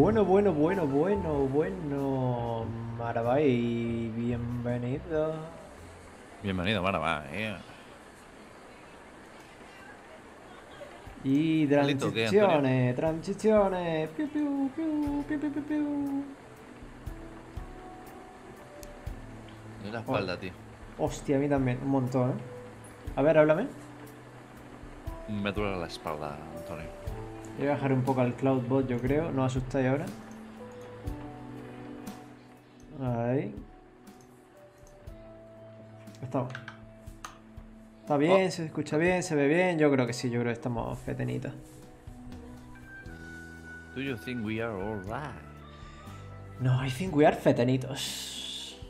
Bueno, Maravai, bienvenido. Bienvenido, Maravai. Y transiciones, piu, piu, piu, piu, piu, piu, piu. En la espalda, tío. Hostia, a mí también, un montón, A ver, háblame. Me duele la espalda, Antonio. Voy a bajar un poco al Cloudbot, yo creo. No os asustáis ahora. Ahí. Estamos. Está bien, se escucha bien, se ve bien. Yo creo que sí, yo creo que estamos fetenitas. Do you think we are alright? No, I think we are fetenitos.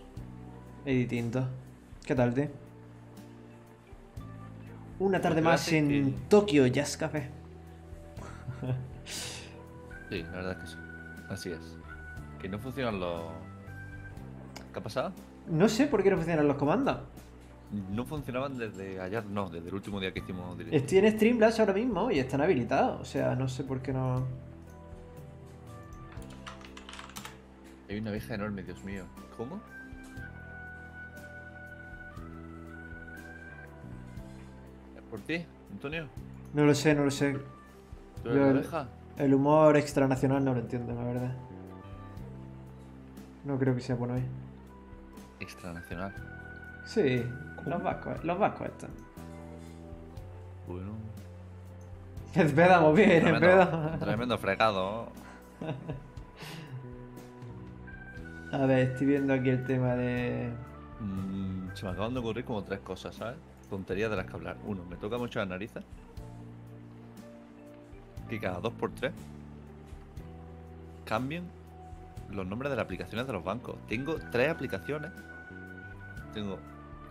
Es distinto. ¿Qué tal, tío? Una tarde más en Tokio, Jazz Café. Sí, la verdad es que sí. Así es. Que no funcionan los... ¿Qué ha pasado? No sé por qué no funcionan los comandos. No funcionaban desde ayer, no, desde el último día que hicimos directo. Estoy en Streamlabs ahora mismo y están habilitados, o sea, no sé por qué no... Hay una abeja enorme, Dios mío. ¿Cómo? ¿Por ti, Antonio? No lo sé, no lo sé. ¿Tú eres la abeja? El humor extranacional no lo entiendo, la verdad. No creo que sea por hoy. ¿Extranacional? Sí, los vascos están. Bueno. Empezamos bien, empezamos. Tremendo fregado. A ver, estoy viendo aquí el tema de... se me acaban de ocurrir como tres cosas, ¿sabes? Tonterías de las que hablar. Uno, me toca mucho las narices. Que cada 2×3 cambien los nombres de las aplicaciones de los bancos. Tengo 3 aplicaciones. Estoy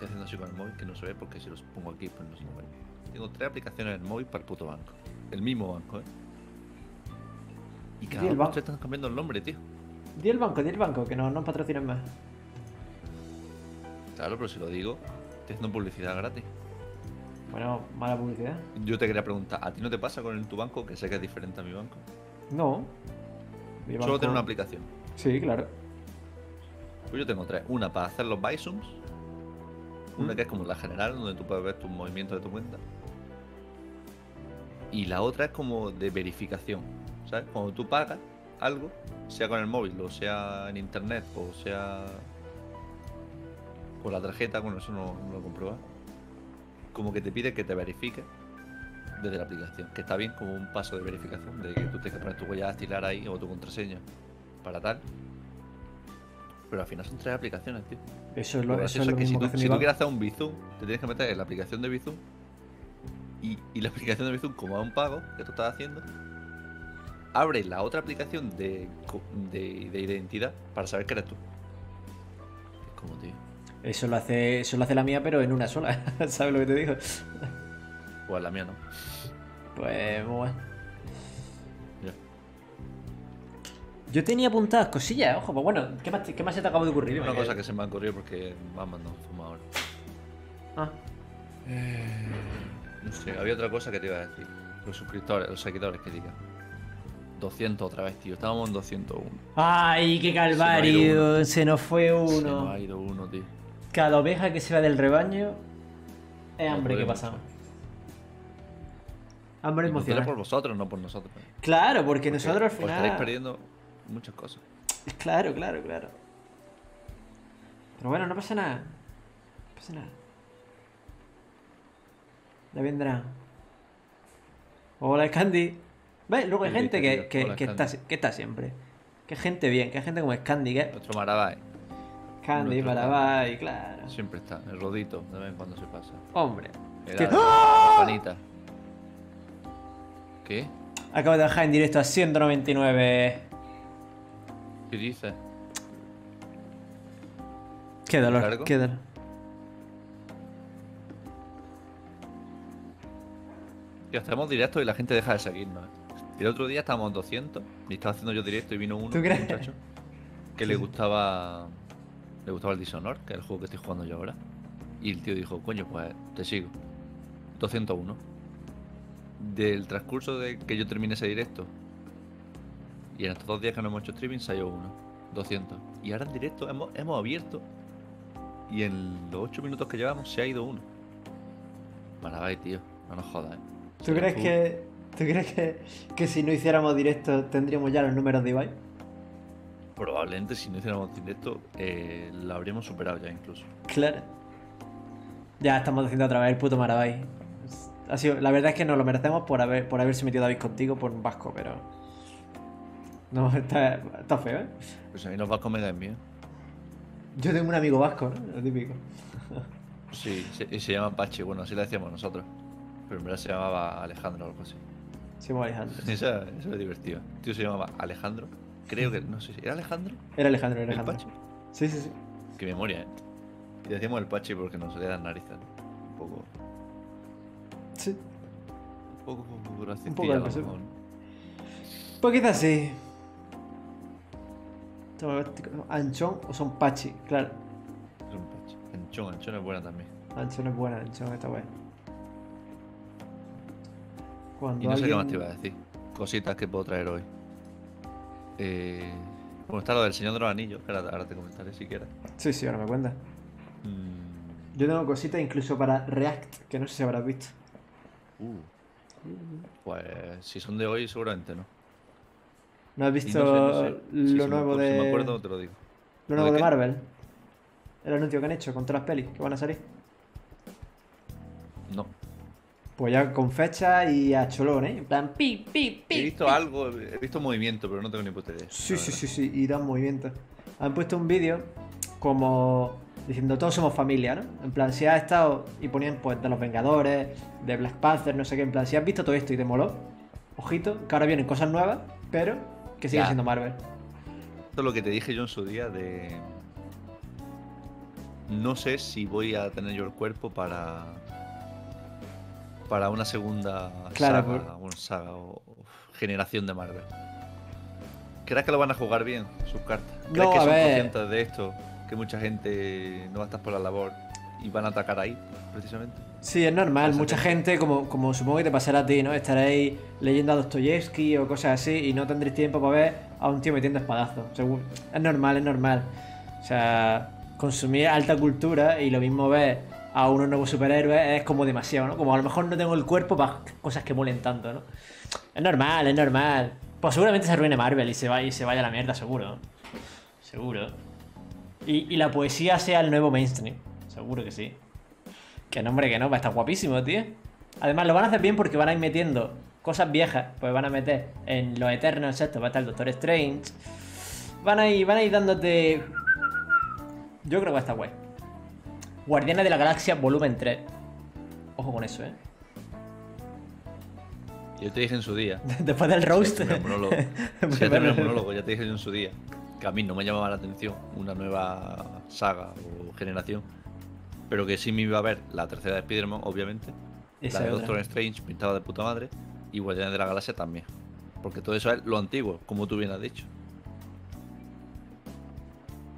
haciendo así con el móvil que no se ve porque si los pongo aquí pues no se ve. Tengo 3 aplicaciones en el móvil para el puto banco. El mismo banco, Y cada 2×3 están cambiando el nombre, tío. Di el banco, que no nos patrocinan más. Claro, pero si lo digo, estoy haciendo publicidad gratis. Bueno, mala publicidad. Yo te quería preguntar, ¿a ti no te pasa con tu banco que sé que es diferente a mi banco? No. Solo tengo una aplicación. Sí, claro. Pues yo tengo 3. Una para hacer los Bizums. Una que es como la general, donde tú puedes ver tus movimientos de tu cuenta. Y la otra es como de verificación. ¿Sabes? Cuando tú pagas algo, sea con el móvil, o sea en internet, o sea con la tarjeta, bueno, eso no lo he comprobado. Como que te pide que te verifique desde la aplicación. Que está bien como un paso de verificación, de que tú tengas que poner tu huella dactilar ahí o tu contraseña para tal. Pero al final son 3 aplicaciones, tío. Eso es lo, eso es lo que mismo que si tú quieres hacer un Bizum, te tienes que meter en la aplicación de Bizum. Y la aplicación de Bizum, como a un pago que tú estás haciendo, abre la otra aplicación de identidad para saber que eres tú. Es como, tío. Eso lo hace la mía, pero en una sola. ¿Sabes lo que te digo? Pues la mía no. Pues muy bueno. Yeah. Yo tenía apuntadas cosillas, ojo. Pues bueno, ¿qué más se te acaba de ocurrir? Una cosa que se me ha ocurrido porque me han mandado fumar ahora. No sé, había otra cosa que te iba a decir. Los suscriptores, los seguidores que digan. 200 otra vez, tío. Estábamos en 201. ¡Ay, qué calvario! Se nos fue uno. Se nos ha ido uno, tío. Cada oveja que se va del rebaño es hambre que pasamos. Hambre emocional. Por vosotros, no por nosotros. Claro, porque nosotros al final... Os estaréis perdiendo muchas cosas. Claro, claro, claro. Pero bueno, no pasa nada. No pasa nada. Ya vendrá. Hola, Candy. ¿Ves? Luego hay gente que está siempre. Que gente bien, que hay gente como Scandi, que nuestro Maravai. Candy, Maravai, claro. Siempre está, el rodito, de vez en cuando se pasa. Hombre. Panita. ¿Qué? Acabo de bajar en directo a 199. ¿Qué dices? Qué dolor, qué dolor. Y hacemos directo y la gente deja de seguirnos. El otro día estábamos en 200, y estaba haciendo yo directo y vino uno, un muchacho, que le gustaba el Dishonored, que es el juego que estoy jugando yo ahora. Y el tío dijo, coño, pues te sigo. 201. Del transcurso de que yo termine ese directo Y en estos 2 días que no hemos hecho streaming salió uno, 200. Y ahora en directo hemos abierto y en los 8 minutos que llevamos se ha ido uno. Maravai, tío, no nos jodas, ¿eh? ¿Tú crees que si no hiciéramos directo tendríamos ya los números de Ibai? Probablemente si no hiciéramos directo lo habríamos superado ya incluso. Claro. Ya estamos haciendo otra vez el puto Maravai. Ha sido, la verdad es que nos lo merecemos por haberse metido David contigo por un vasco, pero... No, está feo, ¿eh? Pues a mí los vascos me dan miedo. Yo tengo un amigo vasco, ¿no? Lo típico. Sí, se llama Pachi, bueno, así le decíamos nosotros. Pero en verdad se llamaba Alejandro o algo así. Se llamaba Alejandro. Eso es divertido. El tío se llamaba Alejandro. Creo que, no sé, ¿era Alejandro? Era Alejandro, era Alejandro. ¿El Pachi? Sí, sí, sí. Qué memoria, ¿eh? Y decíamos el Pachi porque nos salía las narices, ¿no? Un poco... Sí. Un poco gracioso. Un poco gracioso. Pues quizás sí. Anchón o son Pachi, claro. Son Pachi. Anchón es buena también. Anchón es buena, Anchón está buena. Cuando y no alguien... sé qué más te iba a decir. Cositas que puedo traer hoy. Bueno, está lo del Señor de los Anillos, que ahora te comentaré si quieres. Sí, sí, ahora me cuentas. Yo tengo cositas incluso para React, que no sé si habrás visto. Pues si son de hoy seguramente no. ¿No has visto no sé, lo nuevo de... Si me acuerdo te lo digo. Lo nuevo de Marvel. El anuncio que han hecho con todas las pelis que van a salir. No. Pues ya con fecha y a cholón, ¿eh? En plan, pi, pi, pi. He visto algo, he visto movimiento, pero no tengo ni puta idea. Sí, sí, sí, sí, y dan movimiento. Han puesto un vídeo como... diciendo, todos somos familia, ¿no? En plan, si has estado... Y ponían, pues, de los Vengadores, de Black Panther, no sé qué. En plan, si has visto todo esto y te moló, ojito, que ahora vienen cosas nuevas, pero que sigue siendo Marvel. Esto es lo que te dije yo en su día de... No sé si voy a tener yo el cuerpo para una segunda saga o generación de Marvel. ¿Crees que lo van a jugar bien, sus cartas? ¿Crees que son conscientes de esto? Que mucha gente no va a estar por la labor y van a atacar ahí, precisamente. Sí, es normal. Mucha gente, como supongo que te pasará a ti, ¿no? Estaréis leyendo a Dostoyevsky o cosas así y no tendréis tiempo para ver a un tío metiendo espadazos. O sea, es normal, es normal. O sea, consumir alta cultura y lo mismo ver a unos nuevos superhéroes es como demasiado, ¿no? Como a lo mejor no tengo el cuerpo para cosas que molen tanto, ¿no? Es normal, es normal. Pues seguramente se arruine Marvel y se vaya a la mierda, seguro. Seguro. Y la poesía sea el nuevo mainstream. Seguro que sí. Que no, hombre, que no. Va a estar guapísimo, tío. Además, lo van a hacer bien porque van a ir metiendo cosas viejas. Pues van a meter en los Eternals esto. Va a estar el Doctor Strange. Van a ir dándote... Yo creo que va a estar guay. Guardiana de la Galaxia, volumen 3. Ojo con eso, ¿eh? Yo te dije en su día. Después del roast. Terminé el monólogo. Ya te dije yo en su día. Que a mí no me llamaba la atención una nueva saga o generación, pero que sí me iba a ver la tercera de Spider-Man, obviamente. Esa la de Doctor Strange pintaba de puta madre y Guardiana de la Galaxia también. Porque todo eso es lo antiguo, como tú bien has dicho.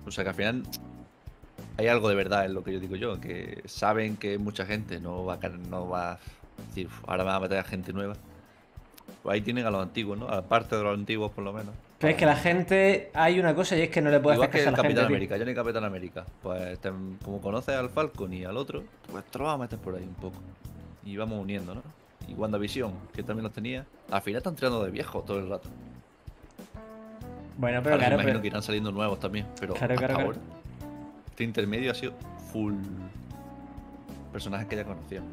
O sea que al final hay algo de verdad en lo que yo digo yo, que saben que mucha gente no va a decir, ahora me va a meter a gente nueva. Pues ahí tienen a los antiguos, ¿no? A parte de los antiguos, por lo menos. Pero es que la gente... Hay una cosa y es que no le puedes hacer caso a la gente. Igual que el Capitán América, yo ni Capitán América. Pues como conoces al Falcon y al otro, pues te lo vas a meter por ahí un poco. Y vamos uniendo, ¿no? Y WandaVision, que también los tenía. Al final están tirando de viejos todo el rato. Bueno, pero ahora claro, me imagino que irán saliendo nuevos también. Pero claro. Este intermedio ha sido full personajes que ya conocían.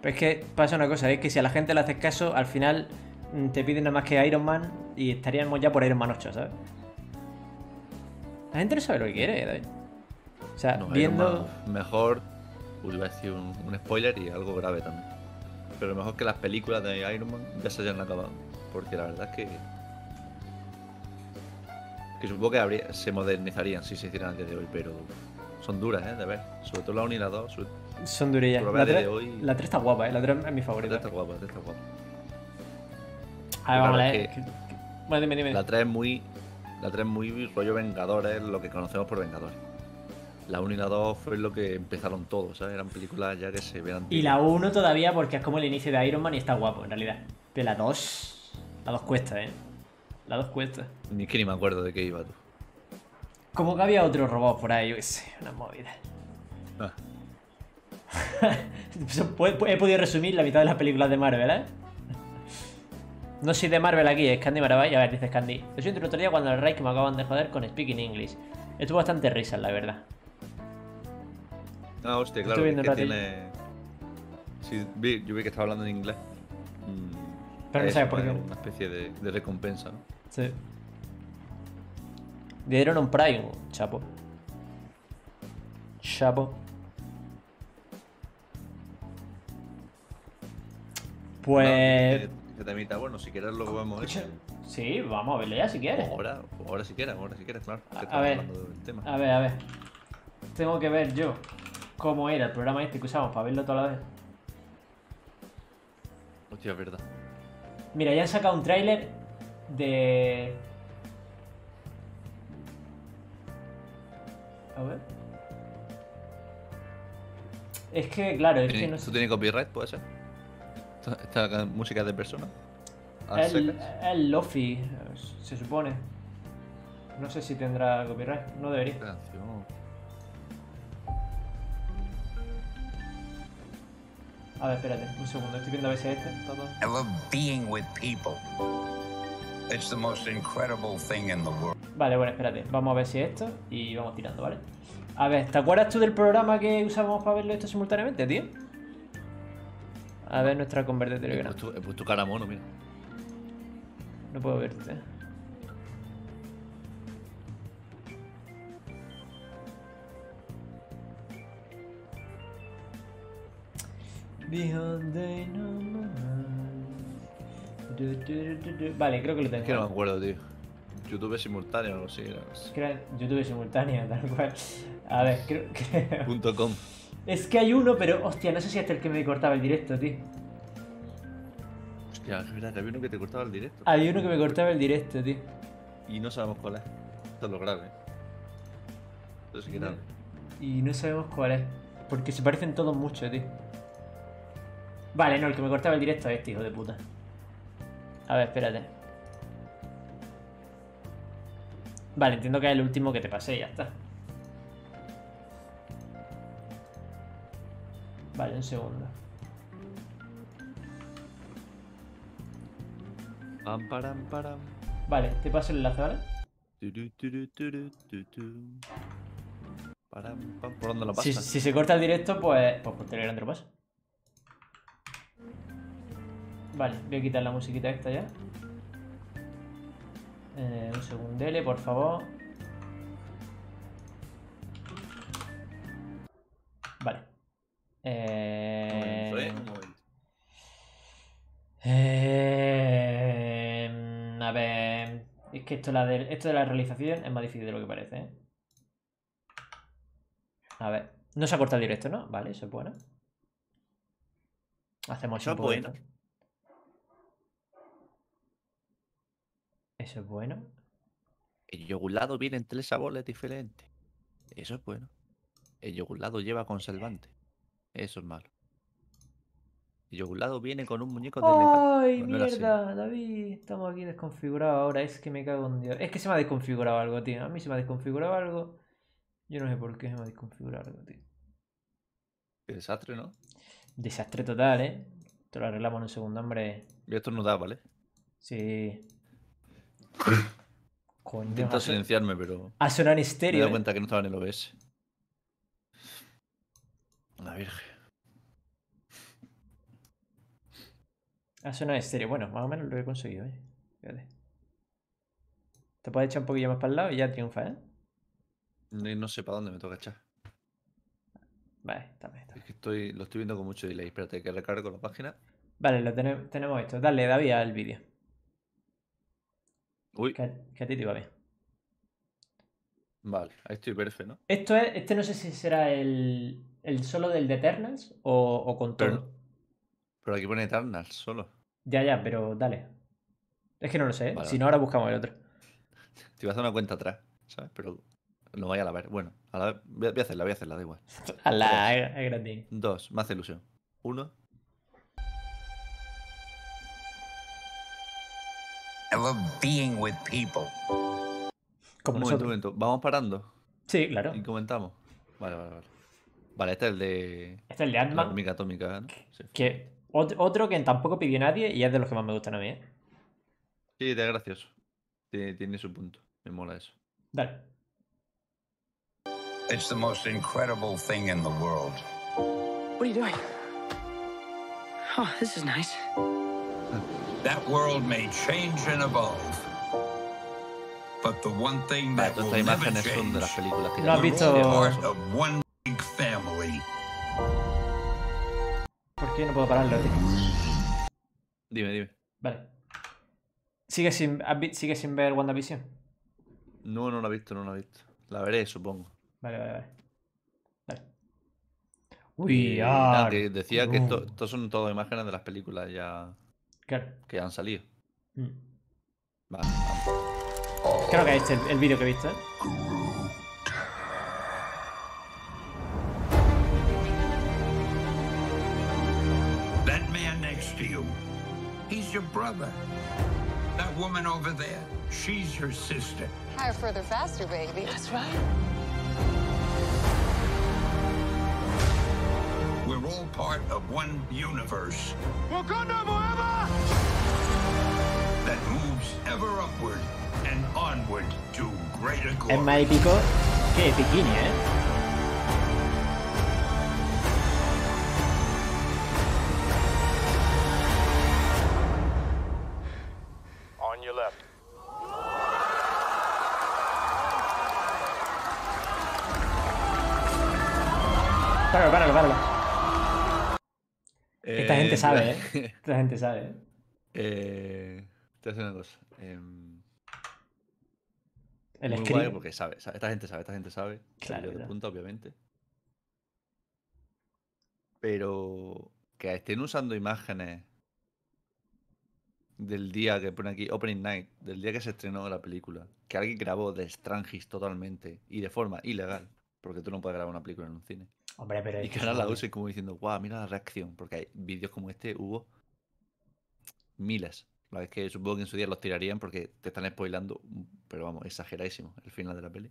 Pero es que pasa una cosa, es que si a la gente le haces caso, al final... Te piden nada más que Iron Man y estaríamos ya por Iron Man 8, ¿sabes? La gente no sabe lo que quiere, David. O sea, no, viendo... Mejor, pues iba a decir un spoiler y algo grave también. Pero mejor que las películas de Iron Man ya se hayan acabado. Porque la verdad es que supongo que se modernizarían si se hicieran antes de hoy, pero son duras, ¿eh? De ver. Sobre todo la 1 y la 2. Son durillas. La 3 está guapa, ¿eh? La 3 es mi favorita. La 3 está guapa. Claro, bueno, dime. La 3 es muy rollo Vengadores, lo que conocemos por Vengadores. La 1 y la 2 fue lo que empezaron todos, ¿sabes? Eran películas ya que se vean... Y la 1 todavía porque es como el inicio de Iron Man y está guapo, en realidad. Pero la 2... La 2 cuesta, ¿eh? Las dos cuestas. Ni que ni me acuerdo de qué iba tú. Como que había otro robot por ahí, yo qué sé, una movida. Ah. He podido resumir la mitad de las películas de Marvel, ¿eh? No soy de Marvel aquí, es Candy Maravai. A ver, dice Candy. Lo siento el otro día cuando el Ray que me acaban de joder con Speaking English. Estuvo bastante risa, la verdad. Ah, hostia, claro, que tiene... Sí, yo vi que estaba hablando en inglés. Pero no sabes por qué. Una especie de recompensa, ¿no? Sí. Dieron un Prime, chapo. Chapo. Pues... Bueno, si quieres lo vamos a ver. Sí, vamos a verlo ya si quieres. Ahora si quieres, claro. A ver. Tengo que ver yo cómo era el programa este que usamos para verlo toda la vez. Hostia, es verdad. Mira, ya han sacado un tráiler de... A ver. Es que, claro, es que no sé. ¿Tú tienes copyright, puede ser? ¿Esta música es de persona? El Lofi, se supone. No sé si tendrá copyright, no debería. A ver, espérate, un segundo, estoy viendo a veces este. I love being with people. It's the most incredible thing in the world. Vale, bueno, espérate, vamos a ver si esto y vamos tirando, ¿vale? A ver, ¿te acuerdas tú del programa que usábamos para verlo esto simultáneamente, tío? A ver nuestra conversación de Telegram. He puesto cara mono, mira. No puedo verte. Vale, creo que lo tengo. Es que no me acuerdo, tío. YouTube simultáneo o algo así. YouTube simultáneo, tal cual. A ver, creo que... .com. Es que hay uno, pero hostia, no sé si este es el que me cortaba el directo, tío. Hostia, es verdad, había uno que te cortaba el directo. Había uno que me cortaba el directo, tío. Y no sabemos cuál es. Esto es lo grave. No sé qué tal. Y no sabemos cuál es. Porque se parecen todos mucho, tío. Vale, no, el que me cortaba el directo es este, hijo de puta. A ver, espérate. Vale, entiendo que es el último que te pasé y ya está. Vale, un segundo. Pam, param, param. Vale, te paso el enlace, ¿vale? Param, pam. ¿Por dónde lo pasas? Si se corta el directo, pues por Telegram te lo paso. Vale, voy a quitar la musiquita esta ya. Un segundele, por favor. Vale. A ver, es que esto de la realización es más difícil de lo que parece, ¿eh? A ver, no se ha cortado el directo, ¿no? Vale, eso es bueno. Hacemos eso. Eso es bueno. El yogurlado viene en 3 sabores diferentes. Eso es bueno. El yogurlado lleva conservante. Eso es malo. El yogurlado viene con un muñeco de... ¡Ay, mierda! David, estamos aquí desconfigurados ahora. Es que me cago en Dios. Es que se me ha desconfigurado algo, tío. A mí se me ha desconfigurado algo. Yo no sé por qué se me ha desconfigurado algo, tío. Qué desastre, ¿no? Desastre total, ¿eh? Te lo arreglamos en un segundo, hombre. Voy a estornudar, ¿vale? Sí. Coño, intento silenciarme, pero... Ha sonado en estéreo. Me he dado cuenta que no estaba en el OBS. La virgen. Ha sonado estéreo. Bueno, más o menos lo he conseguido, ¿eh? Fíjate. Te puedes echar un poquillo más para el lado y ya triunfa, ¿eh? No sé para dónde me toca echar. Vale, está bien. Es que lo estoy viendo con mucho delay. Espérate que recargo la página. Vale, lo tenemos esto. Dale, David, al vídeo. Uy. Que a ti te iba bien. Vale, ahí estoy perfecto, ¿no? Este no sé si será el solo del de Eternals o con todo. Pero aquí pone Eternals solo. Ya, pero dale. Es que no lo sé, ¿eh? Vale, si no, ahora buscamos el otro. Te iba a hacer una cuenta atrás, ¿sabes? Pero no vaya a la ver. Bueno, a la ver. Voy a hacerla, da igual. A la es gratis. 2, me hace ilusión. 1. I love being with people. Como nosotros. Momento. ¿Vamos parando? Sí, claro. Y comentamos. Vale, vale, vale. Vale, este es el de... Este es el de Ant-Man. Atómica, atómica, ¿no? Sí. Que otro que tampoco pidió nadie y es de los que más me gustan a mí, ¿eh? Sí, es gracioso. Tiene su punto. Me mola eso. Dale. It's the most incredible thing in the world. What are you doing? Oh, this is nice. That world may change and evolve. But the one thing that will never change is part of one big family. ¿Por qué no puedo pararlo, tío? Dime, dime. Vale. ¿Sigue sin ver WandaVision? No, no la he visto, no la he visto. La veré, supongo. Vale, vale, vale. Vale. Uy, ah. Decía que estos son todas imágenes de las películas ya. Claro. Que han salido. Mm. Vale. Creo que este es el vídeo que he visto, ¿eh? That man next to you, he's your brother. That woman over there, she's your sister. Higher, further, faster, baby. That's right. We're all part of one universe. Wakanda forever! That moves ever upward and onward to greater glory. Es más épico que Epiquini, ¿eh? On your left. Páralo, páralo, páralo. Esta gente sabe, ¿eh? Esta gente sabe, ¿eh? Te voy a hacer una cosa. El script. Porque sabe. Esta gente sabe. Claro. De punta, obviamente. Pero que estén usando imágenes del día que pone aquí, Opening Night, del día que se estrenó la película, que alguien grabó de Strangis totalmente y de forma ilegal, porque tú no puedes grabar una película en un cine. Hombre, pero y que ahora la usen como diciendo, guau, wow, mira la reacción. Porque hay vídeos como este, hubo miles. La vez que supongo que en su día los tirarían porque te están spoilando, pero vamos, exageradísimo, el final de la peli.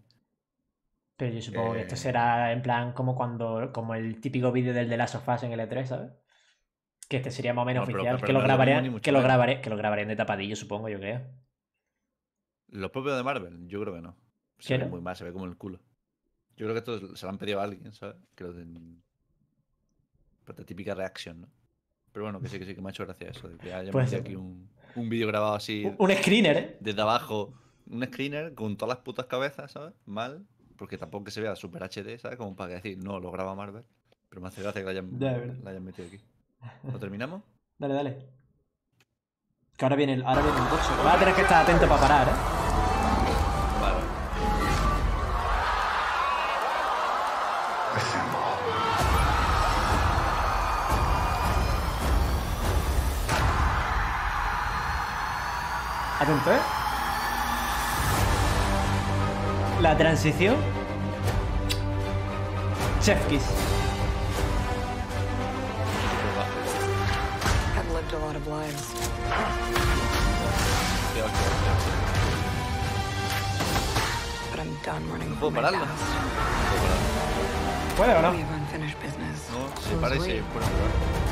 Pero yo supongo que esto será en plan como el típico vídeo del de Last of Us en el E3, ¿sabes? Que este sería más o menos oficial, pero que lo grabarían de tapadillo, supongo, yo creo. ¿Los propios de Marvel? Yo creo que no. Se ve muy mal, se ve como el culo. Yo creo que esto se lo han pedido a alguien, ¿sabes? Creo que la típica reacción, ¿no? Pero bueno, que sí, que me ha hecho gracia eso. De que haya metido aquí un vídeo grabado así. Un screener, ¿eh? Desde abajo. Un screener con todas las putas cabezas, ¿sabes? Mal. Porque tampoco que se vea super HD, ¿sabes? Como para que decir, no, lo graba Marvel. Pero me hace gracia que la hayan metido aquí. ¿Lo terminamos? Dale, dale. Que ahora viene un coche. Vas a tener que estar atento para parar, ¿eh? Atento, ¿eh? La transición. Chef Kiss. I've lived a lot of lives. But I'm done running. ¿Puedo pararlo? ¿Puede o no? No, se parece por favor.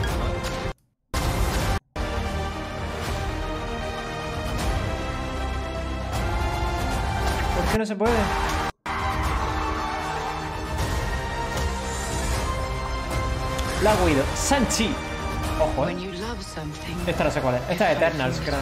¿Por qué no se puede? La ha huido. Shang-Chi. Ojo, ¿eh? Esta no sé cuál es. Esta es Eternals, creo.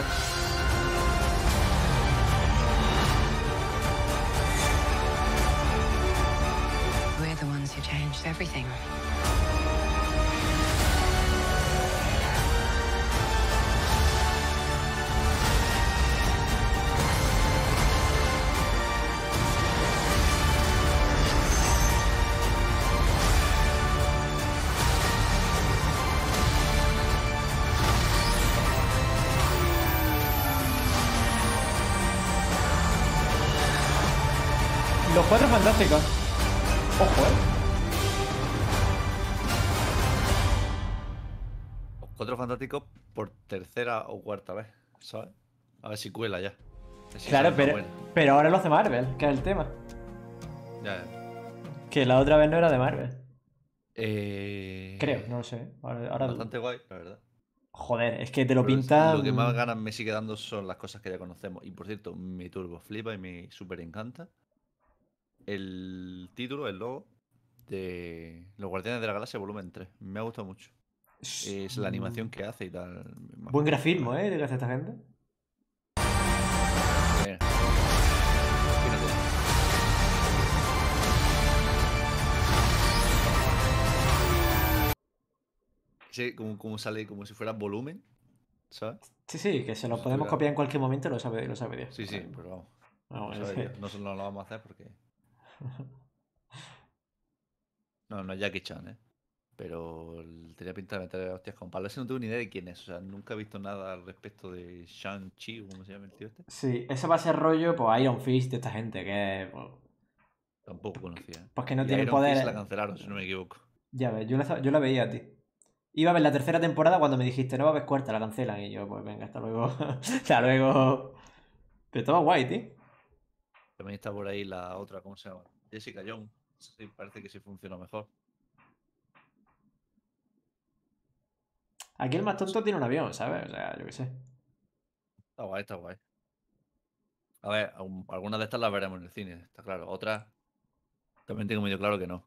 Los cuatro fantásticos. Ojo, Los cuatro fantásticos por tercera o cuarta vez, ¿sabes? A ver si cuela ya. Si claro, pero ahora lo hace Marvel, que es el tema. Ya. Que la otra vez no era de Marvel. Creo, no lo sé. Ahora... Bastante guay, la verdad. Joder, es que te lo pintan... Lo que más ganas me sigue dando son las cosas que ya conocemos. Y por cierto, me turbo flipa y me súper encanta el título, el logo de Los Guardianes de la Galaxia volumen 3. Me ha gustado mucho. Es la animación que hace y tal. Buen grafismo, ¿eh? Gracias a esta gente. Sí, como sale como si fuera volumen, ¿sabes? Sí, sí, que se lo podemos copiar en cualquier momento, lo sabe Dios. Sí, sí, pero vamos. No lo vamos a hacer porque... No es Jackie Chan, ¿eh? Pero tenía pinta de meter hostias con palo. Ese no tengo ni idea de quién es. O sea, nunca he visto nada al respecto de Shang-Chi, ¿cómo se llama el tío este? Sí, ese va a ser rollo, pues, Iron Fist de esta gente, que... Pues, tampoco conocía. Pues que no tiene poder... Iron Fist la cancelaron, si no me equivoco. Ya ves, yo la veía a ti. Iba a ver la tercera temporada cuando me dijiste, no va a haber cuarta, la cancelan. Y yo, pues venga, hasta luego. Hasta luego. Pero estaba guay, tío. También está por ahí la otra, ¿cómo se llama? Jessica Jones. Sí, parece que sí funcionó mejor. Aquí el más tonto tiene un avión, ¿sabes? O sea, yo qué sé. Está guay, está guay. A ver, algunas de estas las veremos en el cine, está claro. Otras también tengo medio claro que no.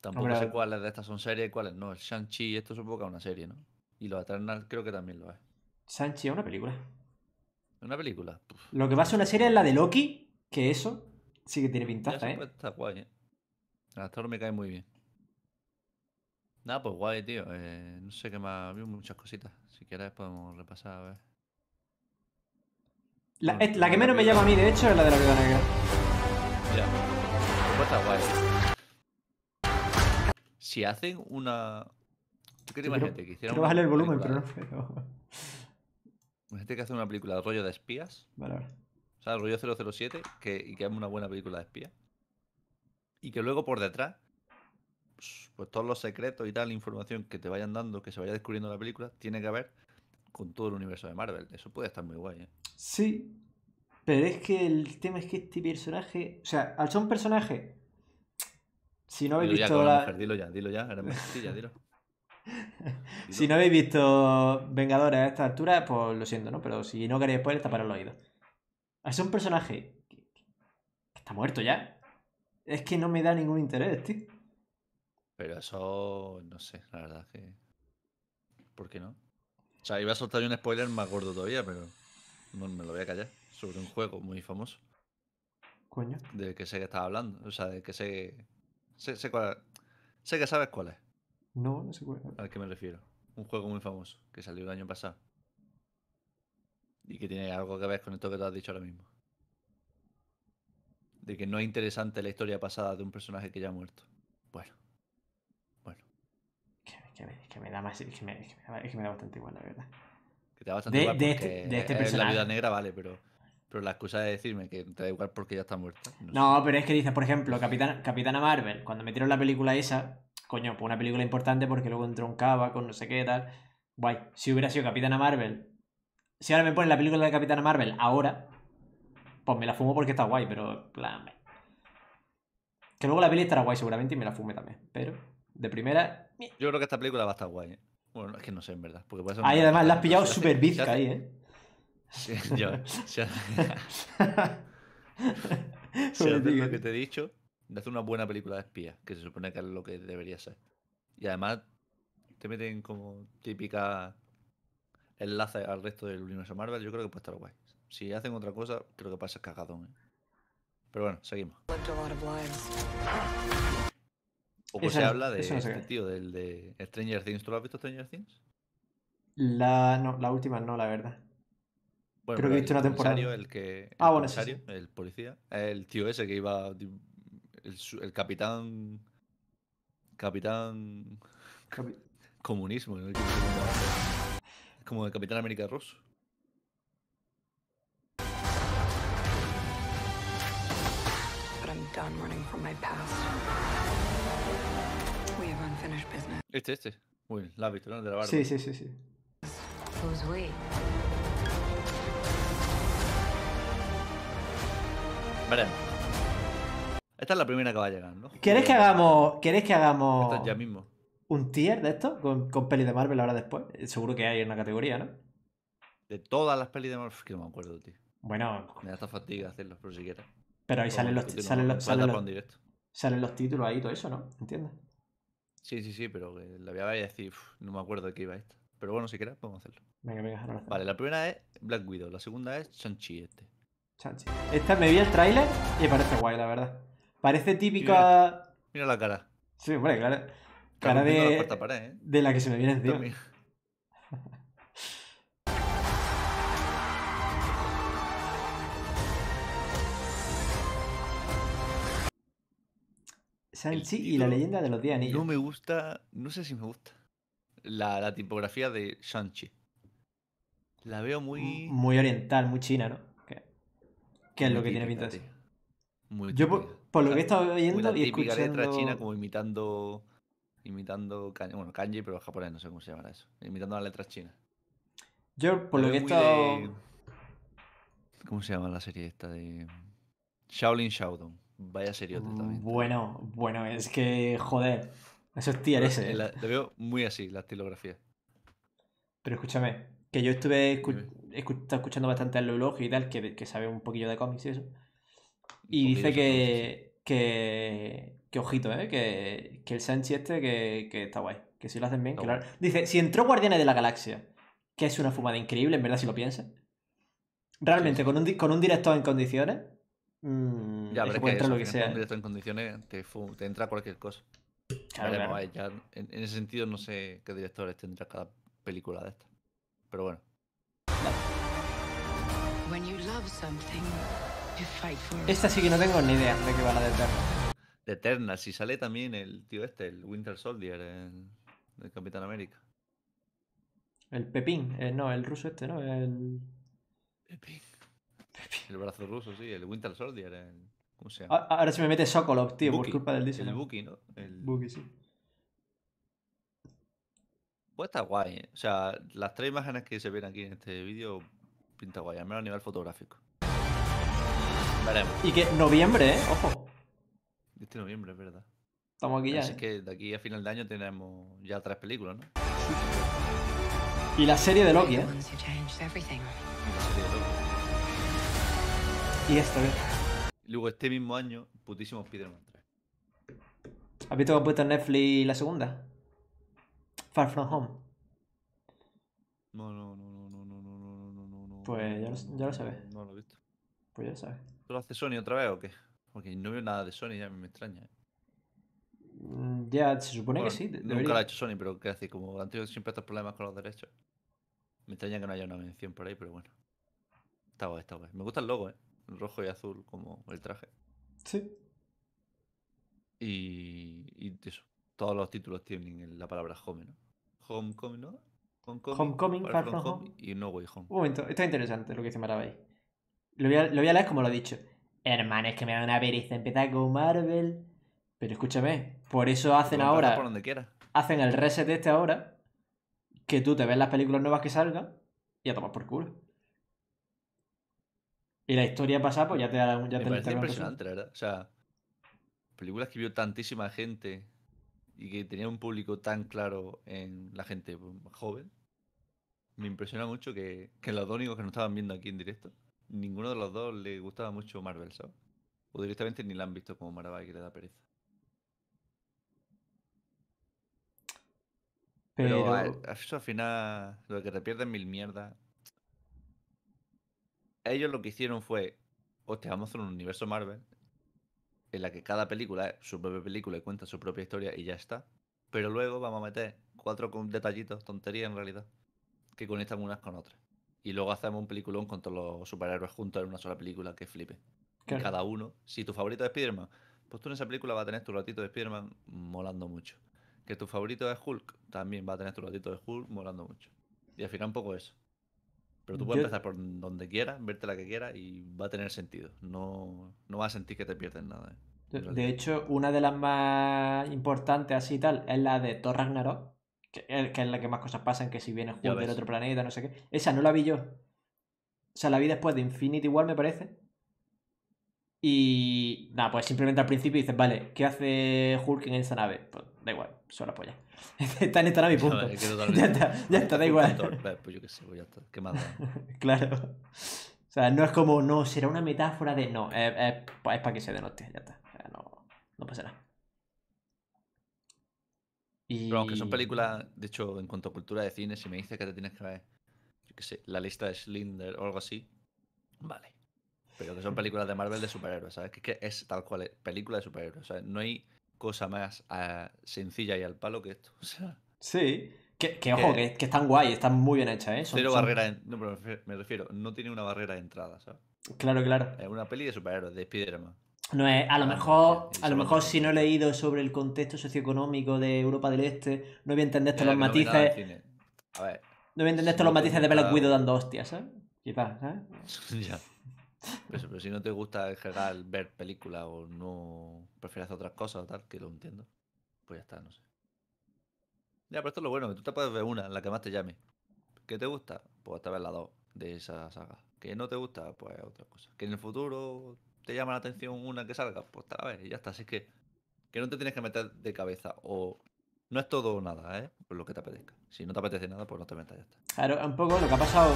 Tampoco sé cuáles de estas son series y cuáles no. El Shang-Chi, esto supongo que es una serie, ¿no? Y los Eternals creo que también lo es. Shang-Chi es una película. ¿Una película? Uf. Lo que va a ser una serie es la de Loki, que eso sí que tiene pintaza, ¿eh? Está guay, ¿eh? A Thor me cae muy bien. Nada, pues guay, tío. No sé qué más. Vimos muchas cositas. Si quieres podemos repasar, a ver. La que menos me llama a mí, de hecho, es la de la Viuda Negra. Ya. Pues está guay. Si hacen una... ¿Tú qué te imagínate? Que hicieron... Quiero bajarle el volumen, pero no. Imagínate que hace una película de rollo de espías. Vale. O sea, el rollo 007, y que es una buena película de espías. Y que luego por detrás... Pues todos los secretos y tal, la información que te vayan dando, que se vaya descubriendo en la película, tiene que ver con todo el universo de Marvel. Eso puede estar muy guay, ¿eh? Sí, pero es que el tema es que este personaje... O sea, al ser un personaje... Si no habéis visto... Dilo ya, Hermesilla, dilo. Si no habéis visto Vengadores a esta altura, pues lo siento, ¿no? Pero si no queréis spoiler, taparos los oídos. Al ser un personaje que está muerto ya, es que no me da ningún interés, tío. Pero eso, no sé, la verdad que... ¿Por qué no? O sea, iba a soltar un spoiler más gordo todavía, pero no me lo voy a callar. Sobre un juego muy famoso. ¿Coño? Del que sé que estás hablando. O sea, del que sé que sabes cuál es. No sé cuál es. ¿Al que me refiero? Un juego muy famoso, que salió el año pasado. Y que tiene algo que ver con esto que te has dicho ahora mismo. De que no es interesante la historia pasada de un personaje que ya ha muerto. Es que me da bastante igual, la verdad. Que te da bastante igual de este personaje. La Viuda Negra, vale, pero la excusa de decirme que te da igual porque ya está muerta. No, pero es que dices, por ejemplo, Capitana Marvel, cuando metieron la película esa, coño, pues una película importante porque luego entroncaba con no sé qué tal. Guay, si hubiera sido Capitana Marvel, si ahora me ponen la película de Capitana Marvel ahora, pues me la fumo porque está guay, pero en plan... Que luego la peli estará guay seguramente y me la fume también, pero de primera... Yo creo que esta película va a estar guay, ¿eh? Bueno, es que no sé, en verdad. Porque ahí además la has pillado súper bizca ahí, ¿eh? Sí, lo que te he dicho, de hacer una buena película de espías, que se supone que es lo que debería ser. Y además te meten como típica enlace al resto del universo Marvel, yo creo que puede estar guay. Si hacen otra cosa, creo que pasa cagadón, ¿eh? Pero bueno, seguimos. Poco se habla de este tío, del de Stranger Things. ¿Tú lo has visto, Stranger Things? La última no, la verdad. Bueno, creo que he visto una temporada. El policía. El tío ese que iba... El capitán... Comunismo, ¿no? Como el Capitán América ruso. Pero estoy cansado de correr de mi pasado. Este. Muy bien, la has visto, ¿no? De la barba. Sí. Veremos. Esta es la primera que va a llegar, ¿no? ¿Quieres que hagamos? Esta ya mismo. ¿Un tier de esto? Con pelis de Marvel ahora después. Seguro que hay una categoría, ¿no? De todas las pelis de Marvel, que no me acuerdo, tío. Bueno. Me da esta fatiga hacerlos, pero si quieres. Pero ahí salen los títulos ahí y todo eso, ¿no? ¿Entiendes? Sí, sí, sí, pero la voy a ver y decir, no me acuerdo de qué iba esto. Pero bueno, si quieres, podemos hacerlo. Venga, venga, ahora. Vale, la primera es Black Widow, la segunda es Shang-Chi. Esta me vi el tráiler y me parece guay, la verdad. Parece típica... Mira la cara. Sí, hombre, claro. Cara de la, pared, ¿eh? De la que se me viene encima. Shang-Chi y la leyenda de los 10 anillos. No me gusta, no sé si me gusta la tipografía de Shang-Chi. La veo muy... Muy oriental, muy china, ¿no? ¿Qué es muy lo que típica, tiene pinta así? Muy yo por lo que he estado oyendo y escuchando... La letra china como imitando... kanji, bueno, kanji, pero japonés, no sé cómo se llamará eso. Imitando las letras chinas. Yo, por lo que he estado... ¿Cómo se llama la serie esta de...? Shaolin Shodown. Vaya seriote también. Bueno, bueno, es que... Joder. Eso es tier ese. Te veo muy así, la estilografía. Pero escúchame, que yo estuve escuchando bastante a Lolo y tal, que sabe un poquillo de cómics y eso. Y dice que... Qué ojito, ¿eh? Que el Shang-Chi este, que está guay. Que si lo hacen bien, claro. Dice, si entró Guardiana de la Galaxia, que es una fumada increíble, en verdad, si lo piensas. Realmente, sí, sí. Con un director en condiciones, ya, pero puede entrar lo que sea. Un director en condiciones te entra cualquier cosa. Claro, claro. Ahí, ya, en ese sentido, no sé qué directores tendrá cada película de esta. Pero bueno. Esta sí que no tengo ni idea de qué van a detener. De Eternals, y sale también el tío este, el Winter Soldier, el Capitán América. El Pepín, no, el ruso este, ¿no? El Pepín. El brazo ruso, sí, el Winter Soldier. ¿Cómo se llama? Ahora se me mete Sokolov, tío, Bucky, por culpa del diseño. El Bucky, ¿no? El Bucky, sí. Pues está guay, ¿eh? O sea, las tres imágenes que se ven aquí en este vídeo pinta guay, al menos a nivel fotográfico. Veremos. Y que noviembre, ¿eh? Ojo. Este noviembre, es verdad. Estamos aquí ya. Así que de aquí a final de año tenemos ya 3 películas, ¿no? Y la serie de Loki, ¿eh? Y la serie de Loki. Y esto, ¿eh? Luego este mismo año, putísimo Spider-Man 3. ¿Has visto que ha puesto en Netflix la segunda? Far From Home. No. Pues ya lo sabes. No lo he visto. Pues ya lo sabes. ¿Tú lo haces Sony otra vez o qué? Porque no veo nada de Sony, ya me extraña. Ya, se supone que sí. Nunca lo ha hecho Sony, pero ¿qué hace? Como han tenido siempre estos problemas con los derechos. Me extraña que no haya una mención por ahí, pero bueno. Está guay, está guay. Me gusta el logo, ¿eh? El rojo y azul, como el traje. Sí. Y eso. Todos los títulos tienen la palabra home, ¿no? Homecoming, ¿no? Homecoming, Far From Home. Y No Way Home. Un momento, está interesante lo que dice Maravai. Lo voy a leer como lo he dicho. Hermano, es que me da una pereza empezar con Marvel. Pero escúchame, por eso hacen ahora. Por donde quiera. Hacen el reset de este ahora. Que tú te ves las películas nuevas que salgan y a tomar por culo. Y la historia pasada, pues ya te da un. Me parece impresionante, la verdad. O sea, películas que vio tantísima gente y que tenía un público tan claro en la gente joven. Me impresiona mucho que los dos únicos que nos estaban viendo aquí en directo. Ninguno de los dos le gustaba mucho Marvel, ¿sabes? O directamente ni la han visto como Maravai, que le da pereza. Pero eso al final, lo que te pierden mil mierdas. Ellos lo que hicieron fue, hostia, vamos a hacer un universo Marvel en la que cada película es su propia película y cuenta su propia historia y ya está. Pero luego vamos a meter 4 detallitos, tonterías en realidad, que conectan unas con otras. Y luego hacemos un peliculón con todos los superhéroes juntos en una sola película que flipe. Claro. Cada uno. Si tu favorito es Spider-Man, pues tú en esa película vas a tener tu ratito de Spider-Man molando mucho. Que tu favorito es Hulk, también vas a tener tu ratito de Hulk molando mucho. Y al final un poco eso. Pero tú puedes empezar por donde quieras, verte la que quieras y va a tener sentido. No vas a sentir que te pierdes nada. De hecho, una de las más importantes así y tal es la de Thor Ragnarok. Que es la que más cosas pasan, que si viene Hulk del otro planeta, no sé qué. Esa no la vi yo. O sea, la vi después de Infinity War, me parece. Y nada, pues simplemente al principio dices, vale, ¿qué hace Hulk en esta nave? Pues da igual, solo apoya. Está en esta nave y punto. Es que ya está, da igual. Pues yo qué sé, pues ya está, ¿qué más da? Claro. O sea, no es como, no, será una metáfora de... No, es para que se denote, ya está. O sea, no pasa nada. Y... Pero aunque son películas, de hecho, en cuanto a cultura de cine, si me dices que te tienes que ver, yo qué sé, la lista de Schindler o algo así, vale. Pero que son películas de Marvel de superhéroes, ¿sabes? Que es tal cual, película de superhéroes, ¿sabes? No hay cosa más sencilla y al palo que esto, o sea... Sí, que ojo, que están guay, están muy bien hechas, ¿eh? Cero barrera... No, pero me refiero, no tiene una barrera de entrada, ¿sabes? Claro, claro. Es una peli de superhéroes, de Spider-Man. No es, a lo mejor si no he leído sobre el contexto socioeconómico de Europa del Este, no voy a entender todos los matices... A ver... No voy a entender todos los matices de Black Widow dando hostias, ¿sabes? Quizás, ¿sabes? Ya... Pero si no te gusta en general ver películas o no prefieres hacer otras cosas o tal, que lo entiendo, pues ya está, no sé. Ya, pero esto es lo bueno, que tú te puedes ver una, la que más te llame. ¿Qué te gusta? Pues te ves la 2 de esa saga. ¿Qué no te gusta? Pues otra cosa. ¿Que en el futuro te llama la atención una que salga? Pues te la ves y ya está. Así que no te tienes que meter de cabeza o... No es todo o nada, ¿eh? Por lo que te apetezca. Si no te apetece nada, pues no te metas, ya está. Claro, un poco lo que ha pasado...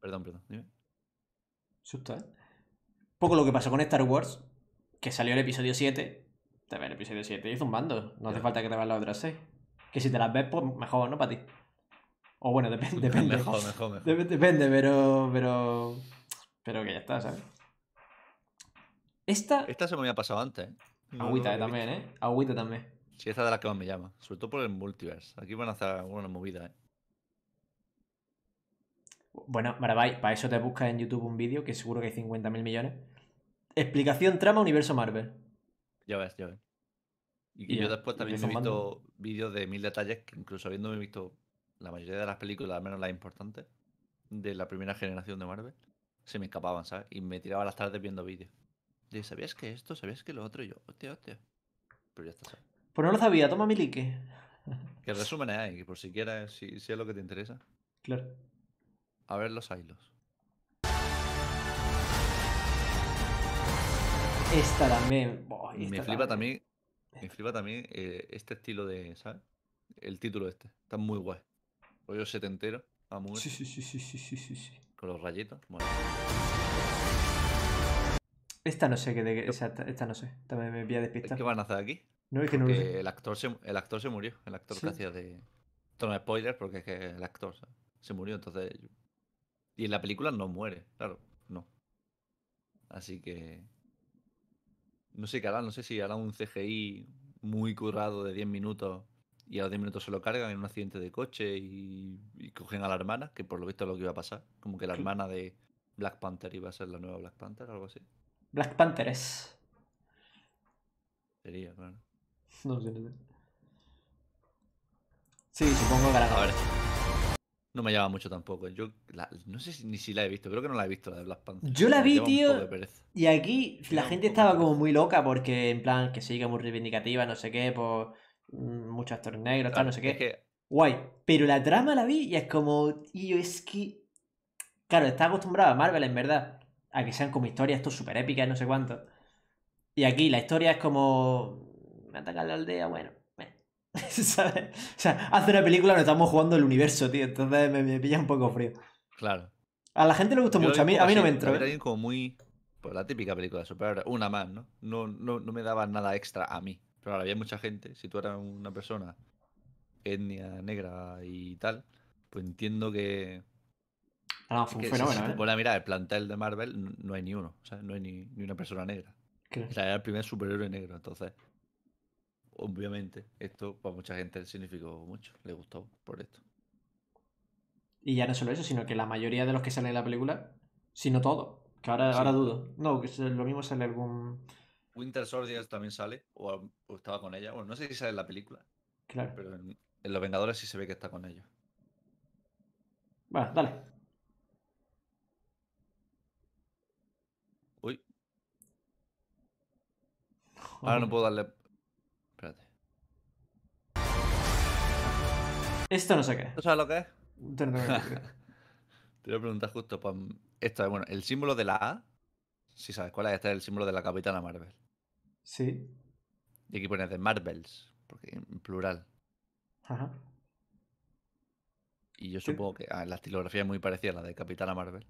Perdón, dime. Susto, ¿eh? Poco lo que pasó con Star Wars, que salió el episodio 7. Te ves el episodio 7 y zumbando. No hace falta que te veas las otras 6. Que si te las ves, pues mejor, ¿no? Para ti. O bueno, depende. Mejor. Depende, pero que ya está, ¿sabes? Esta se me había pasado antes, ¿eh? Agüita también, ¿eh? Agüita también. Sí, esta es de las que más me llama. Sobre todo por el multiverse. Aquí van a hacer una movida, ¿eh? Bueno, Maravai, para eso te buscas en YouTube un vídeo, que seguro que hay 50.000 millones. Explicación, trama, universo Marvel. Ya ves. Y yo después también he visto vídeos de 1000 detalles, que incluso habiéndome visto la mayoría de las películas, al menos las importantes, de la primera generación de Marvel, se me escapaban, ¿sabes? Y me tiraba las tardes viendo vídeos. De, ¿sabías que esto? ¿Sabías que lo otro? Y yo, hostia. Pero ya está, ¿sabes? Pues no lo sabía, toma mi like. Que resúmenes hay, que por si quieres, si es lo que te interesa. Claro. A ver los hilos. Esta también. Oh, esta me flipa también este estilo de, ¿sabes? El título este. Está muy guay. Rollo setentero. A muerte. Sí. Con los rayitos. Bueno. Esta no sé qué de qué. Esta no sé. También me voy a despistar. ¿Qué van a hacer aquí? No, es que no lo sé. El actor se murió. El actor que hacía de... Esto no es spoiler porque es que el actor, ¿sabes? Se murió, entonces... Y en la película no muere, claro, no. Así que... No sé qué harán, no sé si harán un CGI muy currado de 10 minutos y a los 10 minutos se lo cargan en un accidente de coche y cogen a la hermana, que por lo visto es lo que iba a pasar. Como que la hermana de Black Panther iba a ser la nueva Black Panther, algo así. Black Panther es. Sería, claro. No sé. Sí, supongo que harán. A ver. No me llama mucho tampoco. Yo no sé ni si la he visto. Creo que no la he visto, la de Black Panther. Yo la vi, tío. Y aquí la gente estaba como muy loca porque, en plan, que sigue muy reivindicativa, no sé qué, por muchos actores negros, tal, no sé qué. Guay. Pero la trama la vi y es como... Tío, es que... Claro, está acostumbrada a Marvel, en verdad, a que sean como historias esto súper épicas, no sé cuánto. Y aquí la historia es como... Me atacan la aldea, bueno... ¿Sabes? O sea, hace una película donde estamos jugando el universo, tío. Entonces me pilla un poco frío. Claro. A la gente le gusta mucho, a mí no me entra. Era como muy... Pues la típica película de superhéroes, una más, ¿no? No me daba nada extra a mí. Pero ahora había mucha gente. Si tú eras una persona etnia negra y tal, pues entiendo que... fue un fenómeno, ¿eh? Con la mirada del plantel de Marvel, no hay ni uno. O sea, no hay ni una persona negra. ¿Qué? O sea, era el primer superhéroe negro, entonces... Obviamente, esto para mucha gente significó mucho, le gustó por esto. Y ya no solo eso, sino que la mayoría de los que salen en la película, sino todo, que ahora dudo. No, que lo mismo sale algún... Winter Soldier también sale, o estaba con ella. Bueno, no sé si sale en la película, claro, pero en Los Vengadores sí se ve que está con ellos. Bueno, dale. Uy. Ahora no puedo darle... Espérate. Esto no sé qué. ¿Tú sabes lo que es? No. Te voy a preguntar justo. Esto es, bueno, el símbolo de la A Sí, sabes cuál es. Este es el símbolo de la Capitana Marvel. Sí. Y aquí pones de Marvels, porque en plural. Ajá. Y yo supongo que la estilografía es muy parecida a la de Capitana Marvel.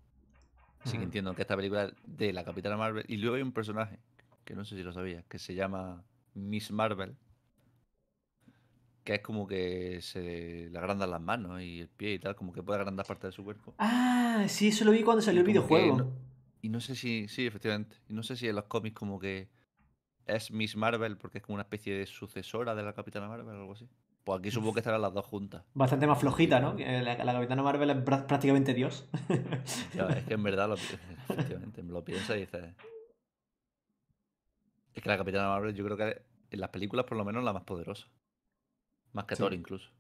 Así que entiendo que esta película es de la Capitana Marvel. Y luego hay un personaje, que no sé si lo sabías, que se llama Miss Marvel. Que es como que se le agrandan las manos y el pie y tal, como que puede agrandar parte de su cuerpo. Ah, sí, eso lo vi cuando salió el videojuego. No, y no sé si... Sí, efectivamente. Y no sé si en los cómics como que es Miss Marvel porque es como una especie de sucesora de la Capitana Marvel o algo así. Pues aquí supongo que estarán las dos juntas. Bastante más flojita, ¿no? La Capitana Marvel es prácticamente Dios. Ya, es que en verdad efectivamente, lo piensas y dices... Es que la Capitana Marvel yo creo que en las películas por lo menos la más poderosa. Más que Thor incluso.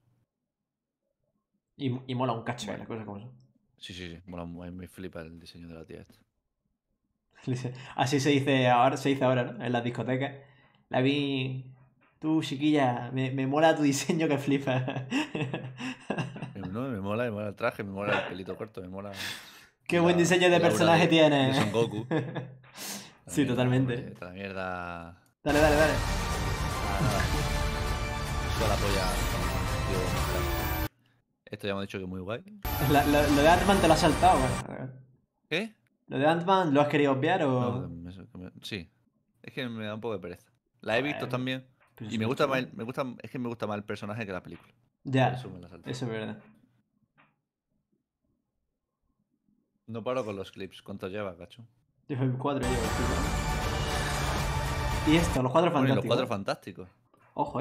Y mola un cacho, las cosas como eso. Sí, sí, sí. Mola, me flipa el diseño de la tía esta. Así se dice ahora, ¿no? En las discotecas. La vi... Tú, chiquilla, me mola tu diseño que flipa. No, me mola el traje, me mola el pelito corto, me mola... ¡Qué buen diseño de personaje tienes! De Son Goku. Sí, totalmente. La mierda... Dale. La polla. Esto ya hemos dicho que es muy guay. Lo de Ant-Man te lo has saltado, güey. ¿Qué? ¿Lo de Ant-Man lo has querido obviar o...? No, sí. Es que me da un poco de pereza. La he visto también. Y me gusta más el personaje que la película. Ya, eso es verdad. No paro con los clips. ¿Cuánto lleva, gacho? Yo soy 4 llevo. Y esto, los 4 fantásticos. Los 4 fantásticos. Ojo,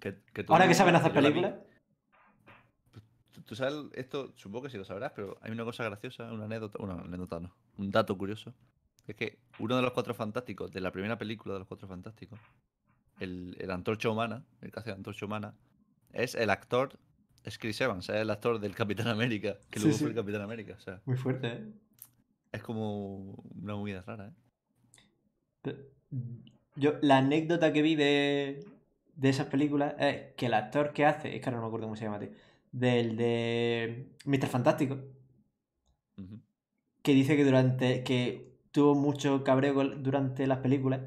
que ahora que saben hacer películas. Tú sabes esto, supongo que sí lo sabrás, pero hay una cosa graciosa, una anécdota, un dato curioso. Es que uno de los 4 fantásticos, de la primera película de los 4 fantásticos, el Antorcha Humana, el que hace la Antorcha Humana, es el actor, es Chris Evans, es el actor del Capitán América, que luego fue el Capitán América. O sea, muy fuerte, ¿eh? Es como una movida rara, ¿eh? Yo, la anécdota que vi de esas películas es que el actor que hace, es que ahora no me acuerdo cómo se llama, tío, del de Mr. Fantástico, que dice que tuvo mucho cabreo durante las películas,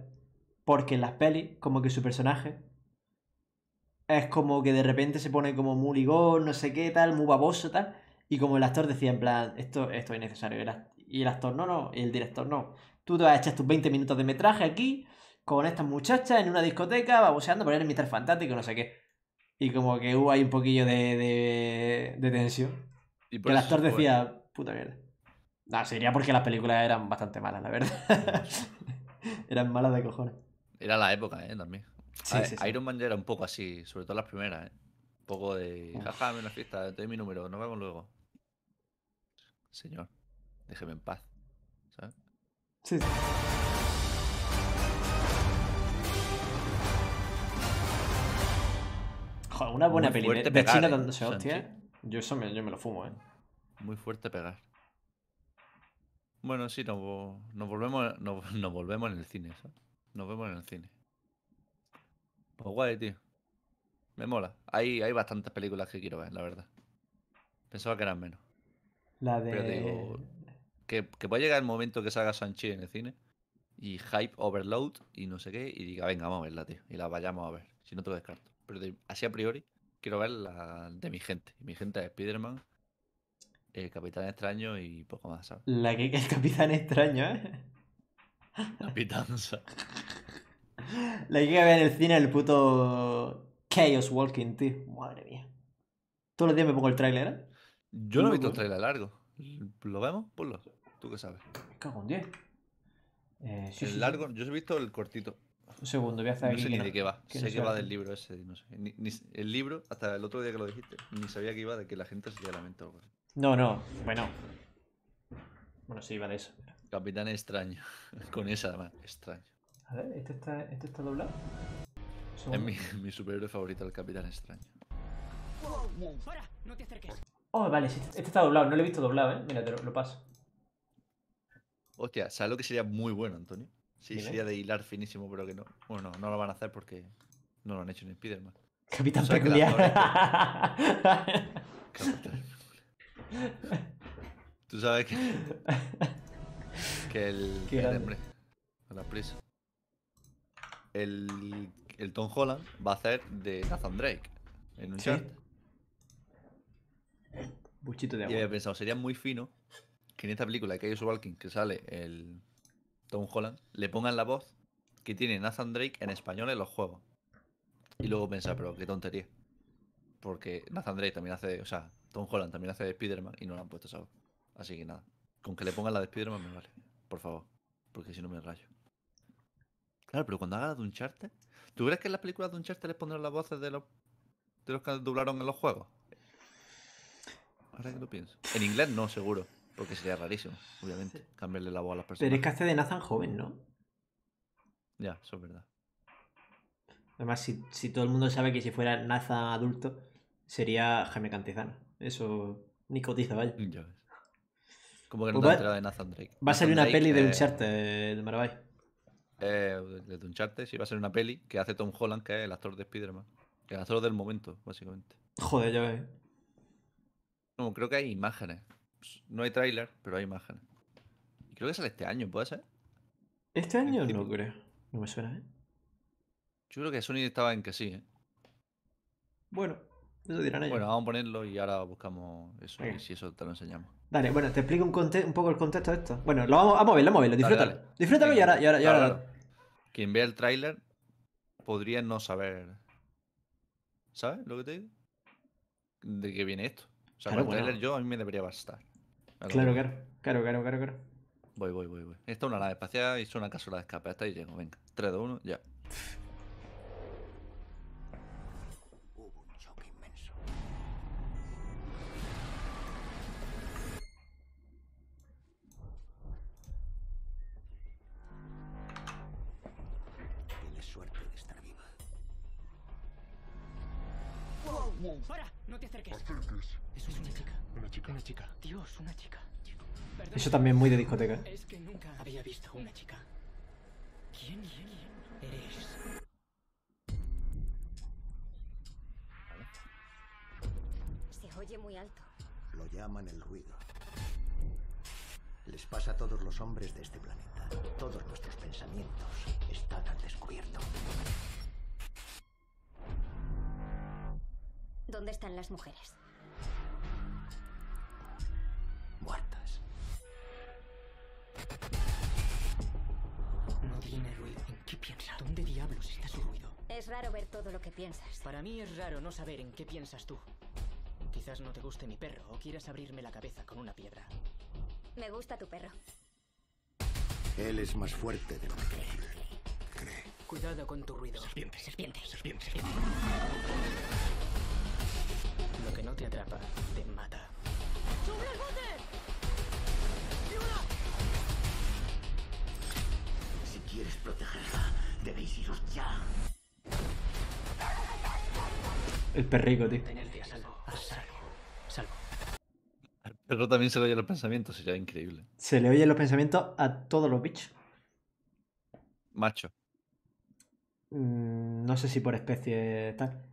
porque en las pelis, como que su personaje es como que de repente se pone como muy ligón, no sé qué, tal, muy baboso, tal, y como el actor decía, en plan, esto es innecesario, y el actor no, y el director no, tú te vas a echar tus 20 minutos de metraje aquí, con estas muchachas en una discoteca, baboseando, poner el Mr. Fantástico, no sé qué. Y como que hubo ahí un poquillo de tensión. Y que el actor decía, puta mierda. No, sería porque las películas eran bastante malas, la verdad. Eran malas de cojones. Era la época, también. Sí, Iron Man ya era un poco así, sobre todo las primeras, Un poco de, jaja, menos fiesta, te doy mi número, nos vemos luego. Señor, déjeme en paz, ¿sabes? Sí, sí. Joder, una buena película de China dándose hostias. Yo me lo fumo, Muy fuerte pegar. Bueno, sí, nos volvemos en el cine, ¿sabes? Nos vemos en el cine. Pues guay, tío. Me mola. Hay bastantes películas que quiero ver, la verdad. Pensaba que eran menos. La de... Pero te digo, que puede llegar el momento que salga Shang-Chi en el cine y hype overload y no sé qué y diga, venga, vamos a verla, tío. Y la vayamos a ver. Si no te lo descarto. Pero así a priori, quiero ver la de mi gente. Mi gente es Spider-Man, el Capitán Extraño y poco más, ¿sabes? La que el Capitán Extraño, La pitanza. La que ver en el cine, el puto Chaos Walking, tío. Madre mía. Todos los días me pongo el tráiler, Yo no he visto el tráiler largo. ¿Lo vemos? Ponlo. ¿Tú qué sabes? Me cago en 10. Largo, yo he visto el cortito. Un segundo, voy a hacer aquí. No sé ni de qué va. Sé que va del libro ese. No sé. El libro, hasta el otro día que lo dijiste, ni sabía que iba de que la gente se lamentó. No. Bueno, sí, iba de eso. Capitán Extraño. Con esa, además. Extraño. A ver, ¿este está doblado? Es mi superhéroe favorito, el Capitán Extraño. ¡Para! ¡No te acerques! Oh, vale, este está doblado. No lo he visto doblado, Mira, te lo paso. Hostia, ¿sabes lo que sería muy bueno, Antonio? Sí, ¿Dime? Sería de hilar finísimo, pero que no. Bueno, no lo van a hacer porque no lo han hecho en Spider-Man. Capitán Peculiar. Tú sabes que el... Qué grande. la prisa. El Tom Holland va a hacer de Nathan Drake en Uncharted. ¿Sí? Buchito de agua. Y había pensado, sería muy fino que en esta película que hay Walking, que sale el Tom Holland, le pongan la voz que tiene Nathan Drake en español en los juegos. Y luego pensar, pero qué tontería. Porque Nathan Drake también hace, o sea, Tom Holland también hace de Spider-Man y no lo han puesto esa voz. Así que nada, con que le pongan la de Spider-Man me vale, por favor, porque si no me rayo. Claro, pero cuando haga la de Uncharted, ¿tú crees que en las películas de Uncharted les pondrán las voces de los que doblaron en los juegos? Ahora que lo pienso. En inglés no, seguro, porque sería rarísimo, obviamente, cambiarle la voz a las personas. Pero es que hace de Nathan joven, ¿no? Ya, eso es verdad. Además, si todo el mundo sabe que si fuera Nathan adulto, sería Jaime Cantizano. Eso ni cotiza, vaya. Ya ves. Como que no te enteras de Nathan Drake. Va a salir una peli de Uncharted, de Maravai. De Uncharted, sí, va a ser una peli que hace Tom Holland, que es el actor de Spider-Man. El actor del momento, básicamente. Joder, ya ves. No, creo que hay imágenes. No hay tráiler, pero hay imágenes. Y creo que sale este año, ¿puede ser? ¿Este año? No creo. No me suena, ¿eh? Yo creo que Sony estaba en que sí, ¿eh? Bueno, eso dirán ellos. Bueno, vamos a ponerlo y ahora buscamos eso. Okay. Y si eso te lo enseñamos. Dale, bueno, te explico un poco el contexto de esto. Bueno, vamos a verlo. Disfrútalo. Dale. Disfrútalo y ahora. Quien vea el tráiler podría no saber. ¿Sabes lo que te digo? ¿De qué viene esto? O sea, claro, con el tráiler a mí me debería bastar. Claro. Voy. Esta es una nave espacial y es una cápsula de escape. Hasta ahí llego, venga. 3, 2, 1, ya. Hubo un choque inmenso. Tienes suerte de estar viva. ¡Wow! ¡Para! ¡No te acerques! Es una chica. Una chica. Dios, una chica. Eso también muy de discoteca. Es que nunca había visto una chica. ¿Quién eres? Se oye muy alto. Lo llaman el ruido. Les pasa a todos los hombres de este planeta. Todos nuestros pensamientos están al descubierto. ¿Dónde están las mujeres? Muertas. No tiene ruido. ¿En qué piensa? ¿Dónde diablos está su ruido? Es raro ver todo lo que piensas. Para mí es raro no saber en qué piensas tú. Quizás no te guste mi perro o quieras abrirme la cabeza con una piedra. Me gusta tu perro. Él es más fuerte de lo que cree. Cuidado con tu ruido. Serpiente. Lo que no te atrapa, te mata. ¡Sube el bote! Si quieres protegerla, debéis iros ya. El perrico, tío. Tenerte a salvo. A salvo. Al perro también se le oyen los pensamientos, sería increíble. Se le oyen los pensamientos a todos los bichos. Macho. No sé si por especie tal.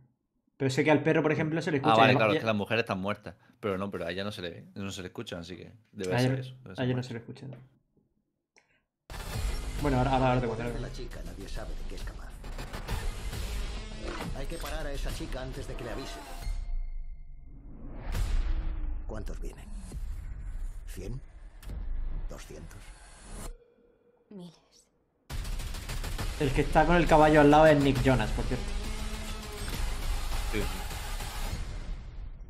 Pero sé que al perro, por ejemplo, se le escucha. Ah, vale, claro, es que las mujeres están muertas. Pero no, pero a ella no se le escuchan, así que debe ser eso. A ella no se le escucha. Bueno, ahora te cuento. La chica, nadie sabe de qué es capaz. Hay que parar a esa chica antes de que le avise. ¿Cuántos vienen? ¿100? ¿200? Miles. El que está con el caballo al lado es Nick Jonas, por cierto.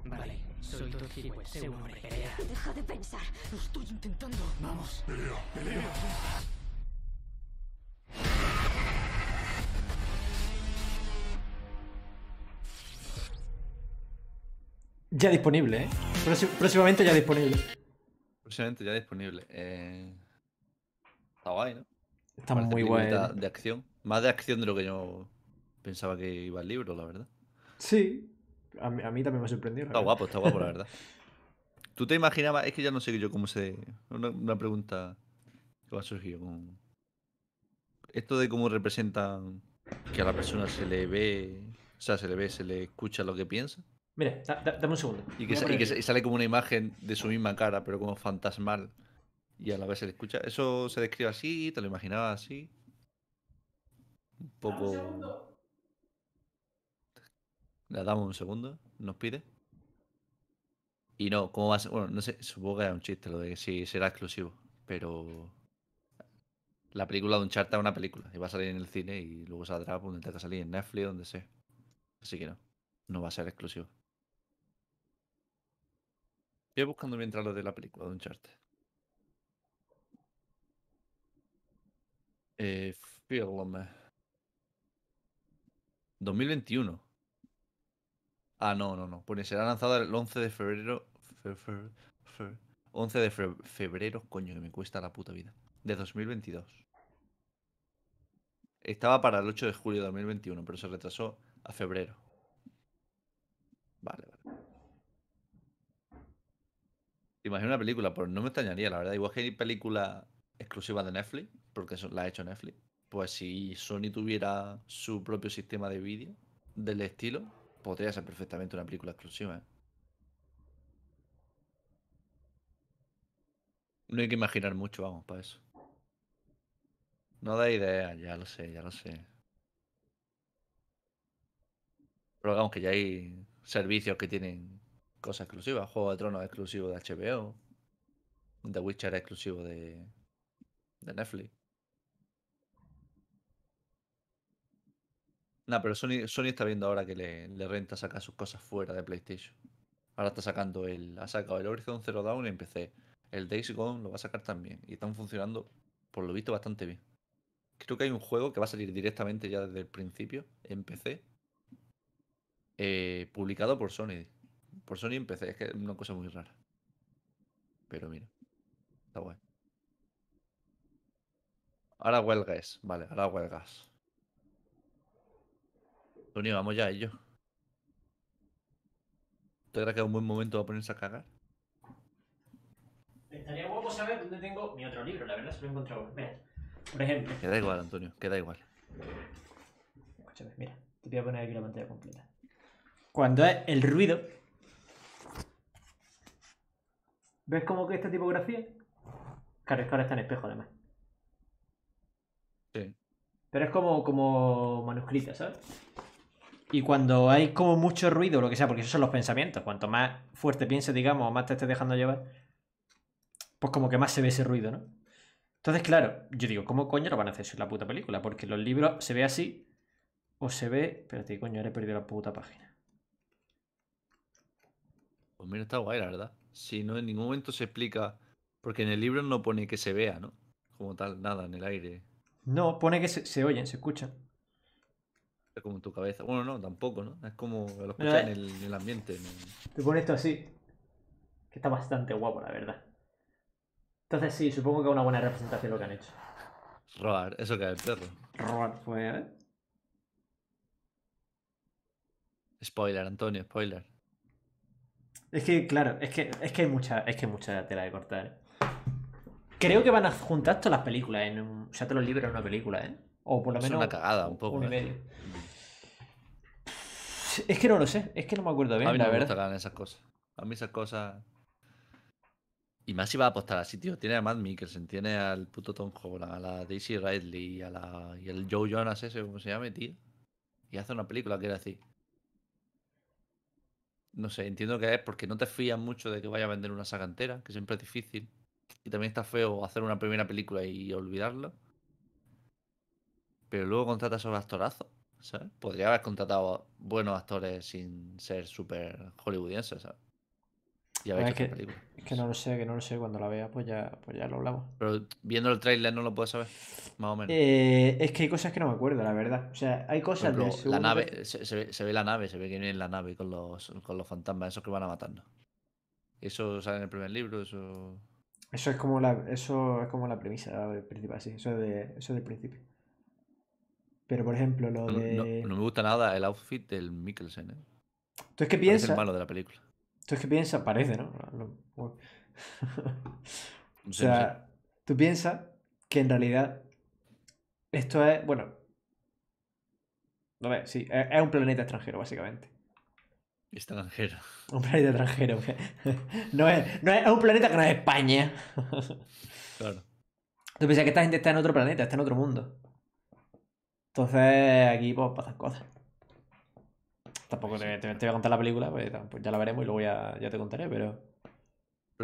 Vale, soy Thor, sé un hombre. Deja de pensar, lo estoy intentando. Vamos, pelea. Ya disponible, ¿eh? Próximamente ya disponible. Está guay, ¿no? Está muy guay. De acción. Más de acción de lo que yo pensaba que iba el libro, la verdad. Sí, a mí también me ha sorprendido. Está guapo, la verdad. ¿Tú te imaginabas? Es que ya no sé yo cómo se... Una pregunta que va a surgir con... Esto de cómo representan que a la persona se le ve... O sea, se le escucha lo que piensa. Mira, dame un segundo. Y que sale como una imagen de su misma cara, pero como fantasmal. Y a la vez se le escucha. ¿Eso se describe así? ¿Te lo imaginabas así? Un poco... Le damos un segundo, nos pide. Y no, ¿cómo va a ser? Bueno, no sé, supongo que era un chiste lo de que si será exclusivo, pero... La película de Uncharted es una película y va a salir en el cine y luego saldrá por donde tenga que salir, en Netflix, donde sea. Así que no, no va a ser exclusivo. Estoy buscando mientras lo de la película de Uncharted. Film 2021. Ah, no, no, no. Pone será lanzada el 11 de febrero. 11 de febrero, coño, que me cuesta la puta vida. De 2022. Estaba para el 8 de julio de 2021, pero se retrasó a febrero. Vale, vale. Imagino una película, pero no me extrañaría, la verdad. Igual que hay películas exclusivas de Netflix, porque la ha hecho Netflix. Pues si Sony tuviera su propio sistema de vídeo del estilo, podría ser perfectamente una película exclusiva, ¿eh? No hay que imaginar mucho, vamos, para eso. No da idea, ya lo sé, ya lo sé. Pero digamos que ya hay servicios que tienen cosas exclusivas. Juego de Tronos exclusivo de HBO. The Witcher exclusivo de Netflix. Nah, pero Sony está viendo ahora que le renta sacar sus cosas fuera de PlayStation. Ahora está sacando ha sacado el Horizon Zero Dawn en PC. El Days Gone lo va a sacar también. Y están funcionando, por lo visto, bastante bien. Creo que hay un juego que va a salir directamente ya desde el principio en PC. Publicado por Sony. Por Sony en PC. Es que es una cosa muy rara. Pero mira. Está guay. Ahora huelgas. Vale, ahora huelgas. Tony, vamos ya a ello. ¿Te crees que es un buen momento para ponerse a cagar? Estaría guapo saber dónde tengo mi otro libro, la verdad se lo he encontrado. Mira, por ejemplo. Queda igual, Antonio, queda igual. Escúchame, mira, te voy a poner aquí la pantalla completa. Cuando es el ruido... ¿Ves cómo que esta tipografía? Claro, es que ahora está en espejo, además. Sí. Pero es como manuscrita, ¿sabes? Y cuando hay como mucho ruido, lo que sea, porque esos son los pensamientos. Cuanto más fuerte pienses, digamos, o más te estés dejando llevar... Pues como que más se ve ese ruido, ¿no? Entonces, claro, yo digo, ¿cómo coño lo van a hacer eso en la puta película? Porque los libros se ve así o se ve... Espérate, coño, ahora he perdido la puta página. Pues mira, está guay, la verdad. Si no, en ningún momento se explica... Porque en el libro no pone que se vea, ¿no? Como tal, nada, en el aire. No, pone que se oyen, se escuchan. Es como en tu cabeza. Bueno, no, tampoco, ¿no? Es como lo escuchas en el ambiente. Te pone esto así. Que está bastante guapo, la verdad. Entonces sí, supongo que es una buena representación lo que han hecho. Roar, eso que es el perro. Roar fue, ¿eh? Spoiler, Antonio, spoiler. Es que, claro, es que hay mucha, tela de cortar, ¿eh? Creo que van a juntar todas las películas en un... O sea, todos los libros en una película, ¿eh? O por lo menos... Es una cagada, un poco. Un y medio. Es que no lo sé, es que no me acuerdo bien, la verdad. A mí no me gustan esas cosas. A mí esas cosas... Y más si va a apostar así, tío. Tiene a Matt Mikkelsen, tiene al puto Tom Holland, a la Daisy Ridley, y al Joe Jonas ese, como se llame, tío. Y hace una película, quiero decir. No sé, entiendo que es porque no te fías mucho de que vaya a vender una saga entera, que siempre es difícil. Y también está feo hacer una primera película y olvidarlo. Pero luego contratas a los actorazos, ¿sabes? Podría haber contratado a buenos actores sin ser súper hollywoodienses, ¿sabes? Ya ves que película. Es que no lo sé, Cuando la vea, pues ya lo hablamos. Pero viendo el tráiler no lo puedo saber, más o menos. Es que hay cosas que no me acuerdo, la verdad. O sea, hay cosas... Por ejemplo, la nave, se ve la nave, se ve que viene en la nave con los fantasmas, esos que van a matarnos. Eso sale en el primer libro, eso... Eso es como la premisa principal, sí. Eso es del principio. Pero, por ejemplo, lo de... No me gusta nada el outfit del Mikkelsen, ¿eh? ¿Tú es que piensas? Es el malo de la película. ¿Tú es que piensas? Parece, ¿no? O sea, tú piensas que en realidad esto es, bueno, no ves, sí, es un planeta extranjero, básicamente. Extranjero. Un planeta extranjero. No es un planeta que no es España. Claro. Tú piensas que esta gente está en otro planeta, está en otro mundo. Entonces, aquí, pues, pasan cosas. Tampoco te voy a contar la película, pues ya la veremos y luego ya te contaré, pero...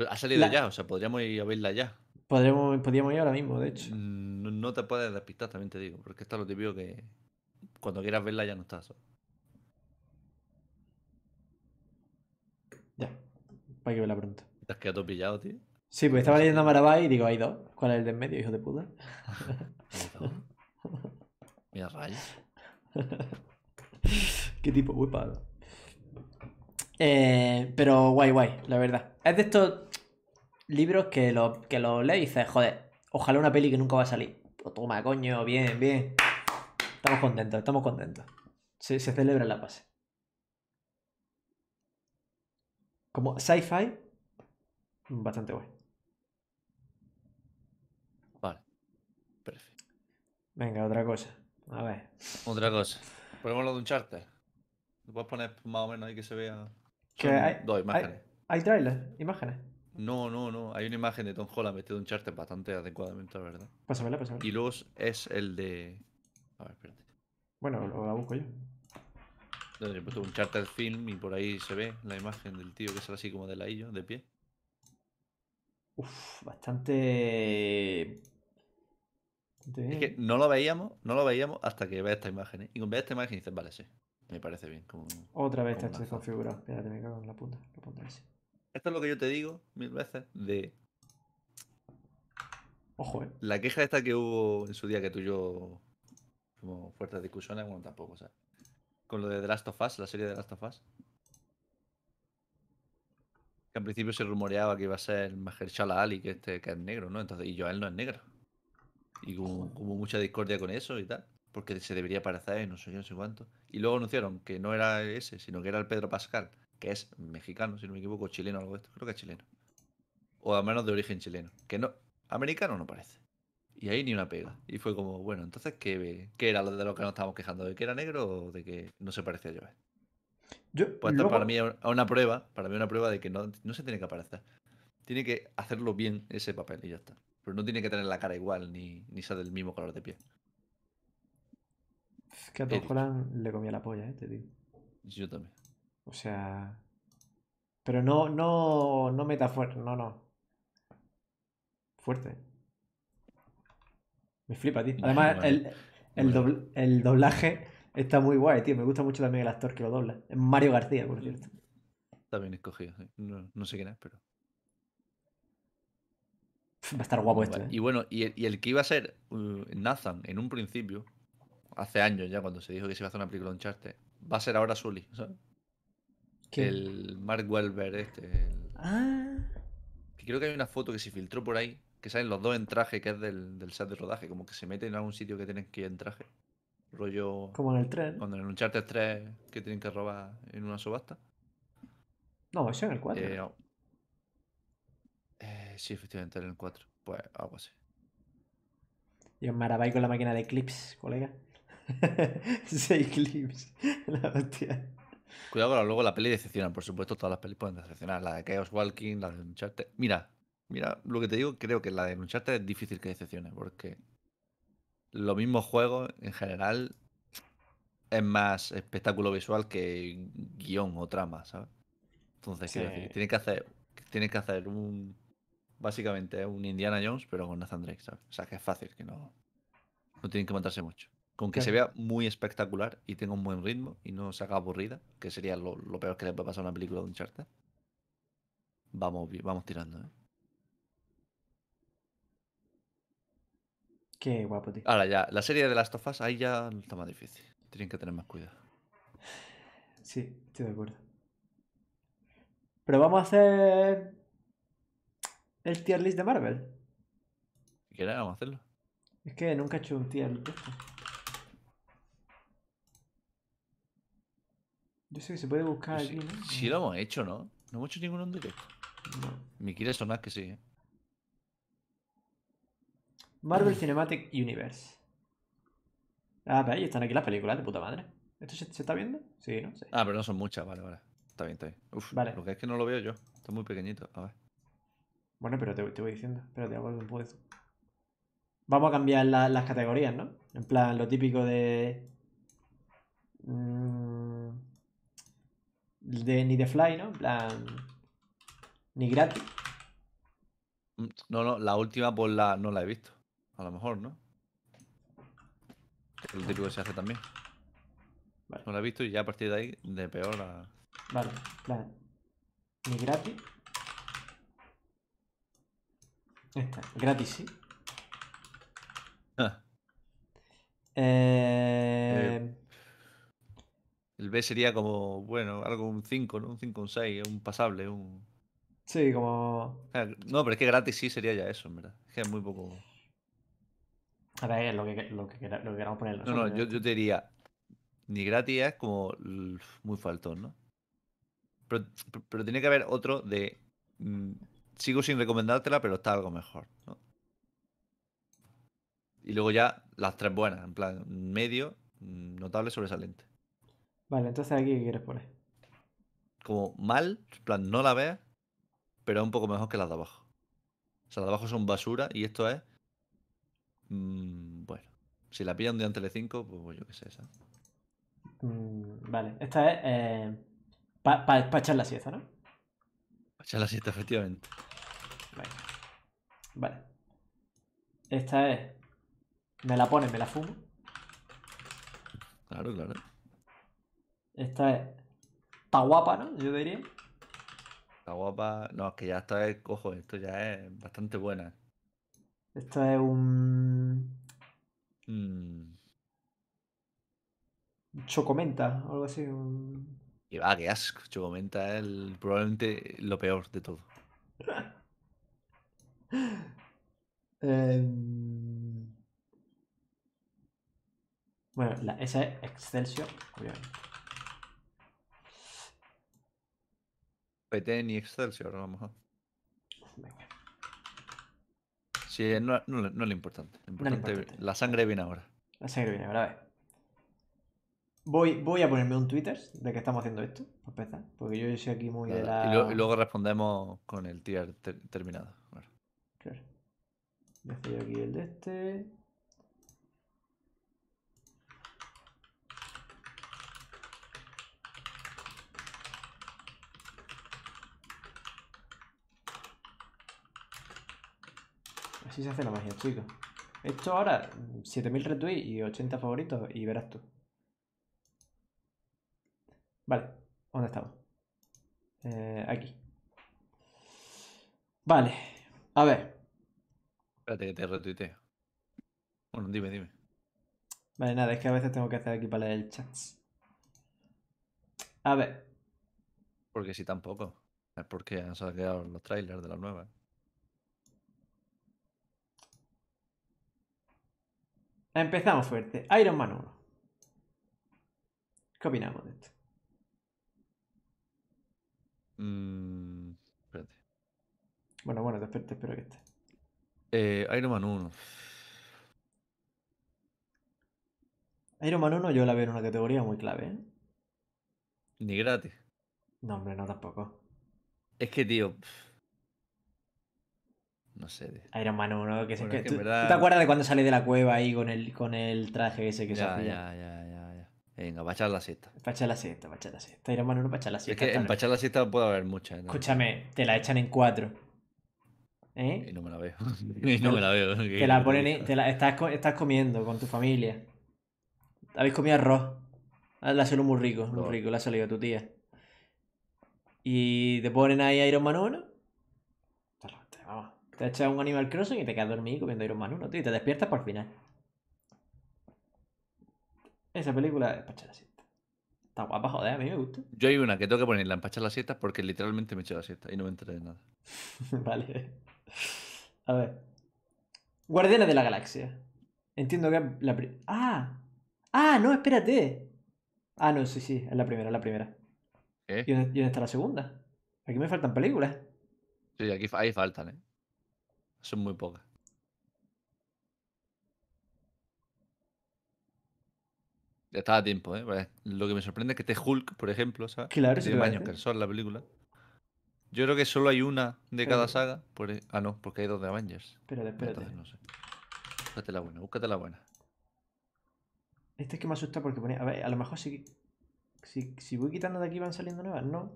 Ha salido ya, o sea, podríamos ir a verla ya. Podríamos ir ahora mismo, de hecho. No te puedes despistar, también te digo, porque está lo típico que cuando quieras verla ya no estás solo. Ya, para que verla pronto. ¿Te has quedado pillado, tío? Sí, pues estaba leyendo a Maravai y digo, hay dos. ¿Cuál es el del medio, hijo de puta? Mira, rayos. Qué tipo, muy palo. Pero guay, la verdad. Es de estos libros que lo lees y dices, joder, ojalá una peli que nunca va a salir. Pues toma, coño, bien. Estamos contentos. Se celebra la pase. Como sci-fi, bastante guay. Vale, perfecto. Venga, otra cosa. A ver. Otra cosa. Ponemos lo de Uncharted. Lo puedes poner más o menos ahí que se vea. Dos imágenes. ¿Hay trailer? ¿Imágenes? No. Hay una imagen de Tom Holland vestido de Uncharted bastante adecuadamente, la verdad. Pásamela. Y luego es el de... A ver, espérate. Bueno, lo busco yo. Entonces, he puesto Uncharted Film y por ahí se ve la imagen del tío que sale así como de ladillo, de pie. Uf, bastante... Es que no lo veíamos hasta que veas esta imagen, ¿eh? Y con ver esta imagen dices, vale, sí, me parece bien. Como, otra vez está desconfigurado. Espérate, me cago en la punta. Lo pondré así. Esto es lo que yo te digo mil veces de... Ojo, La queja esta que hubo en su día que tú y yo como fuertes discusiones, bueno, tampoco, o sea, con lo de The Last of Us, la serie de The Last of Us. Que al principio se rumoreaba que iba a ser Mahershala Ali, que es negro, ¿no? Entonces, y Joel no es negro. Y como mucha discordia con eso y tal, porque se debería parecer, no sé cuánto. Y luego anunciaron que no era ese, sino que era el Pedro Pascal, que es mexicano, si no me equivoco, chileno o algo de esto. Creo que es chileno. O al menos de origen chileno. Que no, americano no parece. Y ahí ni una pega. Y fue como, bueno, entonces, ¿qué era lo de lo que nos estábamos quejando? ¿De que era negro o de que no se parecía a Joel? Pues esto para mí es una prueba de que no se tiene que parecer. Tiene que hacerlo bien ese papel y ya está. Pero no tiene que tener la cara igual, ni ser del mismo color de piel. Es que a Tom Holland le comía la polla, te digo. Yo también. O sea... Pero no meta fuerte, no. Fuerte. Me flipa, tío. Además, no, el doblaje está muy guay, tío. Me gusta mucho también el actor que lo dobla. Es Mario García, por cierto. Está bien escogido. No sé quién es, pero... Va a estar guapo esto, ¿eh? Y bueno, y el que iba a ser Nathan en un principio, hace años ya cuando se dijo que se iba a hacer una película de Uncharted, va a ser ahora Sully, ¿sabes? ¿Qué? El Mark Wahlberg Que creo que hay una foto que se filtró por ahí, que salen los dos en traje, que es del set de rodaje, como que se meten en algún sitio que tienen que ir en traje. Rollo... Como en el 3. Cuando en el Uncharted 3 que tienen que robar en una subasta. No, eso en el 4. Sí, efectivamente, en el 4. Pues algo así. Y en Maravai con la máquina de clips, colega. 6 clips. La hostia. Cuidado, pero luego la peli decepciona. Por supuesto, todas las pelis pueden decepcionar. La de Chaos Walking, la de Uncharted. Mira, lo que te digo, creo que la de Uncharted es difícil que decepcione. Porque los mismos juegos, en general, es más espectáculo visual que guión o trama, ¿sabes? Entonces, quiero decir, tienes que hacer un... Básicamente es un Indiana Jones, pero con Nathan Drake, ¿sabes? O sea, que es fácil, que no tienen que matarse mucho. Con que se vea muy espectacular y tenga un buen ritmo y no se haga aburrida, que sería lo peor que le puede pasar a una película de Uncharted. Vamos tirando, ¿eh? Qué guapo, tío. Ahora ya, la serie de Last of Us, ahí ya está más difícil. Tienen que tener más cuidado. Sí, estoy de acuerdo. Pero vamos a hacer... ¿El tier list de Marvel? Si quieres, vamos a hacerlo. Es que nunca he hecho un tier list. Yo sé que se puede buscar aquí, ¿no? Sí lo hemos hecho, ¿no? No hemos hecho ninguno en directo. No. Me quiere sonar que sí, ¿eh? Marvel Cinematic Universe. Ah, pero ahí están aquí las películas, de puta madre. ¿Esto se está viendo? Sí, ¿no? Sí. Ah, pero no son muchas, vale. Está bien. Uf, vale. Lo que es que no lo veo yo. Está muy pequeñito, a ver. Bueno, pero te voy diciendo. Espérate, hago un poco de eso. Vamos a cambiar las categorías, ¿no? En plan, lo típico de ni de fly, ¿no? En plan, ni gratis. No, no, la última por la no la he visto. A lo mejor, ¿no? El típico que se hace también. Vale. No la he visto y ya a partir de ahí, de peor a... Vale, plan, ni gratis. Esta, gratis, sí. El B sería como, bueno, algo un 5, ¿no? Un 5, un 6, un pasable, un... Sí, como... No, pero es que gratis sí sería ya eso, en verdad. Es que es muy poco... A ver, es lo que queramos poner. No, no, yo te diría, ni gratis es como muy faltón, ¿no? Pero tiene que haber otro de... sigo sin recomendártela, pero está algo mejor, ¿no? Y luego ya las tres buenas, en plan medio, notable, sobresaliente. Vale, entonces aquí ¿qué quieres poner? Como mal, en plan no la veas, pero un poco mejor que las de abajo. O sea, las de abajo son basura y esto es... bueno, si la pillan de antes de 5, pues yo qué sé, esa. Vale, esta es para echar la siesta, ¿no? Para echar la siesta, efectivamente. Vale. Vale. Esta es... Me la pone, me la fumo. Claro, claro. Esta es... Está guapa, ¿no? Yo diría. Está guapa... No, es que ya esta es... Cojo, esto ya es bastante buena. Esto es un... Chocomenta o algo así. Y va, qué asco. Chocomenta es probablemente lo peor de todo. Bueno, esa es Excelsior, obviamente. PT ni Excelsior, a lo mejor. Venga. Sí, no es lo importante. Lo importante, no es importante. La sangre viene ahora. La sangre viene ahora, a ver. Voy a ponerme un Twitter de que estamos haciendo esto, para empezar, porque yo soy aquí muy de la... Y luego respondemos con el tier terminado. Bueno. Claro. Me estoy aquí el de este... Así se hace la magia, chicos. Esto ahora, 7000 retweets y 80 favoritos y verás tú. Vale, ¿dónde estamos? Aquí. Vale, a ver. Espérate que te retuiteo. Bueno, dime. Vale, nada, es que a veces tengo que hacer aquí para leer el chat. A ver. Porque si tampoco. Es porque han sacado los trailers de las nuevas. Empezamos fuerte. Iron Man 1. ¿Qué opinamos de esto? Espérate. Bueno, te espero que esté. Iron Man 1. Iron Man 1 yo la veo en una categoría muy clave, ¿eh? Ni gratis. No, hombre, no tampoco. Es que, tío... No sé. Tío. Iron Man 1, que, bueno, es que ¿tú, verdad... ¿tú te acuerdas de cuando salí de la cueva ahí con el traje ese que se hacía? Ya. Venga, va a echar la siesta. Va a echar la siesta. Iron Man 1 va a echar la siesta. Es que en va a echar la siesta puede haber muchas. ¿No? Escúchame, te la echan en 4. ¿Eh? Y no me la veo. Te la ponen en, estás comiendo con tu familia. Habéis comido arroz. Le ha salido muy rico, le ha salido a tu tía. Y te ponen ahí Iron Man 1. Te echas un Animal Crossing y te quedas dormido comiendo Iron Man 1, tío, y te despiertas por el final. Esa película es pachar la siesta. Está guapa, joder, a mí me gusta. Yo hay una que tengo que ponerla en pachar la siesta porque literalmente me eché la siesta y no me enteré de nada. Vale. A ver. Guardiana de la Galaxia. Entiendo que es la primera. ¡Ah! ¡Ah, no, espérate! Ah, no, sí, es la primera. ¿Qué? ¿Y dónde está la segunda? Aquí me faltan películas. Sí, aquí ahí faltan, ¿eh? Son muy pocas. Ya estaba a tiempo, ¿eh? Lo que me sorprende es que esté Hulk, por ejemplo, ¿sabes? Claro, sí. Tiene años que son la película. Yo creo que solo hay una de cada saga. Ah, no, porque hay dos de Avengers. Espérate. Entonces, no sé. Búscate la buena, búscate la buena. Este es que me asusta porque ponía... A ver, a lo mejor si voy quitando de aquí van saliendo nuevas, ¿no?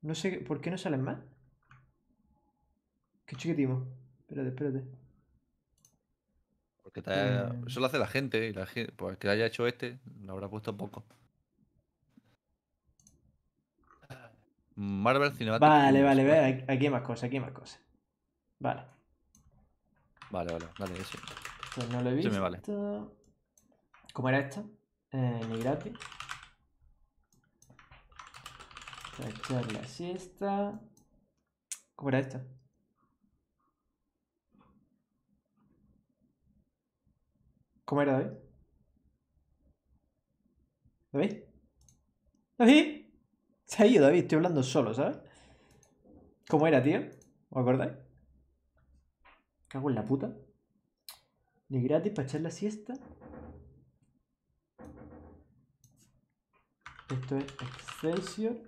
No sé, ¿por qué no salen más? Qué chiquitimo. Espérate, espérate. Porque eso lo hace la gente, y la gente, pues el que haya hecho este, lo habrá puesto poco. Marvel Cinematic. Vale, vale, ve, aquí hay más cosas, aquí hay más cosas. Vale. Vale, vale, vale, eso. Pues no lo he visto. Sí me vale. ¿Cómo era esto? Ni gratis. Para echar la siesta. ¿Cómo era esto? ¿Cómo era, David? ¿David? ¿David? Se ha ido, David. Estoy hablando solo, ¿sabes? ¿Cómo era, tío? ¿Os acordáis? Cago en la puta. Ni gratis para echar la siesta. Esto es Excelsior.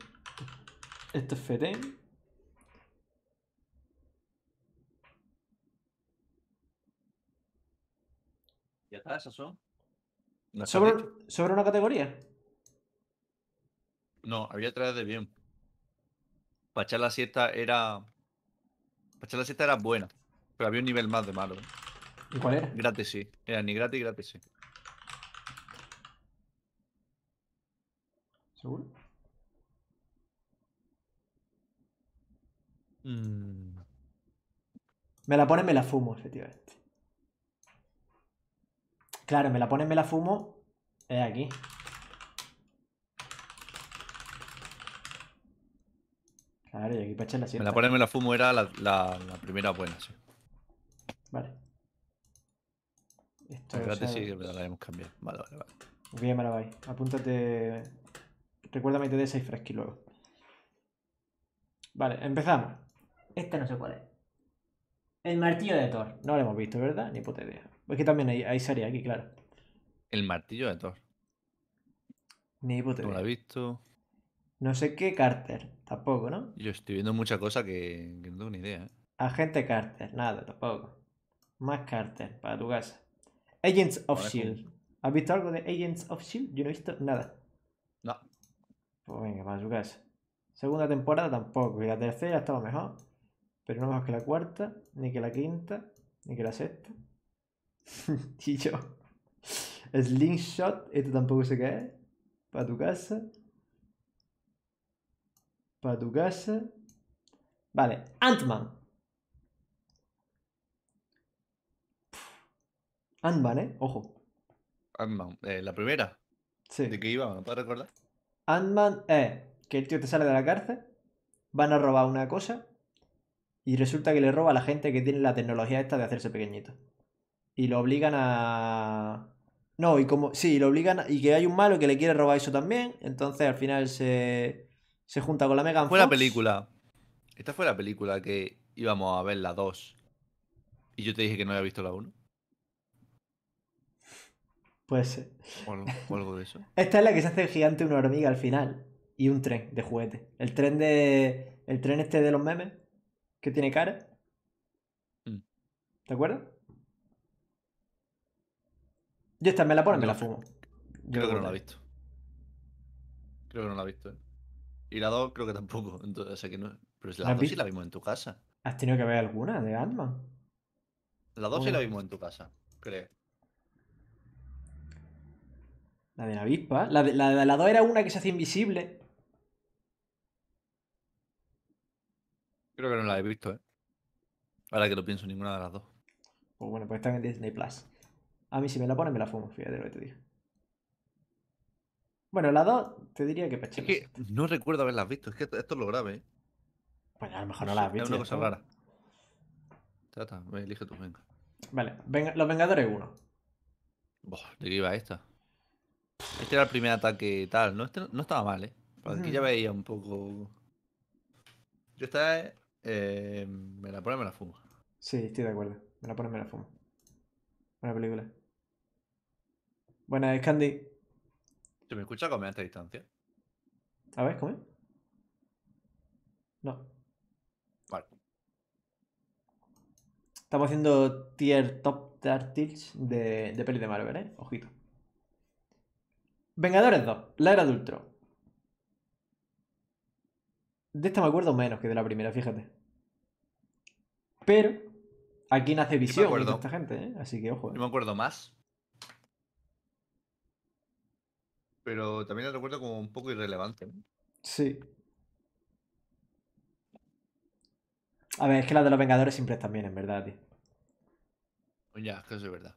Esto es Fetén. Ya está, esas son. ¿Sobre una categoría? No, había tres de bien. Para echar la siesta era... Para echar la siesta era buena, pero había un nivel más de malo. ¿Y cuál era? Gratis sí. Era ni gratis, gratis sí. ¿Seguro? Me la ponen, me la fumo, efectivamente. Claro, me la ponen, me la fumo. Es aquí. Claro, y aquí para echar la siesta. Me la ponen, me la fumo era la primera buena, sí. Vale. Esto es. Espérate, sí, la hemos cambiado. Vale, vale, vale. Ok, Maravai. Apúntate. Recuérdame que te dé 6 fresqui luego. Vale, empezamos. Este no sé cuál es. El martillo de Thor. No lo hemos visto, ¿verdad? Ni puta idea. Es que también hay serie aquí, claro. El martillo de Thor. Ni puta idea. No lo he visto. No sé qué Carter, tampoco, ¿no? Yo estoy viendo mucha cosa que no tengo ni idea, ¿eh? Agente Carter, nada, tampoco. Más Carter, para tu casa. Agents of S.H.I.E.L.D. ¿Has visto algo de Agents of S.H.I.E.L.D.? Yo no he visto nada. No. Pues venga, para su casa. Segunda temporada tampoco. Y la tercera estaba mejor. Pero no mejor que la cuarta, ni que la quinta, ni que la sexta. Y yo. Slingshot, esto tampoco sé qué es. Para tu casa. Para tu casa. Vale, Ant-Man. Ant-Man, ojo. Ant-Man, la primera. Sí. ¿De qué iba? ¿Me puedo recordar? Ant-Man es que el tío te sale de la cárcel, van a robar una cosa y resulta que le roba a la gente que tiene la tecnología esta de hacerse pequeñito. Y lo obligan a... No, y como... Sí, lo obligan a... Y que hay un malo que le quiere robar eso también, entonces al final se junta con la Megan Fox. Fue la película. Esta fue la película que íbamos a ver la 2 y yo te dije que no había visto la 1. Puede ser. O algo de eso. Esta es la que se hace el gigante una hormiga al final. Y un tren de juguete. El tren este de los memes. Que tiene cara. ¿Te acuerdas? Yo esta me la ponen, no, me la fumo. Creo que no la he visto. Creo que no la he visto, ¿eh? Y la 2 creo que tampoco. Entonces, o sea que no... Pero si la 2 sí la vimos en tu casa. ¿Has tenido que ver alguna de Ant-Man? La 2 sí la vimos en tu casa, creo. La de la avispa. La de la 2 era una que se hace invisible. Creo que no la he visto, ¿eh? Ahora que lo pienso, ninguna de las dos. Pues bueno, pues están en Disney Plus. A mí si me la ponen, me la fumo. Fíjate lo que te digo. Bueno, la 2 te diría que peché. Es que no recuerdo haberlas visto. Es que esto es lo grave, ¿eh? Bueno, a lo mejor no las has visto. Es una cosa rara. Trata, elige tú, venga. Vale, los Vengadores 1. ¿De qué iba esta? Este era el primer ataque tal, ¿no? Este no estaba mal, ¿eh? Porque aquí ya veía un poco... Yo esta es... me la pone, me la fumo. Sí, estoy de acuerdo. Me la pone, me la fumo. Buena película. Buena, Candy. ¿Se me escucha comer a esta distancia? A ver, ¿come? No. Vale. Estamos haciendo tier top tiers de pelis de Marvel, ¿eh? Ojito. Vengadores 2, la era de Ultron. De esta me acuerdo menos que de la primera, fíjate. Pero aquí nace Visión de esta gente, ¿eh? Así que ojo. Yo me acuerdo más. Pero también la recuerdo como un poco irrelevante. Sí. A ver, es que las de los Vengadores siempre están bien, en verdad, tío. Ya, es que eso es verdad.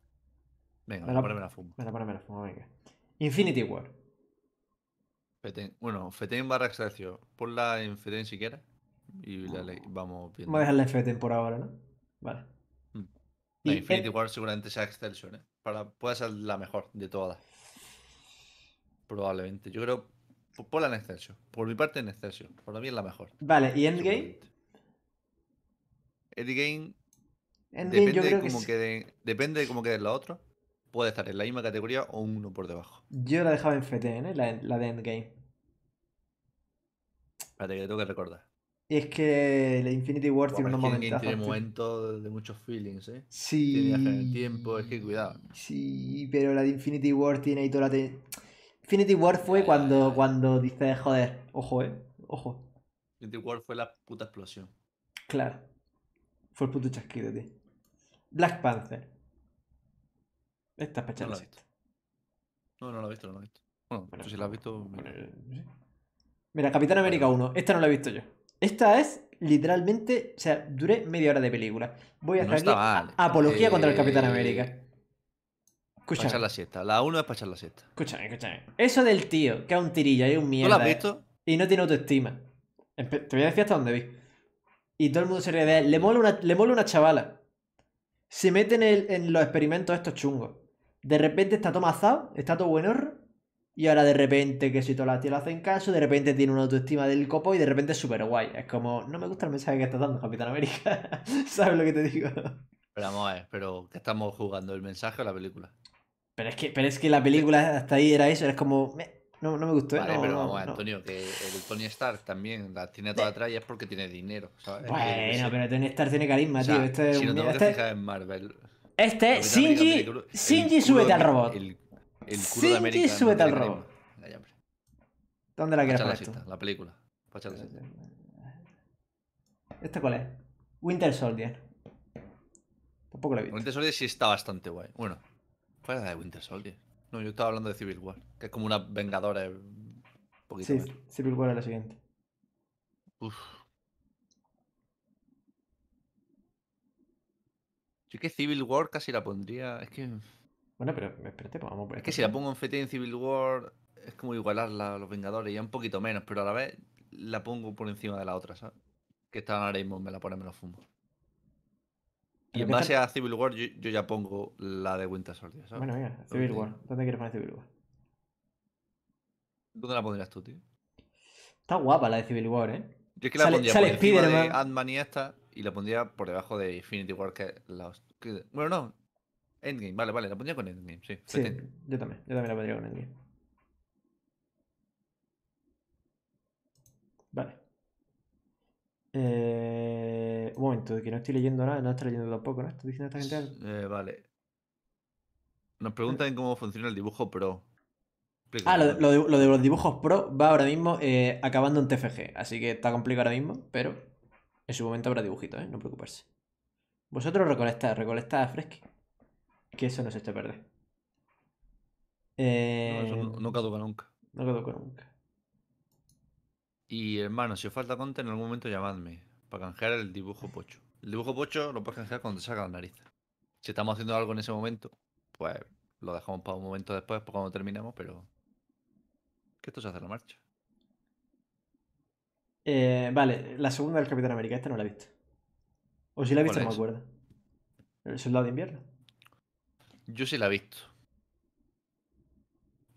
Venga, poneme la fuma, venga. Infinity War. Bueno, Feten barra Extracio. Ponla en Feten si quieres. Y vamos viendo. Vamos a dejarla en Feten por ahora, ¿no? Vale. La Infinity War seguramente sea Excelsior, ¿eh? Puede ser la mejor de todas. Probablemente. Yo creo. Ponla en Excelsior. Por mi parte, en Excelsior. Por mí es la mejor. Vale, ¿y Endgame? Endgame depende, yo creo que depende de cómo queden los otros. Puede estar en la misma categoría o uno por debajo. Yo la dejaba en FTN, ¿eh? La de Endgame. Espérate, que tengo que recordar. Y es que la Infinity War tiene unos momentos. Tiene momentos de muchos feelings, ¿eh? Sí. Tiene viaje en el tiempo, es que cuidado. Sí, pero la de Infinity War tiene ahí toda la. Infinity War fue cuando dices, joder, ojo, ¿eh? Ojo. Infinity War fue la puta explosión. Claro. Fue el puto chasquido, tío. Black Panther. Esta es pechada. No la he visto. Bueno, si la has visto... Mira, Capitán América 1. Esta no la he visto yo. Esta es literalmente... O sea, duré media hora de película. Voy a hacer aquí apología contra el Capitán América. Escúchame. Para echar la siesta. La 1 es para echar la siesta. Escúchame. Eso del tío, que es un tirilla, es un mierda. ¿No la has visto? Y no tiene autoestima. Te voy a decir hasta dónde vi. Y todo el mundo se ríe de él. Le mola una chavala. Se mete en los experimentos estos chungos. De repente está todo mazado, está todo buenorro. Y ahora de repente, que si todas las tías le hacen caso, de repente tiene una autoestima del copo y de repente es súper guay. Es como, no me gusta el mensaje que estás dando, Capitán América. ¿Sabes lo que te digo? Pero vamos a ver, pero ¿qué estamos jugando? ¿El mensaje o la película? Pero es que la película hasta ahí era eso, era como... No me gustó. Vale, pero vamos, Antonio, que el Tony Stark también la tiene toda atrás y es porque tiene dinero, ¿sabes? Bueno, pero Tony Stark tiene carisma, o sea, tío. Este es si un... no te fijas en Marvel. Este es Shinji, súbete al robot. El culo de América. Shinji, súbete al robot. ¿Dónde la quieres poner tú? La película. ¿Esta cuál es? Winter Soldier. Tampoco la he visto. Winter Soldier sí está bastante guay. Bueno, fuera de Winter Soldier. No, yo estaba hablando de Civil War, que es como una Vengadora un poquito. Sí, mal. Civil War es la siguiente. Uff. Yo que Civil War casi la pondría... Es que... Bueno, pero espérate, pues vamos a... Es que si la pongo en FT en Civil War es como igualarla a los Vengadores, ya un poquito menos, pero a la vez la pongo por encima de la otra, ¿sabes? Que estaban ahora mismo, me la ponen, me lo fumo. Y en base a Civil War yo ya pongo la de Winter Soldier, ¿sabes? Bueno, mira, Civil War. ¿Dónde quieres poner Civil War? ¿Dónde la pondrías tú, tío? Está guapa la de Civil War, ¿eh? Yo es que la pondría por encima de Ant-Man y esta, y la pondría por debajo de Infinity War, que la... Bueno, no. Endgame, vale, la pondría con Endgame, sí. Sí, yo también la pondría con Endgame. Vale. Un momento, que no estoy leyendo nada, no estoy leyendo tampoco, ¿no? ¿Estás diciendo a esta gente algo? Vale. Nos preguntan cómo funciona el dibujo pro. Ah, lo de los dibujos pro va ahora mismo acabando en TFG, así que está complicado ahora mismo, pero en su momento habrá dibujitos, ¿eh? No preocuparse. Vosotros recolectad fresqui. Que eso no se echa a perder. No, eso no caduca nunca. No caduca nunca. Y hermano, si os falta content en algún momento llamadme para canjear el dibujo pocho. El dibujo pocho lo puedes canjear cuando te saca la nariz. Si estamos haciendo algo en ese momento, pues lo dejamos para un momento después, para cuando terminamos, pero... Que esto se hace en la marcha. Vale, la segunda del Capitán América, esta no la he visto. O si la he visto, no me acuerdo. ¿El Soldado de Invierno? Yo sí la he visto.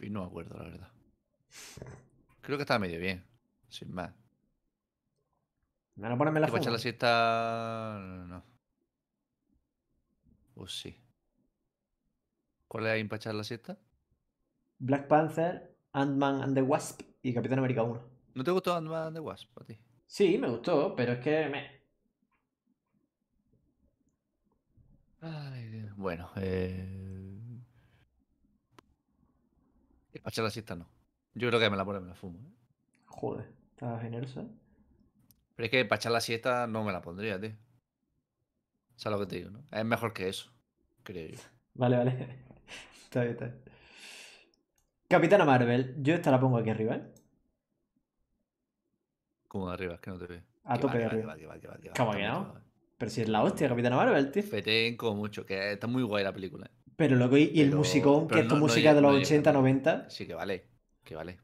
Y no me acuerdo, la verdad. Creo que estaba medio bien. Sin más. ¿Me van a ponerme la foto? ¿Voy a echar la siesta? No. O sí. ¿Cuál es ahí para echar la siesta? Black Panther, Ant-Man and the Wasp y Capitán América 1. ¿No te gustó Ant-Man and the Wasp a ti? Sí, me gustó, pero es que me... Ay, bueno, despachar la siesta no. Yo creo que me la fumo, ¿eh? Joder, estás generoso, ¿eh? Pero es que para echar la siesta no me la pondría, tío. ¿Sabes lo que te digo, no? Es mejor que eso, creo yo. Vale. Está bien, está bien. Capitana Marvel, yo esta la pongo aquí arriba, ¿eh? ¿Cómo de arriba? Es que no te veo. A tope de arriba. ¿Cómo ha quedado? Pero si es la hostia, Capitana Marvel, tío. Fetenco mucho, que está muy guay la película, ¿eh? Pero loco, y el musicón, que es tu música de los 80, 90. Sí, que vale,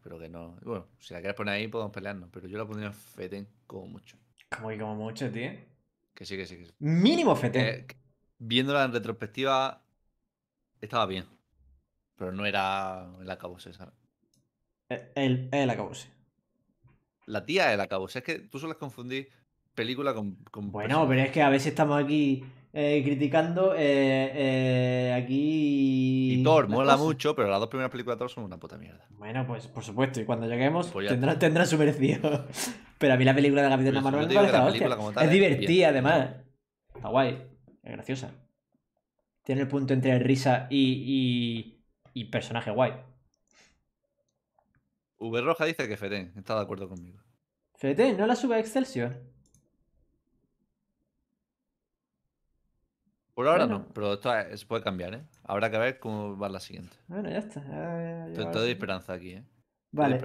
pero que no. Bueno, si la quieres poner ahí, podemos pelearnos. Pero yo la pondría fetenco mucho. ¿Cómo que como mucho, tío? Que sí, que sí, que sí. Mínimo feten. Viéndola en retrospectiva, estaba bien. Pero no era el acabose, ¿sabes? El acabose. La tía es el acabose. Es que tú sueles confundir película con bueno, personas. Pero es que a veces estamos aquí criticando aquí... Y Thor mola mucho, pero las dos primeras películas de Thor son una puta mierda. Bueno, pues por supuesto. Y cuando lleguemos pues tendrán su merecido. Pero a mí la película de Capitana Marvel me parece la hostia. Es divertida, además. Está guay. Es graciosa. Tiene el punto entre risa y personaje guay. V Roja dice que Feten está de acuerdo conmigo. Feten, no la suba a Excelsior. Por ahora bueno. No, pero esto se puede cambiar, ¿eh? Habrá que ver cómo va la siguiente. Bueno, ya está. Te doy esperanza aquí, ¿eh? Vale.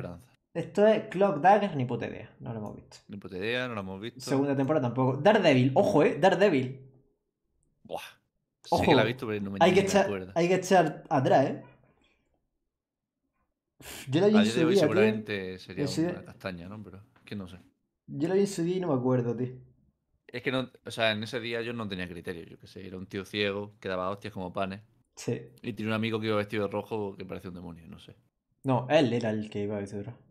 Esto es Clock Dagger, ni puta idea. No lo hemos visto. Ni puta idea, no lo hemos visto. Segunda temporada tampoco. Daredevil, ojo, ¿eh? Daredevil. Buah. Ojo, sé que la he visto, pero no me acuerdo. Hay que echar atrás, ¿eh? Yo la vi en su día, seguramente sería una castaña, ¿no? Pero es que no sé. Yo la vi en su día y no me acuerdo, tío. Es que no, o sea, en ese día yo no tenía criterio, yo qué sé. Era un tío ciego que daba hostias como panes. Sí. Y tenía un amigo que iba vestido de rojo que parecía un demonio, no sé. No, él era el que iba vestido de rojo.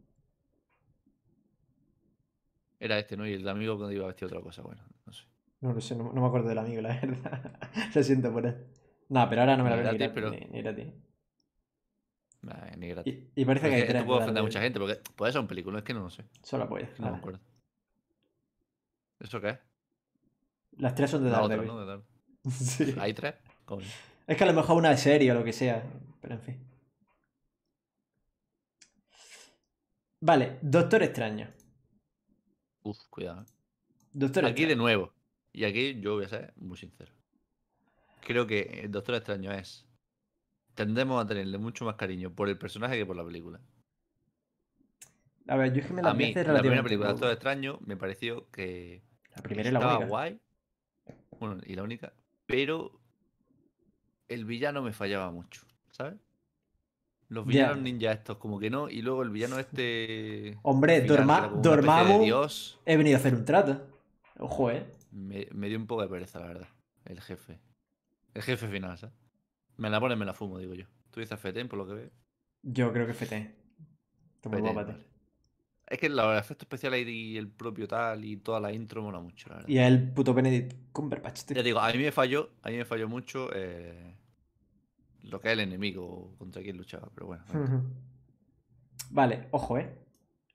Era este, ¿no? Y el amigo que iba vestido de otra cosa, bueno, no sé. No lo sé, no me acuerdo del amigo, la verdad. Lo siento por él. No, pero ahora no me la veo ni gratis. Nah, ni gratis. Y parece porque que hay tres. No puedo ofender a mucha gente, porque puede ser un película, es que no lo sé. Solo puede. No me acuerdo. ¿Eso qué es? Las tres son de Daredevil. ¿No? Sí. ¿Hay tres? ¿Cómo? Es que a lo mejor una de serie o lo que sea, pero en fin. Vale, Doctor Extraño. Uf, cuidado. Doctor Aquí Extraño. De nuevo. Y aquí yo voy a ser muy sincero. Creo que el Doctor Extraño es... Tendemos a tenerle mucho más cariño por el personaje que por la película. A ver, yo es que me la vi hace relativamente. La primera película de Doctor Extraño me pareció que... La primera y la única. Estaba guay. Bueno, y la única. Pero el villano me fallaba mucho, ¿sabes? Los villanos ninja estos, como que no. Y luego el villano este... Hombre, Dormammu. He venido a hacer un trato. Ojo, ¿eh? Me dio un poco de pereza, la verdad. El jefe. El jefe final, ¿sabes? Me la pones, me la fumo, digo yo. Tú dices Feten, por lo que veo. Yo creo que Feten. Vale. Es que el efecto especial y el propio tal y toda la intro mola mucho, la verdad. Y el puto Benedict Cumberbatch. Ya digo, a mí me falló mucho lo que es el enemigo contra quien luchaba, pero bueno. Vale, ojo, ¿eh?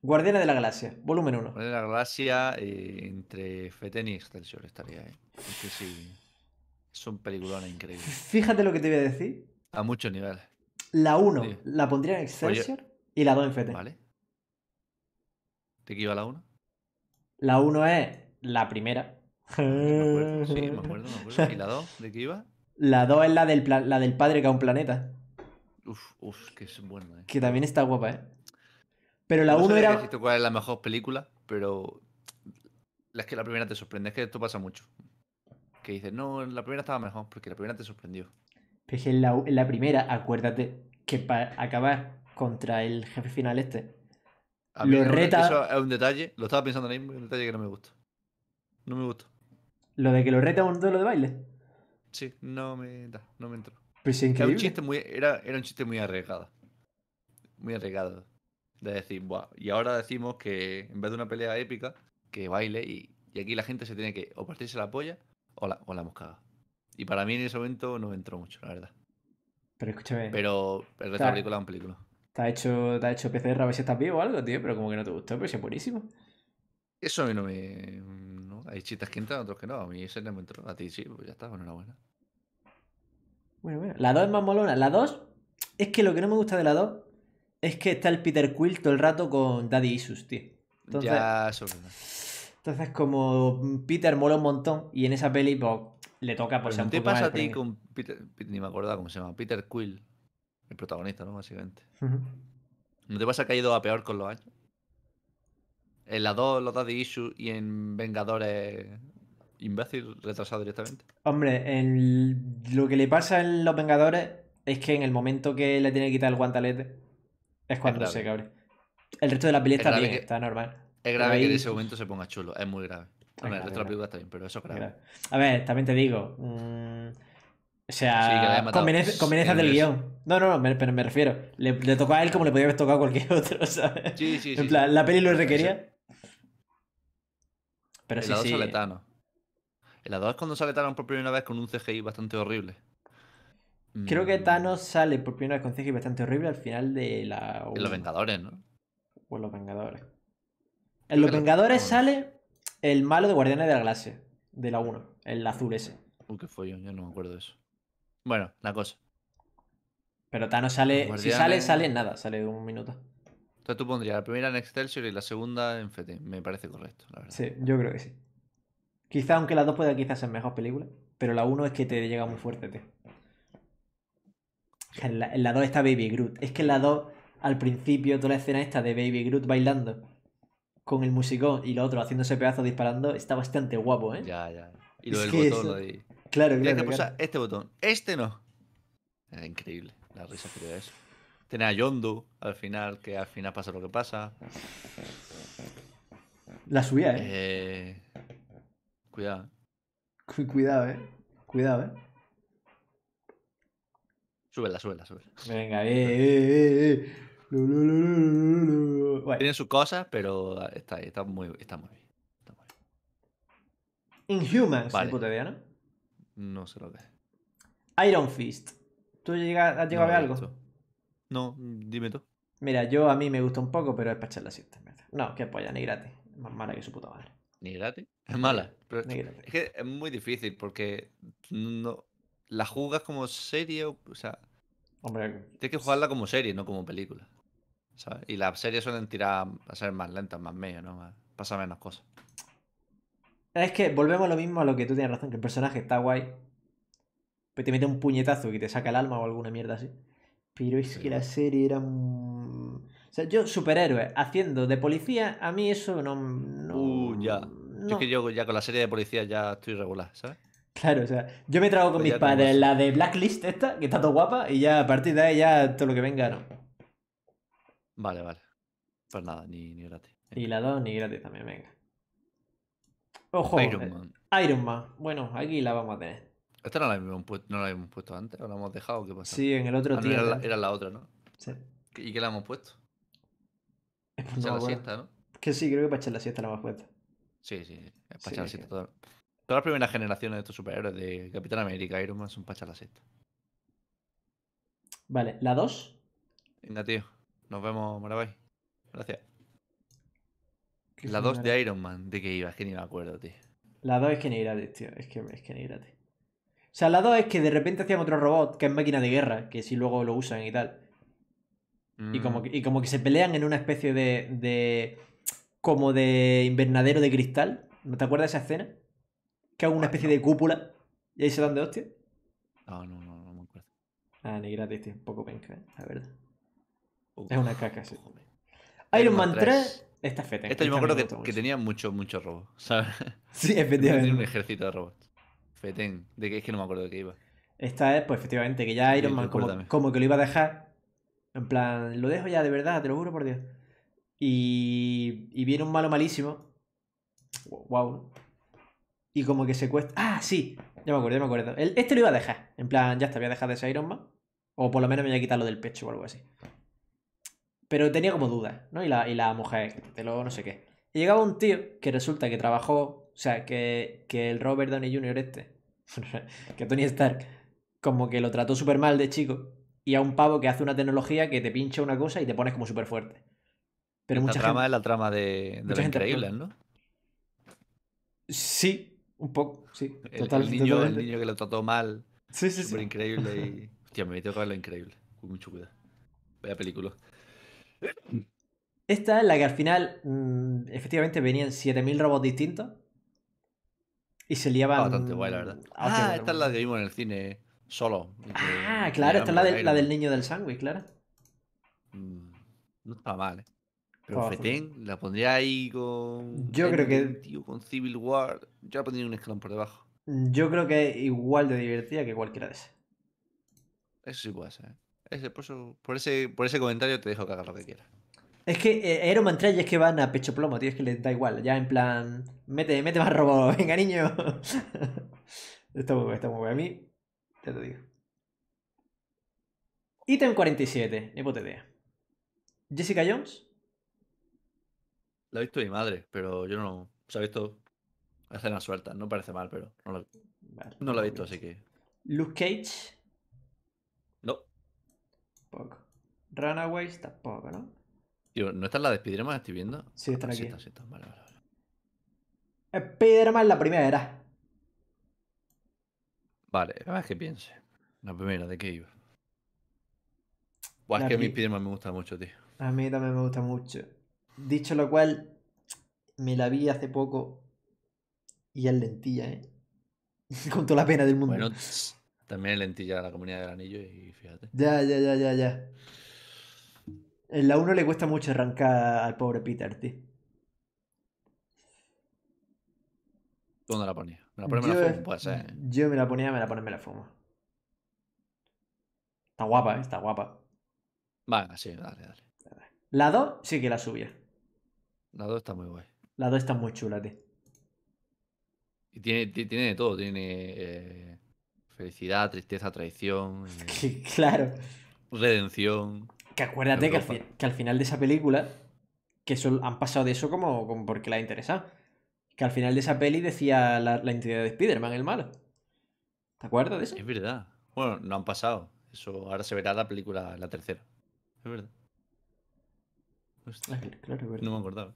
Guardiana de la Galaxia, volumen 1. Guardiana de la Galaxia, entre Feten y Excelsior estaría, ¿eh? Es que sí. Son peliculones increíbles. Fíjate lo que te voy a decir. A muchos niveles. La 1 sí. La pondría en Excelsior. Oye, y la 2 en Feten. Vale. ¿De qué iba la 1? La 1 es la primera. Me acuerdo. ¿Y la 2? ¿De qué iba? La 2 es la del padre que a un planeta. Uf, que es buena, ¿eh? Que también está guapa, ¿eh? Pero la 1 era... No sé cuál es la mejor película, pero... Es que la primera te sorprende. Es que esto pasa mucho. Que dices, no, la primera estaba mejor, porque la primera te sorprendió. Pero es que en la primera, acuérdate, que para acabar contra el jefe final este, lo reta... Eso es un detalle, lo estaba pensando ahora mismo, es un detalle que no me gusta. No me gusta. ¿Lo de que lo reta un duelo de baile? Sí, no me entró. Pero es increíble. Era un chiste muy arriesgado. Muy arriesgado. De decir, buah, y ahora decimos que en vez de una pelea épica, que baile, y aquí la gente se tiene que o partirse la polla o la hemos cagado. Y para mí en ese momento no me entró mucho, la verdad. Pero escúchame. Pero el resto de la película es un película. Te ha hecho PCR a ver si estás vivo o algo, tío. Pero como que no te gustó, pero sí es buenísimo. Eso a mí no me... No. Hay chistes que entran, otros que no. A mí ese no me entró. A ti sí, pues ya está, bueno, enhorabuena. Bueno. La 2 es más molona. La 2, es que lo que no me gusta de la 2 es que está el Peter Quill todo el rato con Daddy Issues, tío. Entonces, ya, entonces como Peter mola un montón y en esa peli pues, le toca por ser un poco más. ¿Qué pasa a ti con Peter? Ni me acordaba cómo se llama. Peter Quill, el protagonista, ¿no? Básicamente. ¿No te pasa que ha ido a peor con los años? En la 2 los Daddy Issues y en Vengadores imbécil retrasado directamente. Hombre, lo que le pasa en los Vengadores es que en el momento que le tiene que quitar el guantelete es cuando se cabre. El resto de la peli está bien, está normal. Es grave que en ese momento se ponga chulo, es muy grave. A ver, el resto de la película está bien, pero eso es grave. A ver, también te digo, o sea, conveniencias del guión. No, pero me refiero, le tocó a él como le podía haber tocado a cualquier otro, ¿sabes? Sí. En plan, la peli lo requería. Pero sí, sí. El A2 es cuando sale Thanos por primera vez con un CGI bastante horrible. Creo que Thanos sale por primera vez con CGI bastante horrible al final de la... En los Vengadores, ¿no? O en los Vengadores. En los Vengadores sale el malo de Guardiana de la Galaxia, de la 1, el azul ese. Uy, qué follón, yo no me acuerdo de eso. Bueno, la cosa. Pero Thanos sale... Guardiana... Si sale en nada, sale de un minuto. Entonces tú pondrías la primera en Excelsior y la segunda en FT. Me parece correcto, la verdad. Sí, yo creo que sí. Quizá, aunque las dos puedan quizás ser mejor películas, pero la 1 es que te llega muy fuerte, tío. En la 2 está Baby Groot. Es que en la 2, al principio, toda la escena esta de Baby Groot bailando con el musicón y lo otro haciéndose pedazo disparando, está bastante guapo, ¿eh? Ya. Y lo del botón, lo de... Claro. Que pulsar este botón. Este no. Era increíble la risa que era eso. Tenía a Yondu al final, que al final pasa lo que pasa. La subía, ¿eh? Cuidado. Cuidado, eh. Súbela. Venga, Bueno. Tiene sus cosas, pero está muy bien. Inhumans, vale. Puta idea, ¿no? No sé lo que es. Iron Fist. ¿Tú has llegado a ver algo? No, dime tú. Mira, a mí me gusta un poco, pero es para echar la siesta. No, qué polla, ni gratis. Más mala que su puta madre. Ni gratis. Es mala. Pero es que es muy difícil porque no la jugas como serie, o sea, hombre, tienes que jugarla como serie, no como película, ¿sabes? Y las series suelen tirar a ser más lentas, más medio, ¿no? Pasa menos cosas. Es que volvemos a lo mismo, a lo que tú tienes razón, que el personaje está guay, pero te mete un puñetazo que te saca el alma o alguna mierda así. Pero es que la serie era... O sea, yo superhéroe haciendo de policía, a mí eso no... No. Es que yo ya con la serie de policía ya estoy regular, ¿sabes? Claro, o sea, yo me trago con mis padres la de Blacklist esta, que está todo guapa, y ya a partir de ahí ya todo lo que venga, ¿no? Vale. Pues nada, ni gratis. Y la 2 ni gratis también, venga. Ojo, Iron Man. Bueno, aquí la vamos a tener. Esta no la habíamos puesto antes, ¿o la hemos dejado? ¿Qué pasa? Sí, en el otro tío. Era la otra, ¿no? Sí. ¿Y qué la hemos puesto? Es para echar la siesta, ¿no? Que sí, creo que para echar la siesta la hemos puesto. Sí, es para echar la siesta. Todas las primeras generaciones de estos superhéroes de Capitán América, Iron Man, son para echar la siesta. Vale, ¿la 2? Venga, tío. Nos vemos, Maravai. Gracias. La 2 de Iron Man, ¿de qué iba? Es que ni me acuerdo, tío. La 2 es que ni gratis, tío. Es que ni gratis. O sea, la 2 es que de repente hacían otro robot que es máquina de guerra, que sí luego lo usan y tal. Y como que se pelean en una especie de como de invernadero de cristal. ¿No te acuerdas de esa escena? Que hago una especie de cúpula y ahí se dan de hostia. No me acuerdo. Ni gratis, tío. Un poco penca, la verdad. Es una caca, sí. Iron Man 3. Esta es feta. Esta yo me acuerdo que tenía muchos robos, ¿sabes? Sí, efectivamente. Tenía un ejército de robots. Feten. De que es que no me acuerdo de qué iba. Esta es, pues efectivamente, que ya Iron Man como que lo iba a dejar. En plan, lo dejo ya, de verdad, te lo juro por Dios. Y viene un malo malísimo. Wow. Y como que secuestra... ¡Ah, sí! Ya me acuerdo. Este lo iba a dejar. En plan, ya está, voy a dejar de ser Iron Man. O por lo menos me voy a quitarlo del pecho o algo así. Pero tenía como dudas, ¿no? Y la mujer, de lo no sé qué. Y llegaba un tío que resulta que trabajó... O sea, que el Robert Downey Jr. que Tony Stark, como que lo trató súper mal de chico. Y a un pavo que hace una tecnología que te pincha una cosa y te pones como súper fuerte. Pero mucha gente... es la trama de los Increíbles, ¿no? Sí. Un poco, sí. El niño que lo trató mal Sí. Súper increíble y... Hostia, me metí a lo increíble. Con mucho cuidado. Vaya película. Esta es la que al final, efectivamente, venían 7.000 robots distintos. Y se liaban... Bastante guay, la verdad. Esta es la que vimos en el cine solo. Claro, esta es la del niño del sándwich, claro. No está mal, ¿eh? Pero Fetén la pondría ahí con... Yo creo que... Tío, con Civil War. Yo la pondría un escalón por debajo. Yo creo que es igual de divertida que cualquiera de esas. Eso sí puede ser. Ese, por ese comentario te dejo cagar lo que quieras. Es que Iron Man 3 es que van a pecho plomo, tío. Es que les da igual. Ya en plan... Mete más robots. Venga, niño. Está muy bien. A mí... Ya te digo. Ítem 47. Hipotetea. Jessica Jones. La ha visto mi madre, pero yo no... Se ha visto... Escenas sueltas. No parece mal, pero... No la he visto, así que... Luke Cage. No. Poco. Runaways tampoco, ¿no? Tío, ¿no está la de Spider-Man? ¿Estoy viendo? Sí, están aquí. Sí está. Vale. Spider-Man la primera era. Vale, a ver qué piense. La primera, ¿de qué iba? Buah, es que a mí Spider-Man me gusta mucho, tío. A mí también me gusta mucho. Dicho lo cual, me la vi hace poco y es lentilla, ¿eh? Con toda la pena del mundo. Bueno, también es lentilla la comunidad del anillo y fíjate. Ya. En la 1 le cuesta mucho arrancar al pobre Peter, tío. ¿Dónde la ponía? ¿Me la fumo? Puede ser. Yo me la ponía, me la fumo. Está guapa, ¿eh? Está guapa. Vale, sí, dale. La 2 sí que la subía. La 2 está muy guay. La 2 está muy chula, tío. Y tiene de todo. Tiene felicidad, tristeza, traición. Claro. Redención. Que acuérdate que al final de esa película, que han pasado de eso como porque la ha interesado. Que al final de esa peli decía la identidad de Spider-Man, el malo. ¿Te acuerdas de eso? Es verdad. Bueno, no han pasado. Eso ahora se verá la película, la tercera. Es verdad. Hostia, claro, es verdad. No me acordaba.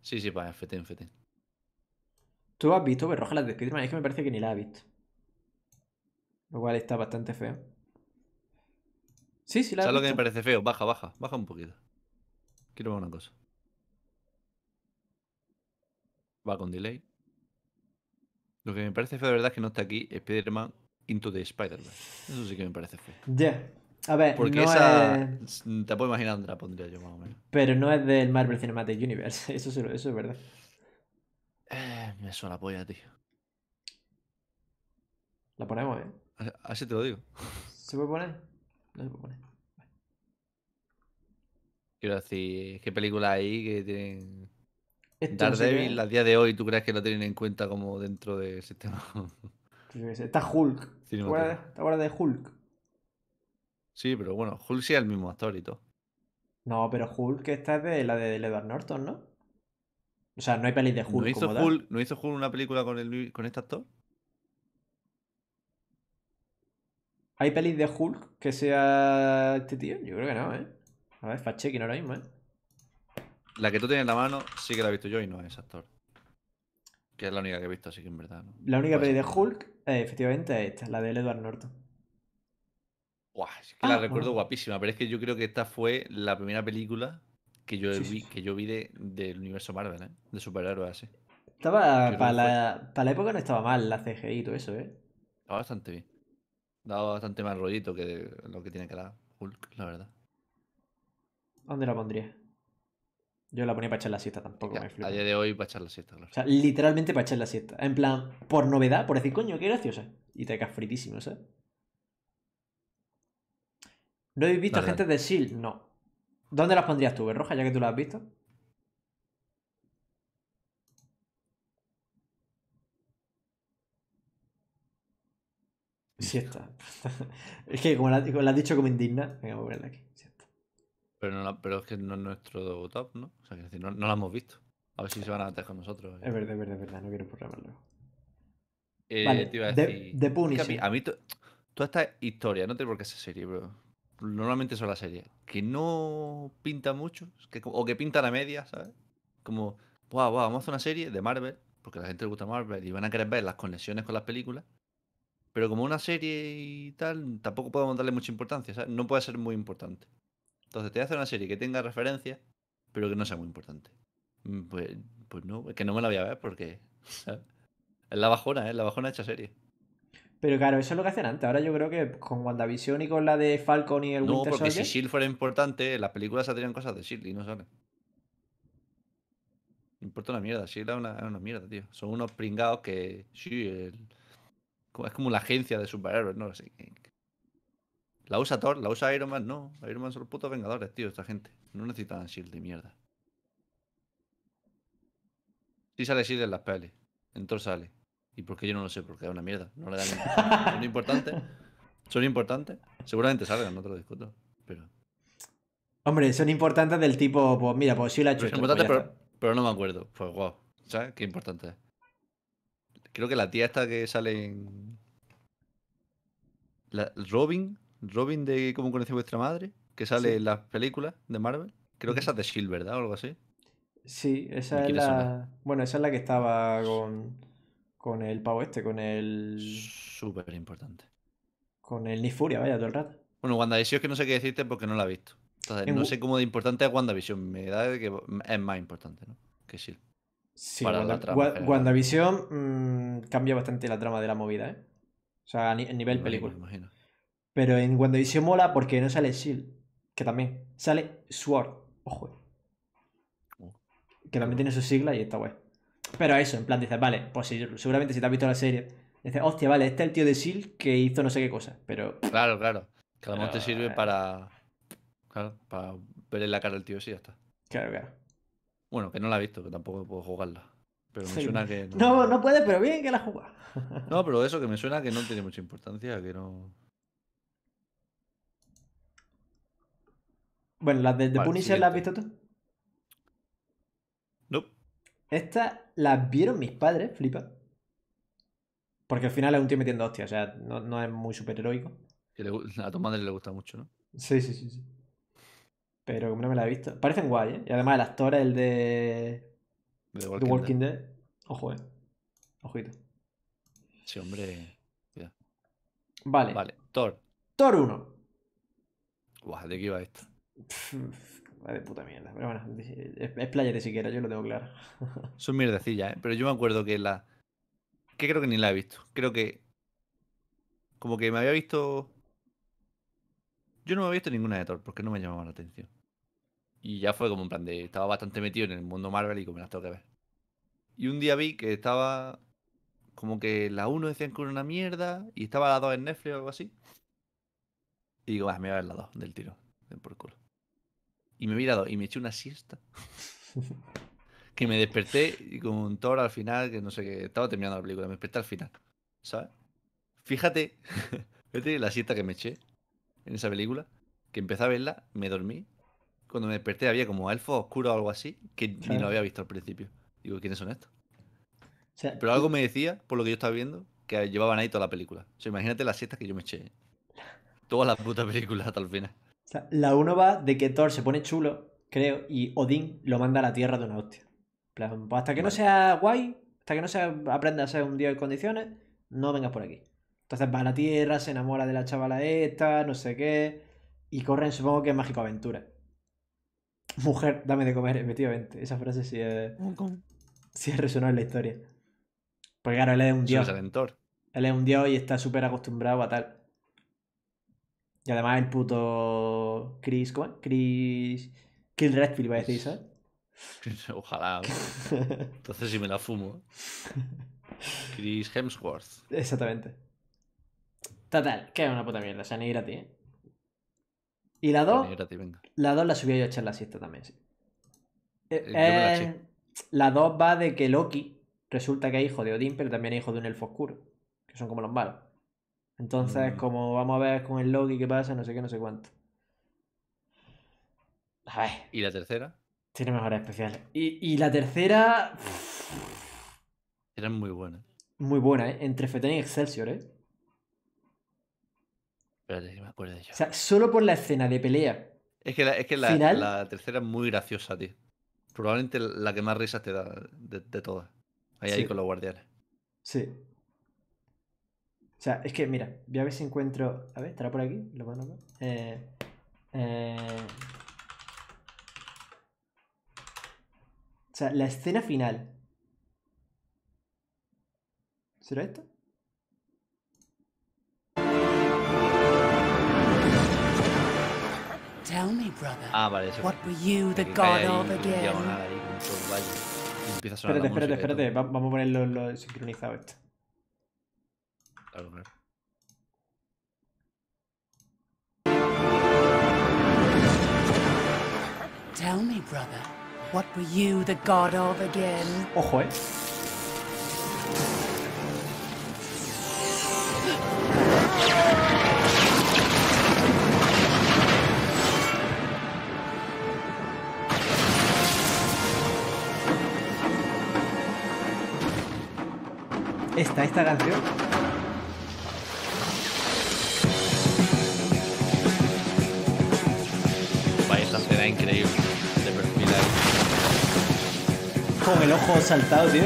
Sí, para Fetén. ¿Tú has visto Berroja las de Spider-Man? Es que me parece que ni la has visto. Lo cual está bastante feo. Sí, la has visto. ¿Sabes lo que me parece feo? Baja un poquito. Quiero ver una cosa. Va con delay. Lo que me parece feo de verdad es que no está aquí Spider-Man Into the Spider-Man. Eso sí que me parece feo. Ya. A ver, porque no esa... Es... Te puedo imaginar dónde la pondría yo, más o menos. Pero no es del Marvel Cinematic Universe. Eso es verdad. Me suena polla, tío. La ponemos, ¿eh? Así te lo digo. ¿Se puede poner? No se puede poner. Vale. Quiero decir, ¿qué película hay que tienen... Daredevil, a día de hoy, ¿tú crees que lo tienen en cuenta como dentro del sistema? Está Hulk. ¿Te acuerdas de Hulk? Sí, pero bueno, Hulk sí es el mismo actor y todo. No, pero Hulk esta es de la de Edward Norton, ¿no? O sea, no hay pelis de Hulk. ¿No hizo Hulk una película con este actor? ¿Hay pelis de Hulk que sea este tío? Yo creo que no, ¿eh? A ver, fact-checking ahora mismo, ¿eh? La que tú tienes en la mano sí que la he visto yo y no es actor. Que es la única que he visto, así que en verdad. ¿No? La única peli de Hulk, efectivamente, es esta, la de Edward Norton. Guau, es que la recuerdo guapísima, pero es que yo creo que esta fue la primera película que yo vi del universo Marvel, ¿eh? De superhéroes así. Estaba, para la época no estaba mal la CGI y todo eso, ¿eh? Estaba bastante bien. Daba bastante más rollito que lo que tiene que dar Hulk, la verdad. ¿Dónde la pondría? Yo la ponía para echar la siesta tampoco. Ya, me flipa. A día de hoy para echar la siesta, claro. O sea, literalmente para echar la siesta. En plan, por novedad, por decir, coño, qué graciosa. Y te quedas fritísimo, ¿sabes? ¿No habéis visto gente de S.H.I.E.L.D.? No. ¿Dónde las pondrías tú, Berroja, ya que tú las has visto? Siesta. Es que como la has dicho como indigna, venga, voy a ponerla aquí. Siesta. Pero es que no es nuestro top, ¿no? O sea, decir, no la hemos visto. A ver si se van a atacar con nosotros. ¿Eh? Es verdad. No quiero programarlo. Vale, te iba a decir... The Punisher. A mí toda esta historia, no tiene por qué ser serie, bro. Normalmente son las series que no pintan mucho, o que pintan a media, ¿sabes? Como, wow, vamos a hacer una serie de Marvel, porque a la gente le gusta Marvel y van a querer ver las conexiones con las películas. Pero como una serie y tal, tampoco podemos darle mucha importancia, ¿sabes? No puede ser muy importante. Entonces te hace una serie que tenga referencia, pero que no sea muy importante. Pues no, es que no me la voy a ver porque, ¿sabes? Es la bajona, ¿eh? La bajona hecha serie. Pero claro, eso es lo que hacen antes. Ahora yo creo que con WandaVision y con la de Falcon y el Winter Soldier... No, porque si S.H.I.E.L.D. fuera importante, las películas saldrían cosas de S.H.I.E.L.D. y no salen. No importa una mierda, S.H.I.E.L.D. es una mierda, tío. Son unos pringados que... Sí, es como la agencia de superhéroes, ¿no? Así que... La usa Thor, la usa Iron Man, no. Iron Man son los putos Vengadores, tío, esta gente. No necesitan S.H.I.E.L.D. de mierda. Sí sale S.H.I.E.L.D. en las pelis. En Thor sale. ¿Y por qué yo no lo sé? Porque es una mierda. No le dan importancia. Son importantes. Son importantes. Seguramente salgan, no te lo discuto. Pero... Hombre, son importantes del tipo... Pues mira, pues sí la he hecho. Son importantes, pero no me acuerdo. Pues guau. Wow. ¿Sabes? Qué importante es. Creo que la tía esta que sale en... La... Robin de Cómo conocí a vuestra madre. Que sale en las películas de Marvel. Creo que esa es de S.H.I.E.L.D., ¿verdad? O algo así. Sí, esa es la... Sonar. Bueno, esa es la que estaba con... Con el pavo este, con el... Súper importante. Con el Ni Furia, vaya, todo el rato. Bueno, WandaVision es que no sé qué decirte porque no la he visto. Entonces, no sé cómo de importante es WandaVision. Me da que es más importante, ¿no? Que sí. Sí, para la trama, WandaVision cambia bastante la trama de la movida, ¿eh? O sea, en nivel película. Me imagino. Pero en WandaVision mola porque no sale S.H.I.E.L.D., que también. Sale SWORD, ojo. Que también tiene su sigla y está guay. Pero eso, en plan, dices, vale, pues seguramente si te has visto la serie, dices, hostia, vale, este es el tío de S.H.I.E.L.D. que hizo no sé qué cosa, pero... Claro. Que además te sirve para... Claro, para verle la cara al tío, sí, ya está. Claro. Bueno, que no la he visto, que tampoco puedo jugarla. Pero me suena que... No puede, pero bien que la juega. No, pero eso que me suena que no tiene mucha importancia, que no... Bueno, ¿las de Punisher las has visto tú? Estas las vieron mis padres, flipa. Porque al final es un tío metiendo hostias, o sea, no es muy superheroico. A tu madre le gusta mucho, ¿no? Sí. Pero como no me la he visto. Parecen guay, ¿eh? Y además el actor es el de Walking Dead. Ojo, ¿eh? Ojito. Sí, hombre. Cuidado. Vale. Thor 1. Guau, ¿de qué iba esto? De puta mierda, pero bueno, expláyate siquiera, yo lo tengo claro. Son mierdecillas, ¿eh? Pero yo me acuerdo que que creo que ni la he visto. Creo que... Como que me había visto... Yo no me había visto ninguna de Thor, porque no me llamaba la atención. Y ya fue como en plan de... Estaba bastante metido en el mundo Marvel y como me las tengo que ver. Y un día vi que estaba... Como que la 1 decían que era una mierda, y estaba la 2 en Netflix o algo así. Y digo, me voy a ver la 2 del tiro, por culo. Y me he mirado y me eché una siesta. Que me desperté y con Thor al final, que no sé qué, estaba terminando la película, me desperté al final, ¿sabes? Fíjate la siesta que me eché en esa película, que empecé a verla, me dormí. Cuando me desperté había como elfos oscuros o algo así, que ni lo había visto al principio. Digo, ¿quiénes son estos? O sea, pero algo me decía, por lo que yo estaba viendo, que llevaban ahí toda la película. O sea, imagínate la siesta que yo me eché, ¿eh? Toda la puta película hasta el final. O sea, la 1 va de que Thor se pone chulo, creo, y Odín lo manda a la Tierra de una hostia. Plan, pues hasta que no sea guay, hasta que no se aprenda a ser un dios en condiciones, no vengas por aquí. Entonces va a la Tierra, se enamora de la chavala esta, no sé qué, y corren, supongo que es mágico aventura. Mujer, dame de comer, efectivamente. Esa frase sí es resonó en la historia. Porque claro, él es un dios. Él es un dios y está súper acostumbrado a tal. Y además el puto Chris... ¿Cómo es? Chris Redfield, iba a decir, ¿sabes? Ojalá. Entonces sí me la fumo. Chris Hemsworth. Exactamente. Total, que es una puta mierda. O sea, ni ir a ti, ¿eh? Y la 2... La 2 la subí yo a echar la siesta también, sí. Yo me la eché. La 2 va de que Loki resulta que es hijo de Odín, pero también es hijo de un elfo oscuro. Que son como los malos. Entonces, como vamos a ver con el Loki qué pasa, no sé qué, no sé cuánto. A ver. ¿Y la tercera? Tiene mejoras especiales. Y la tercera... Era muy buena. Muy buena, ¿eh? Entre Feten y Excelsior, ¿eh? Espérate, que me acuerdo de ella. O sea, solo por la escena de pelea. Es que la tercera es muy graciosa, tío. Probablemente la que más risas te da de todas. Ahí con los guardianes. Sí. O sea, es que, mira, voy a ver si encuentro... A ver, ¿estará por aquí? Lo puedo nombrar. O sea, la escena final. ¿Será esto? Tell me, brother. Ah, vale, eso. What were you the god of again? Espérate, espérate, espérate. Vamos a ponerlo lo sincronizado esto. Tell me, brother. What were you the god of again? Ojo, eh. Esta canción. Vaya, esta escena increíble. De perfil ahí. Con el ojo saltado, tío.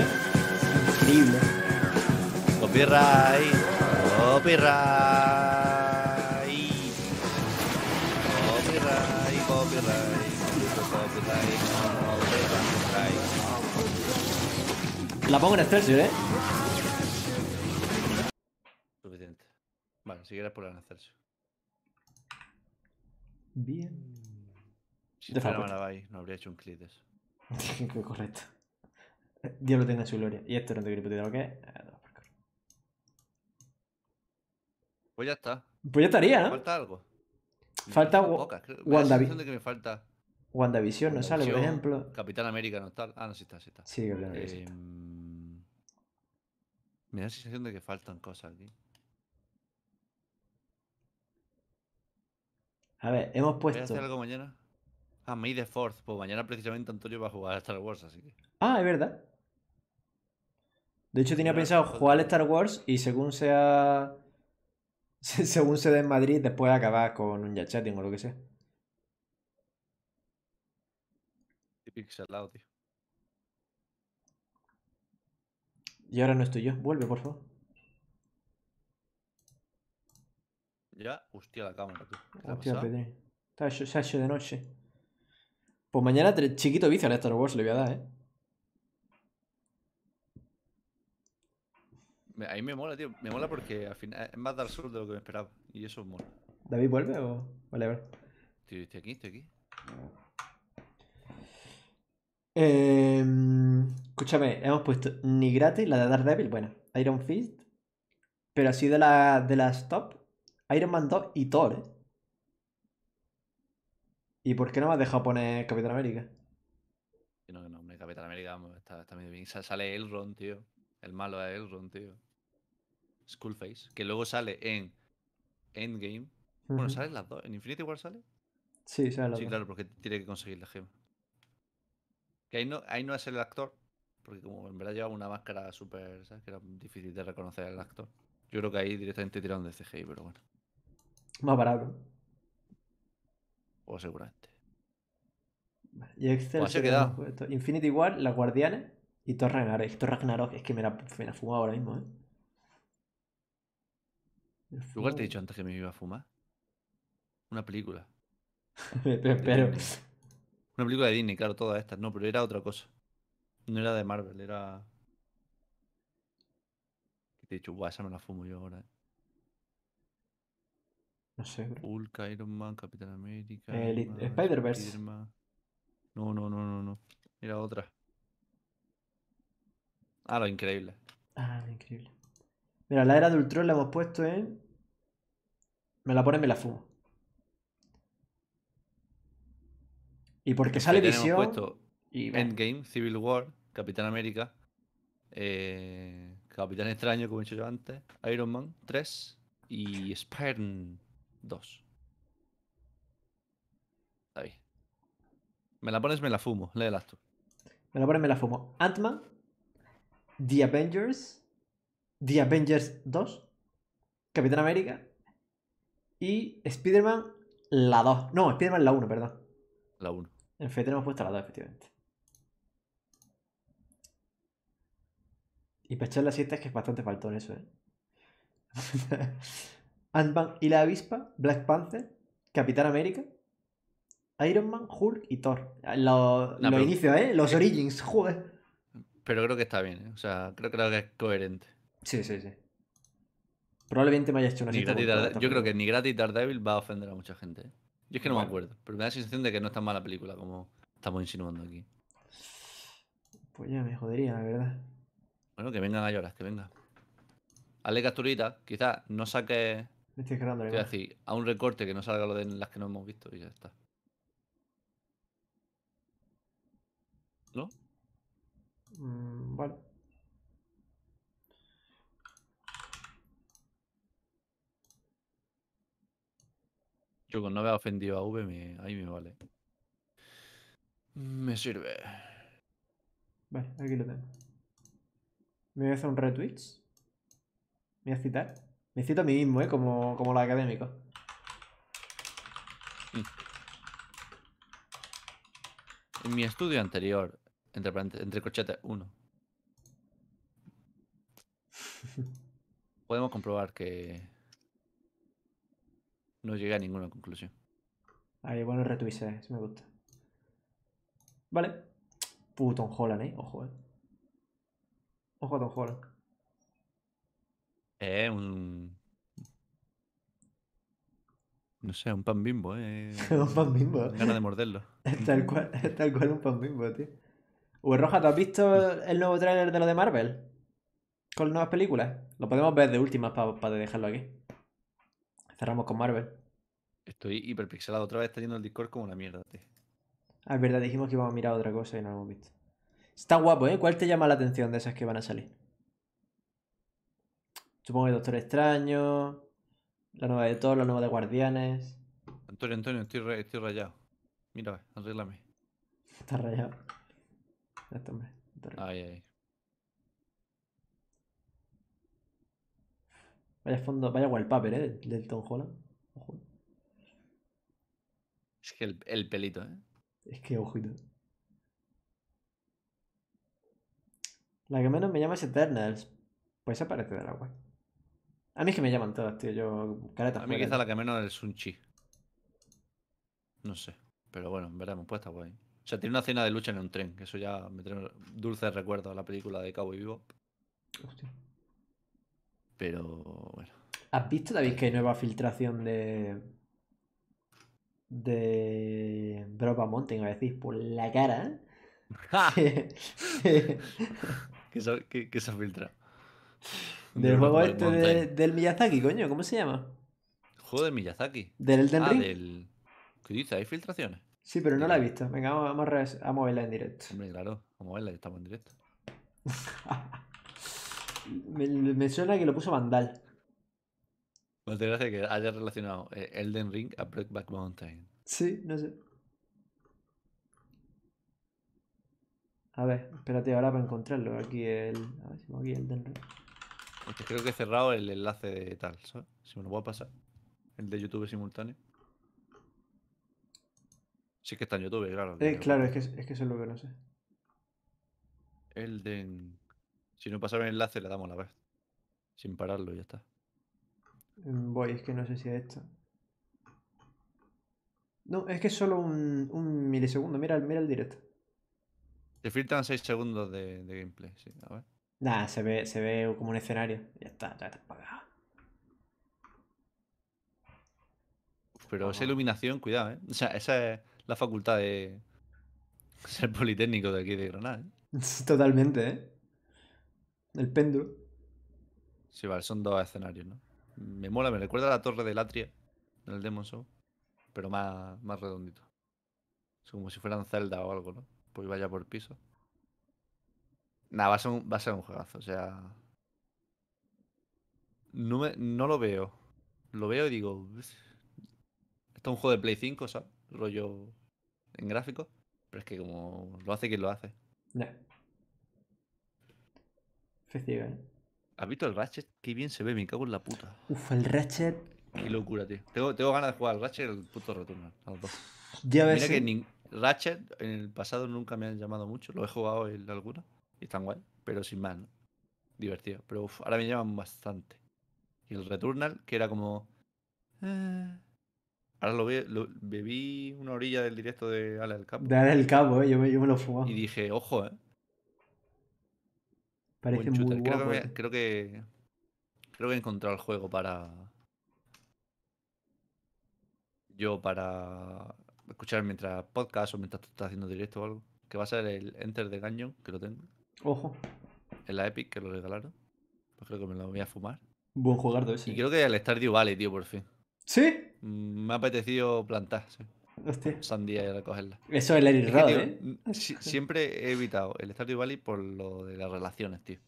Increíble. Copyright. Copyright. Copyright. Copyright. Copyright. La pongo en Excelsior, ¿eh? Vale, siquiera por hacerse. Bien. Si fuera Maravai, no habría hecho un clip de eso. Correcto. Dios lo tenga en su gloria. Y esto no te quiero lo que es. Pues ya está. Pues ya estaría, ¿no? Falta algo. Falta WandaVision. WandaVision no sale, por ejemplo. Capitán América no está. Ah, no, sí está, sí está. Sí, claro. Me da la sensación de que faltan cosas aquí. A ver, hemos puesto... ¿Voy a hacer algo mañana? Ah, May the 4th. Pues mañana precisamente Antonio va a jugar a Star Wars, así que... Ah, es verdad. De hecho tenía pensado jugar al Star Wars y según sea... según se dé en Madrid, después acabar con un yachatting o lo que sea. Pixelado, tío. Y ahora no estoy yo. Vuelve, por favor. Ya, hostia, la cámara, tú. Hostia, Pedri. Se ha hecho de noche. Pues mañana chiquito vicio al Star Wars le voy a dar, ¿eh? A mí me mola, tío. Me mola porque al final es más Dark Souls de lo que me esperaba. Y eso mola. ¿David vuelve o...? Vale, a ver. Estoy aquí, estoy aquí. Escúchame, hemos puesto Nigrate, la de Daredevil, bueno, Iron Fist. Pero así de, de las top... Iron Man 2 y Thor, ¿eh? ¿Y por qué no me has dejado poner Capitán América? No, no, hombre, Capitán América está medio bien. Sale Elrond, tío. El malo es Elrond, tío. Skullface. Que luego sale en Endgame. Bueno, salen las dos. ¿En Infinity War sale? Sí, sale las dos. Sí, claro, porque tiene que conseguir la gema. Que ahí no es el actor. Porque como en verdad llevaba una máscara súper, ¿sabes? Que era difícil de reconocer al actor. Yo creo que ahí directamente tiraron de CGI, pero bueno. Más barato. O seguramente. Y Excel se queda. Infinity War, la Guardiana y Thor Ragnarok. Thor Ragnarok es que me la fumo ahora mismo, ¿eh? ¿Tú cuál te he dicho antes que me iba a fumar? Una película. Pero... Una película de Disney, claro, todas estas. No, pero era otra cosa. No era de Marvel, era... Te he dicho, guau, esa me la fumo yo ahora, ¿eh? No sé, bro. Hulk, Iron Man, Capitán América... Spider-Verse. No. Mira otra. Ah, lo increíble. Ah, lo increíble. Mira, la era de Ultron la hemos puesto en... Me la ponen, me la fumo. Y porque sale Visión... Puesto y... Endgame, Civil War, Capitán América... Capitán Extraño, como he dicho yo antes, Iron Man 3 y Spider-Man 2. Está bien. Me la pones, me la fumo. Léelas tú. Me la pones, me la fumo. Ant-Man, The Avengers 2, Capitán América y Spider-Man la 2. No, Spider-Man la 1, perdón. La 1. En fe tenemos puesta la 2, efectivamente. Y para echar la siesta es que es bastante faltón eso, ¿eh? Ant-Man y la avispa, Black Panther, Capitán América, Iron Man, Hulk y Thor. Los inicios, ¿eh? Los origins, joder. Pero creo que está bien, ¿eh? O sea, creo que es coherente. Sí, sí, sí. Probablemente me haya hecho una yo creo que ni gratis Daredevil va a ofender a mucha gente, ¿eh? Yo es que no me acuerdo, pero me da la sensación de que no es tan mala película como estamos insinuando aquí. Pues ya me jodería, la verdad. Bueno, que vengan a llorar, que vengan. Hazle capturita, quizás no saque... Me estoy esperando, ¿no? Así, a un recorte que no salga lo de las que no hemos visto y ya está. ¿No? Vale. Yo con no haber ofendido a V, ahí me vale. Me sirve. Vale, aquí lo tengo. Me voy a hacer un retweet. Me voy a citar. Me cito a mí mismo, ¿eh? Como los académicos. En mi estudio anterior, entre corchetes, 1. Podemos comprobar que... no llegué a ninguna conclusión. Ahí, bueno, retweets, si me gusta. Vale. Puto Tom Holland, ¿eh? Ojo, ¿eh? Ojo a Tom Holland. No sé, un pan bimbo, ¿eh? Un pan bimbo. Ganas de morderlo. Es tal cual un pan bimbo, tío. Uy, Roja, ¿tú has visto el nuevo tráiler de lo de Marvel? Con nuevas películas. Lo podemos ver de últimas para dejarlo aquí. Cerramos con Marvel. Estoy hiperpixelado. Otra vez está yendo el Discord como una mierda, tío. Ah, es verdad, dijimos que íbamos a mirar otra cosa y no lo hemos visto. Está guapo, ¿eh? ¿Cuál te llama la atención de esas que van a salir? Supongo que Doctor Extraño, la nueva de Thor, la nueva de Guardianes... Antonio, estoy rayado. Mira, arréglame. Está rayado. Este hombre, está rayado. Ay. Vaya fondo, vaya wallpaper, ¿eh? Del Tom Holland. Ojo. Es que el pelito, ¿eh? Es que ojito. La que menos me llama es Eternals. Pues se parece del agua. A mí es que me llaman todas, tío. Yo, caretas. A mí quizá la que menos es Shang-Chi. No sé. Pero bueno, veremos. Pues está guay. O sea, tiene una escena de lucha en un tren. Que eso ya me trae dulces recuerdos a la película de Cowboy Bebop. Hostia. Pero bueno. ¿Has visto, David, que hay nueva filtración de Bropa Mountain? A decir, por la cara. ¿Qué se ha filtrado? Del juego este del Miyazaki, coño. ¿Cómo se llama? ¿Juego del Miyazaki? ¿Del Elden Ring? ¿Qué dices? ¿Hay filtraciones? Sí, pero no la he visto. Venga, vamos a verla en directo. Hombre, claro. Vamos a verla, estamos en directo. Me suena que lo puso Vandal. Me hace gracia que haya relacionado Elden Ring a Brokeback Mountain. Sí, no sé. A ver, espérate ahora para encontrarlo. A ver si pongo aquí Elden Ring. Porque creo que he cerrado el enlace de tal, ¿sabes? Si me lo voy a pasar. El de YouTube simultáneo. Sí, es que está en YouTube, claro. Claro, es que eso es lo que no sé. Elden... Si no pasaba el enlace, le damos la vez. Sin pararlo, ya está. Voy, es que no sé si es esto. No, es que es solo un milisegundo. Mira el directo. Te filtran 6 segundos de gameplay, sí. A ver. Nah, se ve como un escenario. Ya está apagado. Pero esa iluminación, cuidado, ¿eh? O sea, esa es la facultad de ser politécnico de aquí de Granada, ¿eh? Totalmente, ¿eh? El péndulo. Sí, vale, son 2 escenarios, ¿no? Me mola, me recuerda a la torre del Atria del Demon Show, pero más redondito. Es como si fueran Zelda o algo, ¿no? Pues vaya por piso. Nada, va a ser un juegazo, o sea... No lo veo. Lo veo y digo... Esto es un juego de Play 5, ¿sabes? Rollo en gráfico. Pero es que como lo hace quien lo hace. No. Efectivo, ¿eh? ¿Has visto el Ratchet? Qué bien se ve, me cago en la puta. Uf, el Ratchet... Qué locura, tío. Tengo ganas de jugar al Ratchet y el puto Returnal, a los dos. Ya ves. Mira que Ratchet en el pasado nunca me han llamado mucho. Lo he jugado en alguna y están guay, pero sin más, ¿no? Divertido. Pero uf, ahora me llaman bastante. y el Returnal, que era como... Ahora lo bebí una orilla del directo de Ala del Capo. De Ala del Capo, yo me lo fumaba. Y dije, ojo, Parece muy guapo. Creo que he encontrado el juego para escuchar mientras podcast o mientras tú estás haciendo directo o algo. Que va a ser el Enter the Gungeon, que lo tengo. Ojo. En la Epic, que lo regalaron. Pues creo que me lo voy a fumar. Buen jugardo ese. Y creo que el Stardew Valley, tío, por fin. ¿Sí? Me ha apetecido plantar, sí. Hostia. Sandía y recogerla. Eso es el irrado, siempre he evitado el Stardew Valley por lo de las relaciones, tío.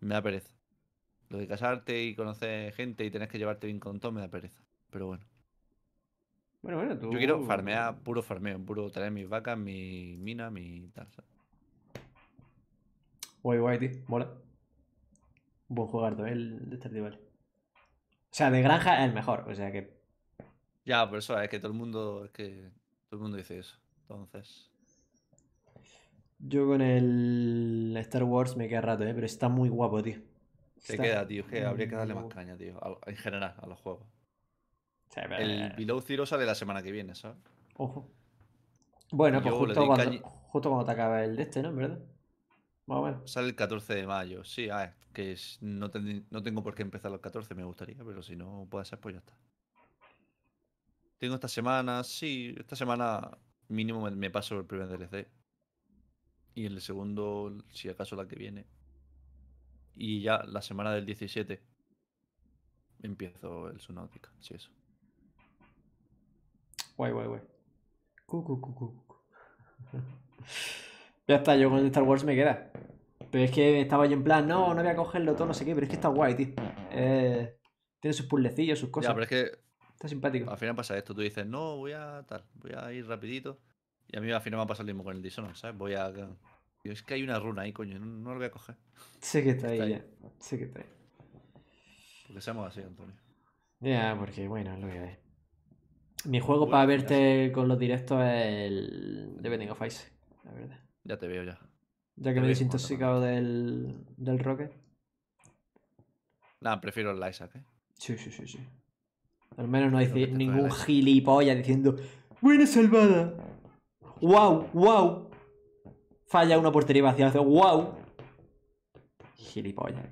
Me da pereza. Lo de casarte y conocer gente y tener que llevarte bien con todo me da pereza. Pero bueno. Bueno, tú... Yo quiero farmear, puro farmeo, puro traer mis vacas, mi mina, mi tal. Guay, tío. Mola. Buen jugardo, el Stardew Valley. O sea, de granja es el mejor, o sea que... Ya, por eso es que todo el mundo dice eso, entonces... Yo con el Star Wars me queda rato, pero está muy guapo, tío. Queda, tío, es que habría que darle más caña, tío, en general, a los juegos. Sí, pero... El Below Zero sale la semana que viene, ¿sabes? Ojo. Bueno, pues justo cuando te acaba el de este, ¿no? ¿Verdad? Más o menos. Sale el 14 de mayo, sí, a ver, que es, no tengo por qué empezar los 14, me gustaría, pero si no puede ser, pues ya está. Tengo esta semana, sí, esta semana mínimo me paso el primer DLC. Y el segundo, si acaso la que viene. Y ya la semana del 17 empiezo el Subnautica, sí, eso. Guay. Cu. Ya está, yo con el Star Wars me queda. Pero es que estaba yo en plan, no voy a cogerlo todo, no sé qué, pero es que está guay, tío. Tiene sus puzzlecillos, sus cosas. Ya, pero es que está simpático. Al final pasa esto, tú dices, no, voy a ir rapidito. Y a mí al final me ha pasado lo mismo con el Dishonored, ¿sabes? Es que hay una runa ahí, coño, no la voy a coger. Sé que está ahí, ya. Sé que está ahí. Porque seamos así, Antonio. Ya, porque bueno, lo que hay. Mi juego para verte con los directos es el The Binding of Isaac, la verdad. Ya te veo ya. Ya que me he desintoxicado del Rocket. Nah, prefiero el Isaac, Sí. Al menos no hay ningún gilipollas diciendo ¡buena salvada! ¡Wow! Falla una portería vacía, hace ¡wow! Gilipollas.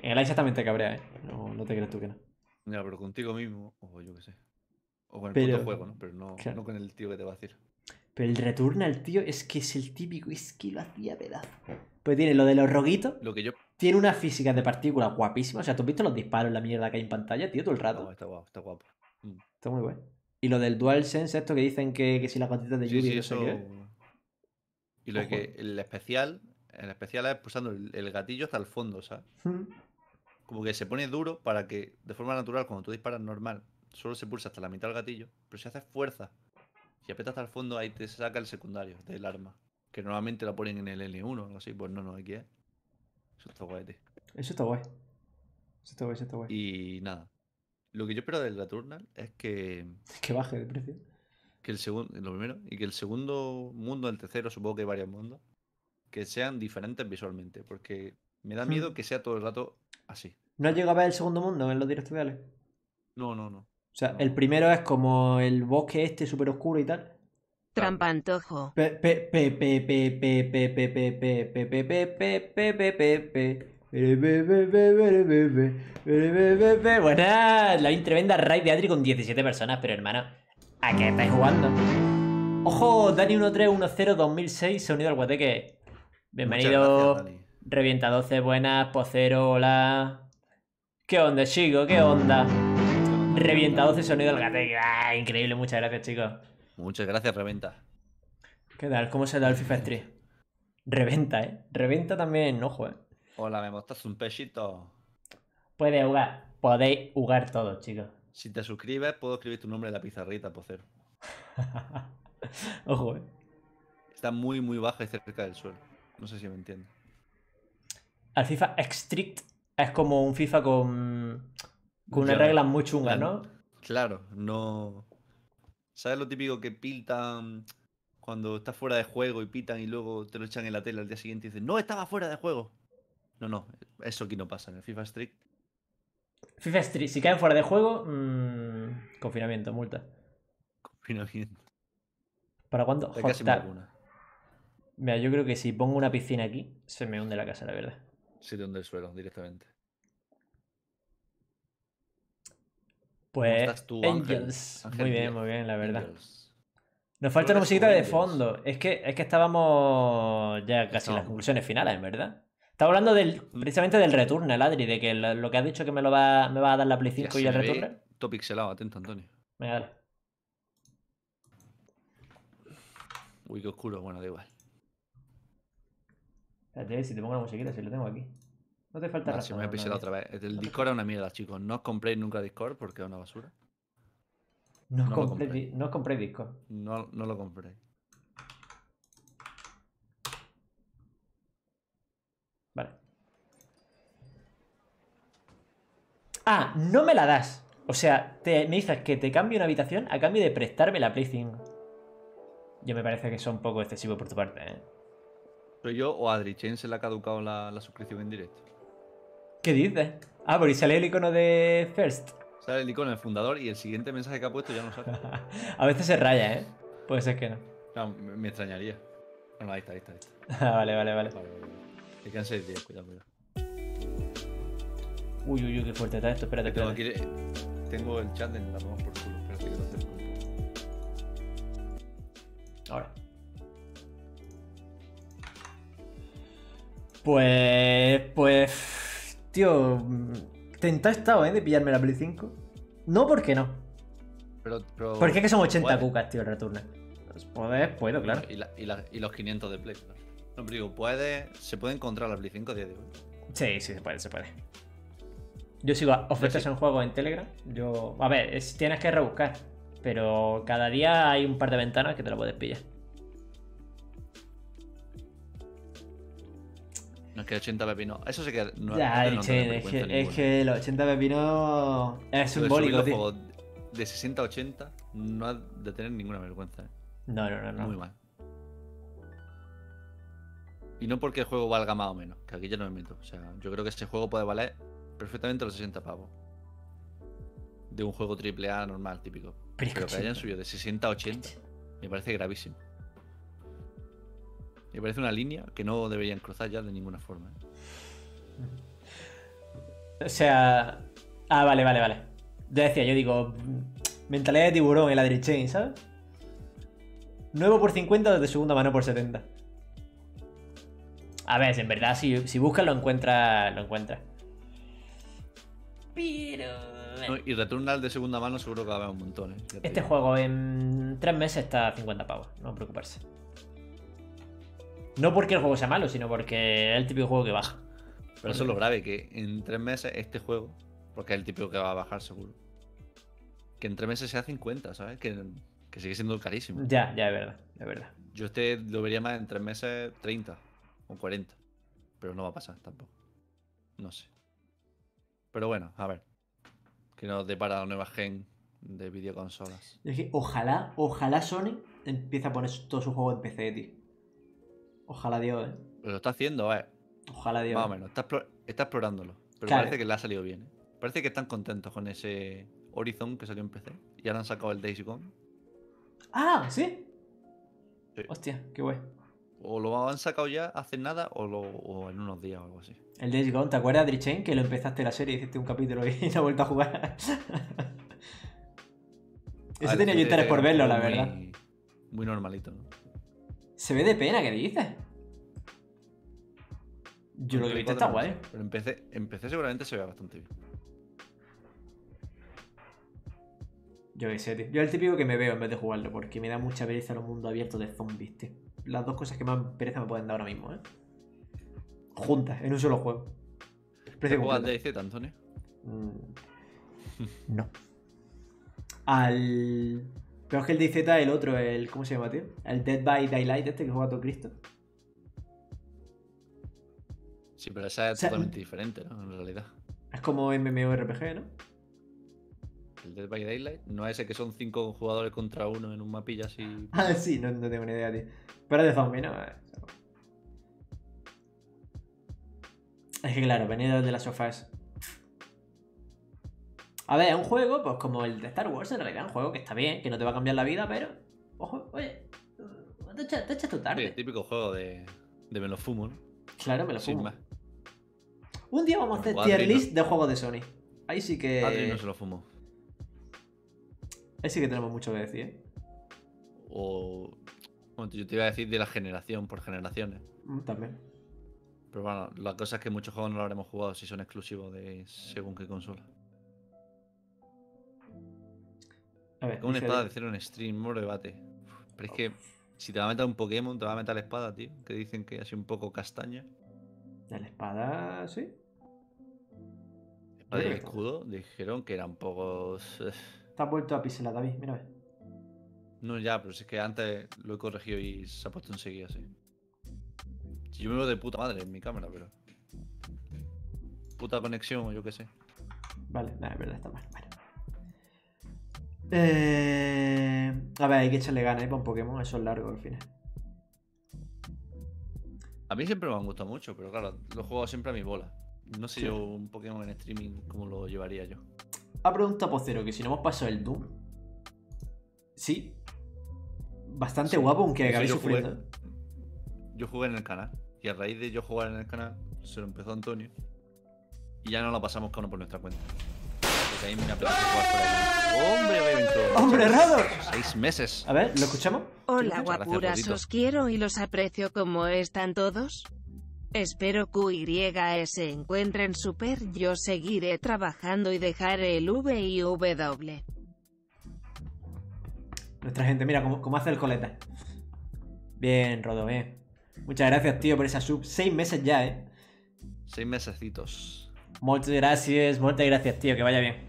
El Isaac también te cabrea, No te creas tú que no. Ya, pero contigo mismo, o yo qué sé. O con el puto juego, ¿no? Pero no con el tío que te va a decir. Pero el Returnal, tío, es que es el típico, es que lo hacía pedazo. Pues tiene lo de los roguitos, tiene unas físicas de partículas guapísimas. O sea, ¿tú has visto los disparos, la mierda que hay en pantalla, tío, todo el rato? No, está guapo. Está muy bueno. Y lo del DualSense, esto que dicen que si las gotitas de lluvia... Sí, eso... Y lo de que el especial es pulsando el gatillo hasta el fondo, ¿sabes? Como que se pone duro para que, de forma natural, cuando tú disparas normal, solo se pulsa hasta la mitad del gatillo, pero si haces fuerza... Si apretas hasta el fondo, ahí te saca el secundario del arma. Que normalmente la ponen en el L1 o algo así. Pues no, aquí es. Eso está guay, tío. Eso está guay. Y nada. Lo que yo espero del Returnal es que... Que baje de precio. Que el segundo... Lo primero. Y que el segundo mundo, el tercero, supongo que hay varios mundos. Que sean diferentes visualmente. Porque me da miedo que sea todo el rato así. ¿No has llegado a ver el segundo mundo en los directoriales? No. O sea, el primero es como el bosque este súper oscuro y tal. Trampantojo. Buenas, la tremenda raid de Adri con 17 personas, pero hermano, ¿a qué estáis jugando? Ojo, Dani 13102006 se ha unido al guateque. Bienvenido, Revienta 12, buenas, Pocero, hola. ¿Qué onda, chico? ¿Qué onda? Revienta 12 sonido al gato. ¡Ah, increíble! Muchas gracias, chicos. Muchas gracias, Reventa. ¿Qué tal? ¿Cómo se da el FIFA Street? Reventa, Reventa también, ojo, Hola, me mostras un pesito. Puedes jugar. Podéis jugar todos, chicos. Si te suscribes, puedo escribir tu nombre en la pizarrita, Pocero. Ojo, Está muy, muy baja y cerca del suelo. No sé si me entiendes. Al FIFA Strict es como un FIFA con unas reglas muy chungas, ¿no? Claro, no... ¿Sabes lo típico que pitan cuando estás fuera de juego y pitan y luego te lo echan en la tele al día siguiente y dicen ¡no, estaba fuera de juego! No, no, eso aquí no pasa. En el FIFA Strict. FIFA Strict, si caen fuera de juego, confinamiento, multa. Confinamiento. ¿Para cuándo? Mira, yo creo que si pongo una piscina aquí, se me hunde la casa, la verdad. Se te hunde el suelo directamente. Pues estás tú, Angels. Ángel. Muy bien, la verdad. Angels. Nos falta una musiquita de fondo. Es que estábamos ya casi en las conclusiones finales, ¿verdad? Estaba hablando precisamente del Returnal, Adri, de que lo que has dicho que me va a dar la Play 5 y el Returnal. Todo pixelado, atento, Antonio. Venga, dale. Uy, qué oscuro, bueno, da igual. Espérate, si te pongo la musiquita, si lo tengo aquí. No te falta razón. Se me ha pixelado otra vez. El Discord es una mierda, chicos. No os compréis nunca Discord porque es una basura. No os compréis Discord. No lo compréis. Vale. Ah, no me la das. O sea, me dices que te cambie una habitación a cambio de prestarme la Play 5. Yo me parece que son un poco excesivo por tu parte, ¿eh? ¿Soy yo o Adri? Chen se le ha caducado la suscripción en directo. ¿Qué dices? Ah, pero y sale el icono de First. Sale el icono del fundador y el siguiente mensaje que ha puesto ya no sale. A veces se raya, ¿eh? Puede ser que no. No, me extrañaría. No, ahí está. Ah, vale. Te quedan 6 días, cuidado. Uy, qué fuerte está esto, espérate. Tengo el chat en la vamos por culo, espérate que lo acerco un poco. Ahora. Pues... Tío, tentado he estado, ¿eh? De pillarme la Play 5. No, ¿por qué no? Pero porque es que son 80 cucas, tío, el Returnal. Puedo, claro. Y los 500 de Play, claro. No, pero digo, ¿se puede encontrar la Play 5 a día de hoy? Sí, se puede. Yo sigo ofertas en juegos en Telegram. A ver, tienes que rebuscar. Pero cada día hay un par de ventanas que te la puedes pillar. No es que 80 pepinos. Eso sí que no. Ya, es que los 80 pepinos es simbólico, tío. De 60 a 80 no has de tener ninguna vergüenza, ¿eh? No. Muy mal. Y no porque el juego valga más o menos, que aquí ya no me meto. O sea, yo creo que este juego puede valer perfectamente los 60 pavos. De un juego AAA normal, típico. Pero que hayan subido de 60 a 80 me parece gravísimo. Me parece una línea que no deberían cruzar ya de ninguna forma, ¿eh? O sea... Ah, vale. Yo digo... Mentalidad de tiburón en la Adri Chain, ¿sabes? Nuevo por 50, de segunda mano por 70. A ver, en verdad, si buscas lo encuentras. Pero... No, y Returnal de segunda mano seguro que va a haber un montón, ¿eh? Este juego en 3 meses está a 50 pavos, no preocuparse. No porque el juego sea malo, sino porque es el típico juego que baja. Pero eso es lo grave, que en 3 meses este juego, porque es el típico que va a bajar seguro, que en 3 meses sea 50, ¿sabes? Que sigue siendo carísimo. Ya, es verdad. Yo este lo vería más en 3 meses 30. O 40. Pero no va a pasar tampoco. No sé. Pero bueno, a ver. Que nos depara la nueva gen de videoconsolas. Es que ojalá Sony empiece a poner todo su juego en PC, tío. Ojalá Dios, ¿eh? Pero lo está haciendo, a ver. Ojalá Dios. Más o menos. Está explorándolo. Pero claro, parece que le ha salido bien, ¿eh? Parece que están contentos con ese Horizon que salió en PC. Y ahora han sacado el Days Gone. ¡Ah! ¿Sí? Hostia, qué guay. O lo han sacado ya hace nada o en unos días o algo así. El Days Gone, ¿te acuerdas, Drichen? Que lo empezaste la serie, hiciste un capítulo y no ha vuelto a jugar. Eso tenía yo interés por verlo, la verdad. Muy normalito, ¿no? Se ve de pena, ¿qué dices? Yo lo que he visto está guay. Pero empecé seguramente se vea bastante bien. Yo qué sé, tío. Yo el típico que me veo en vez de jugarlo, porque me da mucha pereza los mundos abiertos de zombies, tío. Las dos cosas que más pereza me pueden dar ahora mismo, ¿eh? Juntas, en un solo juego. ¿Te juegas DLC, Antonio? No. Pero es que el DZ, el otro, el... ¿Cómo se llama, tío? El Dead by Daylight este que juega todo Cristo. Sí, pero esa es totalmente diferente, ¿no? En realidad. Es como MMORPG, ¿no? El Dead by Daylight, no es ese que son 5 jugadores contra uno en un mapilla así. Ah, sí, no tengo ni idea, tío. Pero de zombie, ¿no? Es que claro, venido de las sofás. A ver, es un juego, pues como el de Star Wars en realidad, un juego que está bien, que no te va a cambiar la vida, pero... Ojo, oye, te echas tu tarde. Sí, típico juego de me lo fumo, ¿no? Claro, me lo fumo. Sin más. Un día vamos a hacer tier list de juegos de Sony. Ahí sí que... Adri no se lo fumo. Ahí sí que tenemos mucho que decir, ¿eh? O... Bueno, yo te iba a decir de la generación por generaciones. También. Pero bueno, la cosa es que muchos juegos no lo habremos jugado si son exclusivos de según qué consola. A ver, con una espada de hacer un stream, un debate. Pero es que si te va a meter un Pokémon, te va a meter la espada, tío. Que dicen que es un poco castaña. ¿De la espada? Sí. Espada y escudo dijeron que eran pocos. Te has vuelto a pixelar, David, mira a ver. No, ya, pero si es que antes lo he corregido y se ha puesto enseguida, sí. Yo me veo de puta madre en mi cámara, pero... Puta conexión o yo qué sé. Vale, nada, es verdad, está mal, vale. A ver, hay que echarle ganas, ¿eh? Para un Pokémon, eso es largo al final. A mí siempre me han gustado mucho, pero claro, lo he jugado siempre a mi bola. No sé sí. Yo un Pokémon en streaming cómo lo llevaría yo. Ha preguntado Pocero que si no hemos pasado el Doom. Sí. Bastante sí. Guapo, aunque acabé sufriendo. Yo jugué en el canal. Y a raíz de yo jugar en el canal, se lo empezó Antonio. Y ya no la pasamos cada uno por nuestra cuenta. Porque ahí me apetece jugar por ahí. ¡Hombre, Reventón! ¡Hombre, Rador! 6 meses. A ver, ¿lo escuchamos? Hola, guapuras, os quiero y los aprecio como están todos. Espero que se encuentren super. Yo seguiré trabajando y dejaré el V y W. Nuestra gente, mira cómo hace el coleta. Bien, Rodo, bien. Muchas gracias, tío, por esa sub. 6 meses ya, ¿eh? 6 mesecitos. Muchas gracias, tío. Que vaya bien.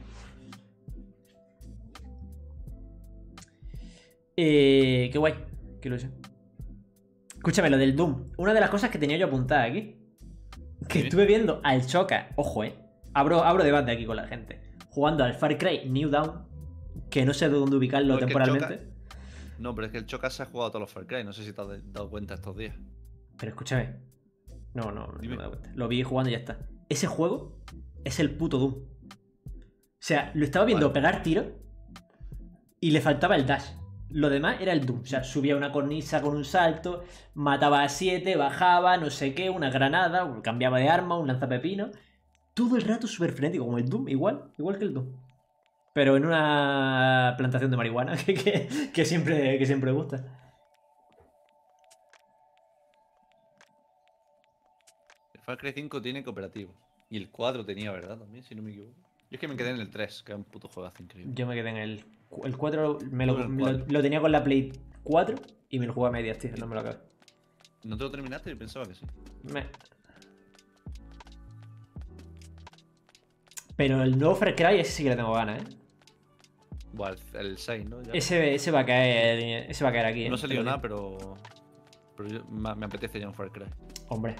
Qué guay. Qué ilusión. Escúchame, lo del Doom. Una de las cosas que tenía yo apuntada aquí. Que estuve viendo al Choca. Ojo, ¿eh? Abro debate aquí con la gente. Jugando al Far Cry New Dawn. Que no sé dónde ubicarlo no, temporalmente. No, pero es que el Choca se ha jugado a todos los Far Cry. No sé si te has dado cuenta estos días. Pero escúchame. No me he dado cuenta. Lo vi jugando y ya está. Ese juego es el puto Doom. O sea, lo estaba viendo pegar tiros y le faltaba el dash. Lo demás era el Doom. O sea, subía una cornisa con un salto, mataba a 7, bajaba, no sé qué, una granada, cambiaba de arma, un lanzapepino. Todo el rato súper frenético, como el Doom, igual que el Doom. Pero en una plantación de marihuana que siempre gusta. El Far Cry 5 tiene cooperativo. Y el 4 tenía, ¿verdad? También, si no me equivoco. Yo es que me quedé en el 3, que es un puto juegazo increíble. Yo me quedé en el 4, lo tenía con la Play 4 y me lo jugué a medias, tío. No me lo acabé. ¿No te lo terminaste? Yo pensaba que sí. Pero el nuevo Far Cry, ese sí que le tengo ganas, ¿eh? Buah, el 6, ¿no? Ya. Ese va a caer. Ese va a caer aquí. No salió nada, pero yo, me apetece ya un Far Cry. Hombre.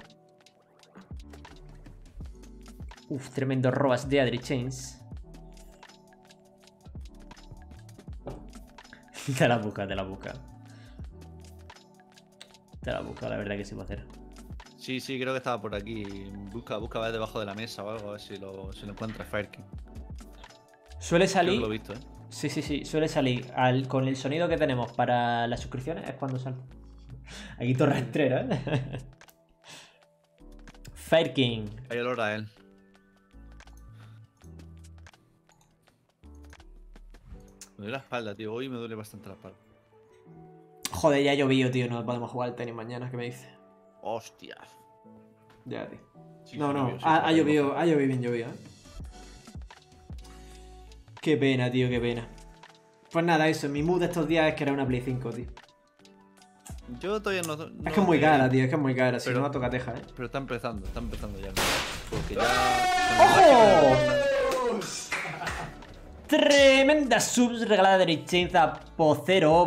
Uf, tremendo robas de Adri Chains. Te la busca, la verdad que sí va a hacer. Sí, creo que estaba por aquí. Busca, va debajo de la mesa o algo, a ver si lo encuentra Fireking. Suele salir... Yo lo he visto, ¿eh? Sí, suele salir. Con el sonido que tenemos para las suscripciones es cuando sale. Aquí torre estrera, ¿eh? Fireking. Hay olor a él. Me duele la espalda, tío. Hoy me duele bastante la espalda. Joder, ya llovió, tío. No podemos jugar al tenis mañana, ¿qué me dice? Hostia. Ya, tío. Sí, no. Ha llovido bien llovido, ¿eh? Qué pena, tío, qué pena. Pues nada, eso. Mi mood de estos días es que era una Play 5, tío. Yo todavía no. Es que es muy cara, tío. Es que es muy cara. Si no la toca teja, ¿eh? Pero está empezando ya. Porque ya... ¡Ojo! Tremenda subs regalada de Richenza Pocero_.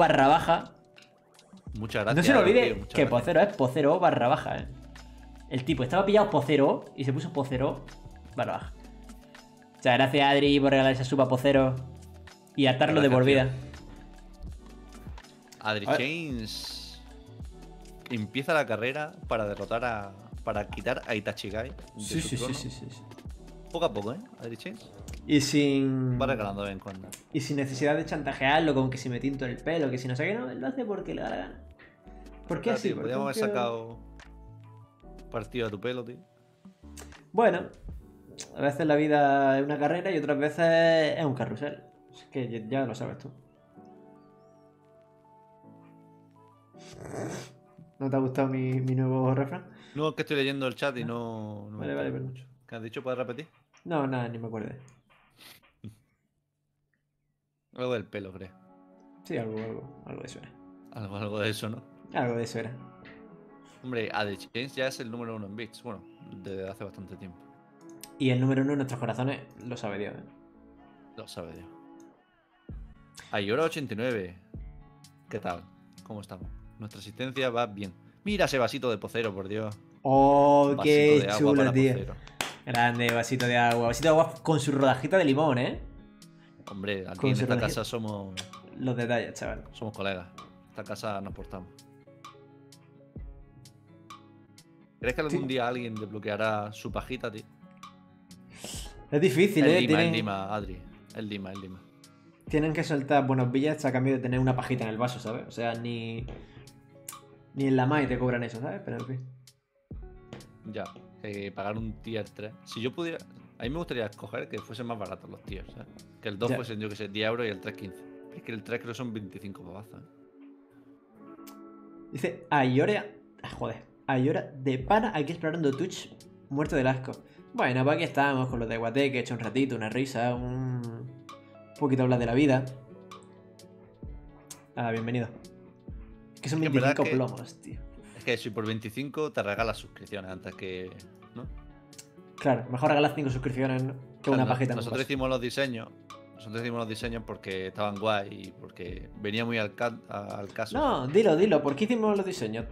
Muchas gracias. No se lo olvide, tío, que Pocero es Pocero_, ¿eh? El tipo estaba pillado Pocero y se puso Pocero_. Muchas gracias, Adri, por regalar esa sub a Pocero y atarlo de por vida. Adri Chains empieza la carrera para derrotar a para quitar a Itachi Gai de su trono. Poco a poco, ¿eh? Y sin... va regalando de vez en cuando. Y sin necesidad de chantajearlo con que si me tinto el pelo, que si no sé qué, no, él lo hace porque le da la gana. ¿Por qué así? Tío, podríamos haber sacado partido a tu pelo, tío. Bueno, a veces la vida es una carrera y otras veces es un carrusel. Es que ya lo sabes tú. ¿No te ha gustado mi nuevo refrán? No, es que estoy leyendo el chat y no vale, me gusta mucho. ¿Qué has dicho? ¿Puedes repetir? No, nada, ni me acuerdo. Algo del pelo, creo. Sí, algo de eso era. Algo de eso, ¿no? Algo de eso era. Hombre, The Change ya es el número 1 en bits. Bueno, desde hace bastante tiempo. Y el número 1 en nuestros corazones lo sabe Dios, ¿eh? Lo sabe Dios. Ayora 89. ¿Qué tal? ¿Cómo estamos? Nuestra asistencia va bien. Mira ese vasito de pocero, por Dios. Oh, qué chulo, tío. Pocero. Grande, vasito de agua. Vasito de agua con su rodajita de limón, ¿eh? Hombre, aquí en esta casa somos... los detalles, chaval. Somos colegas. En esta casa nos portamos. ¿Crees que algún día alguien desbloqueará su pajita, tío? Es difícil, ¿eh? El Dima, Adri. Tienen que soltar buenos billetes a cambio de tener una pajita en el vaso, ¿sabes? O sea, ni en la MAI te cobran eso, ¿sabes? Pero en fin. Ya, pagar un tier 3. Si yo pudiera... a mí me gustaría escoger que fuesen más baratos los tiers, ¿sabes? Que el 2 fuesen, yo que sé, 10 euros y el 3, 15. Es que el 3 creo son 25 babazos, ¿eh? Dice, Ayora... ah, joder. Ayora de pana aquí explorando Twitch, muerto del asco. Bueno, pues aquí estamos con los de Guateque, hecho un ratito, una risa, un poquito hablar de la vida. Ah, bienvenido. Es que son 25 plomos, tío. Es que si por 25 te regalas suscripciones antes que... ¿no? Claro, mejor regalas 5 suscripciones que una pajita. Nosotros hicimos los diseños porque estaban guay y porque venía muy al caso. No, dilo, ¿por qué hicimos los diseños?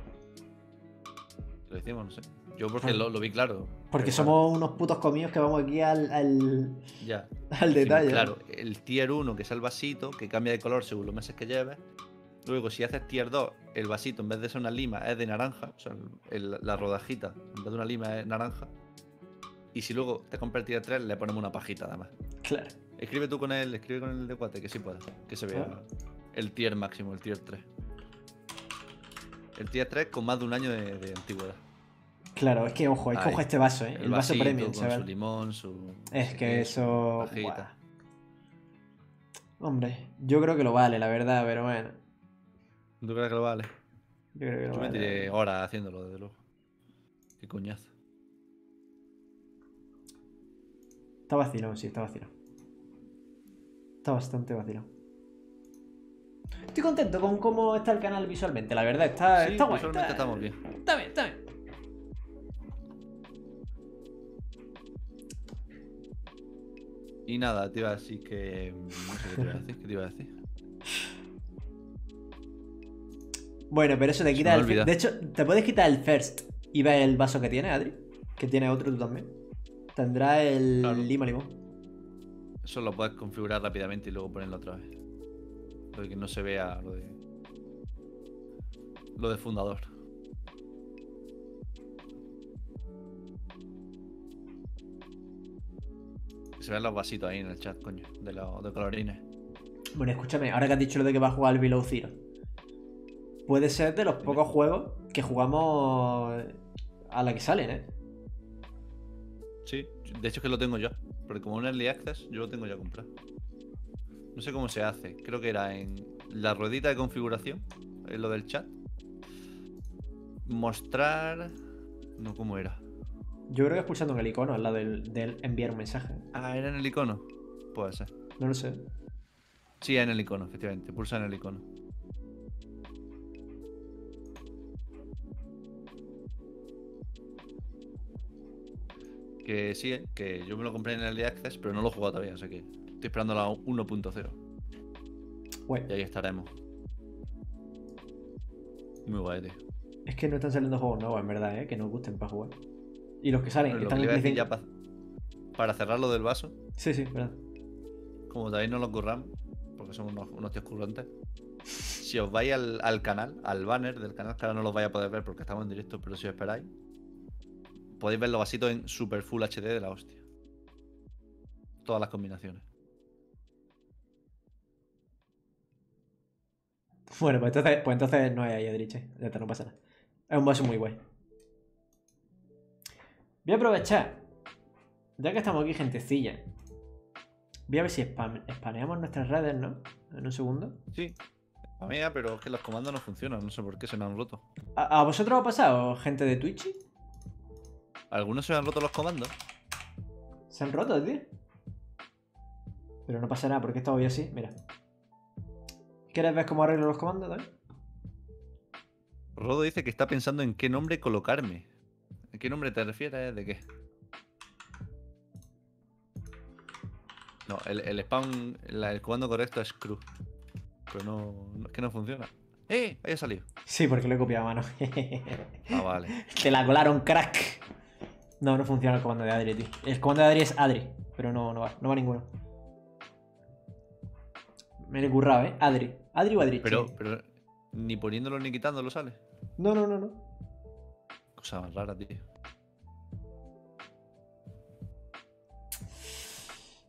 Lo hicimos, no sé. Yo porque lo vi claro. Porque somos unos putos comidos que vamos aquí al detalle. Claro, el tier 1, que es el vasito, que cambia de color según los meses que lleves. Luego, si haces tier 2, el vasito en vez de ser una lima es de naranja. O sea, la rodajita en vez de una lima es naranja. Y si luego te compras el tier 3, le ponemos una pajita además. Claro. Escribe tú con él, escribe con el de cuate, que sí puedes. Que se vea el tier máximo, el tier 3. El tier 3 con más de un año de antigüedad. Claro, es que ojo, cojo este vaso, ¿eh? El vaso premium, chaval. Con su limón, su... es que eso... Hombre, yo creo que lo vale, la verdad, pero bueno. ¿Tú crees que lo vale? Yo creo que lo vale. Yo me tiré horas haciéndolo, desde luego. Qué coñazo. Está vacilón, sí, está vacilón. Está bastante vacilón. Estoy contento con cómo está el canal visualmente, la verdad, está guay. Visualmente estamos bien. Está bien. Y nada, te iba a decir que... no sé qué te iba a decir. Bueno, pero eso te quita el... de hecho, te puedes quitar el first y ver el vaso que tiene, Adri. Que tiene otro tú también. Tendrá el lima-limón. Eso lo puedes configurar rápidamente y luego ponerlo otra vez. Lo de que no se vea lo de... lo de fundador. Que se vean los vasitos ahí en el chat, coño, de colorines. Bueno, escúchame, ahora que has dicho lo de que va a jugar al Below Zero, puede ser de los pocos juegos que jugamos a la que salen, ¿eh? Sí, de hecho es que lo tengo yo. Porque como un Early Access, yo lo tengo ya comprado. No sé cómo se hace. Creo que era en la ruedita de configuración, en lo del chat. Mostrar... no, ¿cómo era? Yo creo que es pulsando en el icono, al lado del enviar un mensaje. Ah, ¿era en el icono? Puede ser. No lo sé. Sí, en el icono, efectivamente. Pulsa en el icono. Que sí, que yo me lo compré en el Early Access, pero no lo he jugado todavía, o sea que... estoy esperando la 1.0. Bueno. Y ahí estaremos. Muy guay, tío. Es que no están saliendo juegos nuevos, en verdad, que nos gusten para jugar. Y los que salen, bueno, que están en ya para cerrar lo del vaso. Sí, verdad. Como también no lo curramos, porque somos unos tíos currantes. Si os vais al canal, al banner del canal, que ahora no los vais a poder ver porque estamos en directo, pero si os esperáis, podéis ver los vasitos en super full HD de la hostia. Todas las combinaciones. Bueno, pues entonces no es ahí, Adriche. Ya está, no pasa nada. Es un vaso muy guay. Voy a aprovechar. Ya que estamos aquí, gentecilla. Voy a ver si spameamos nuestras redes, ¿no? En un segundo. Sí. Spamea, pero es que los comandos no funcionan. No sé por qué se me han roto. ¿A vosotros os ha pasado, gente de Twitch? ¿Algunos se han roto los comandos? Se han roto, tío. Pero no pasa nada, porque estaba hoy así. Mira. ¿Quieres ver cómo arreglo los comandos, David? Rodo dice que está pensando en qué nombre colocarme. ¿A qué nombre te refieres? ¿De qué? No, el spam, el comando correcto es cruz. Pero no, es que no funciona. ¡Eh! Ahí ha salido. Sí, porque lo he copiado a mano. Ah, vale. Te la colaron, crack. No, no funciona el comando de Adri, tío. El comando de Adri es Adri, pero no va ninguno. Me he currado, ¿eh? Adri. Adri o Adri. Pero ni poniéndolo ni quitándolo sale. No. Cosa más rara, tío.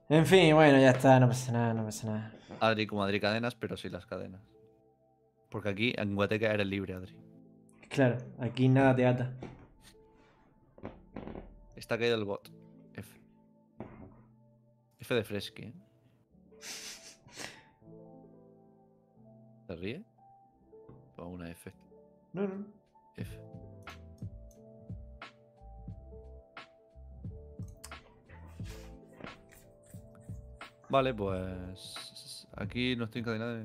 En fin, bueno, ya está. No pasa nada. Adri como Adri Cadenas, pero sí las cadenas. Porque aquí en Guateca eres libre, Adri. Claro, aquí nada te ata. Está caído el bot. F. F de fresqui, ¿eh? ¿Te ríes? O una F. No. F. Vale, pues... Aquí no estoy encadenado.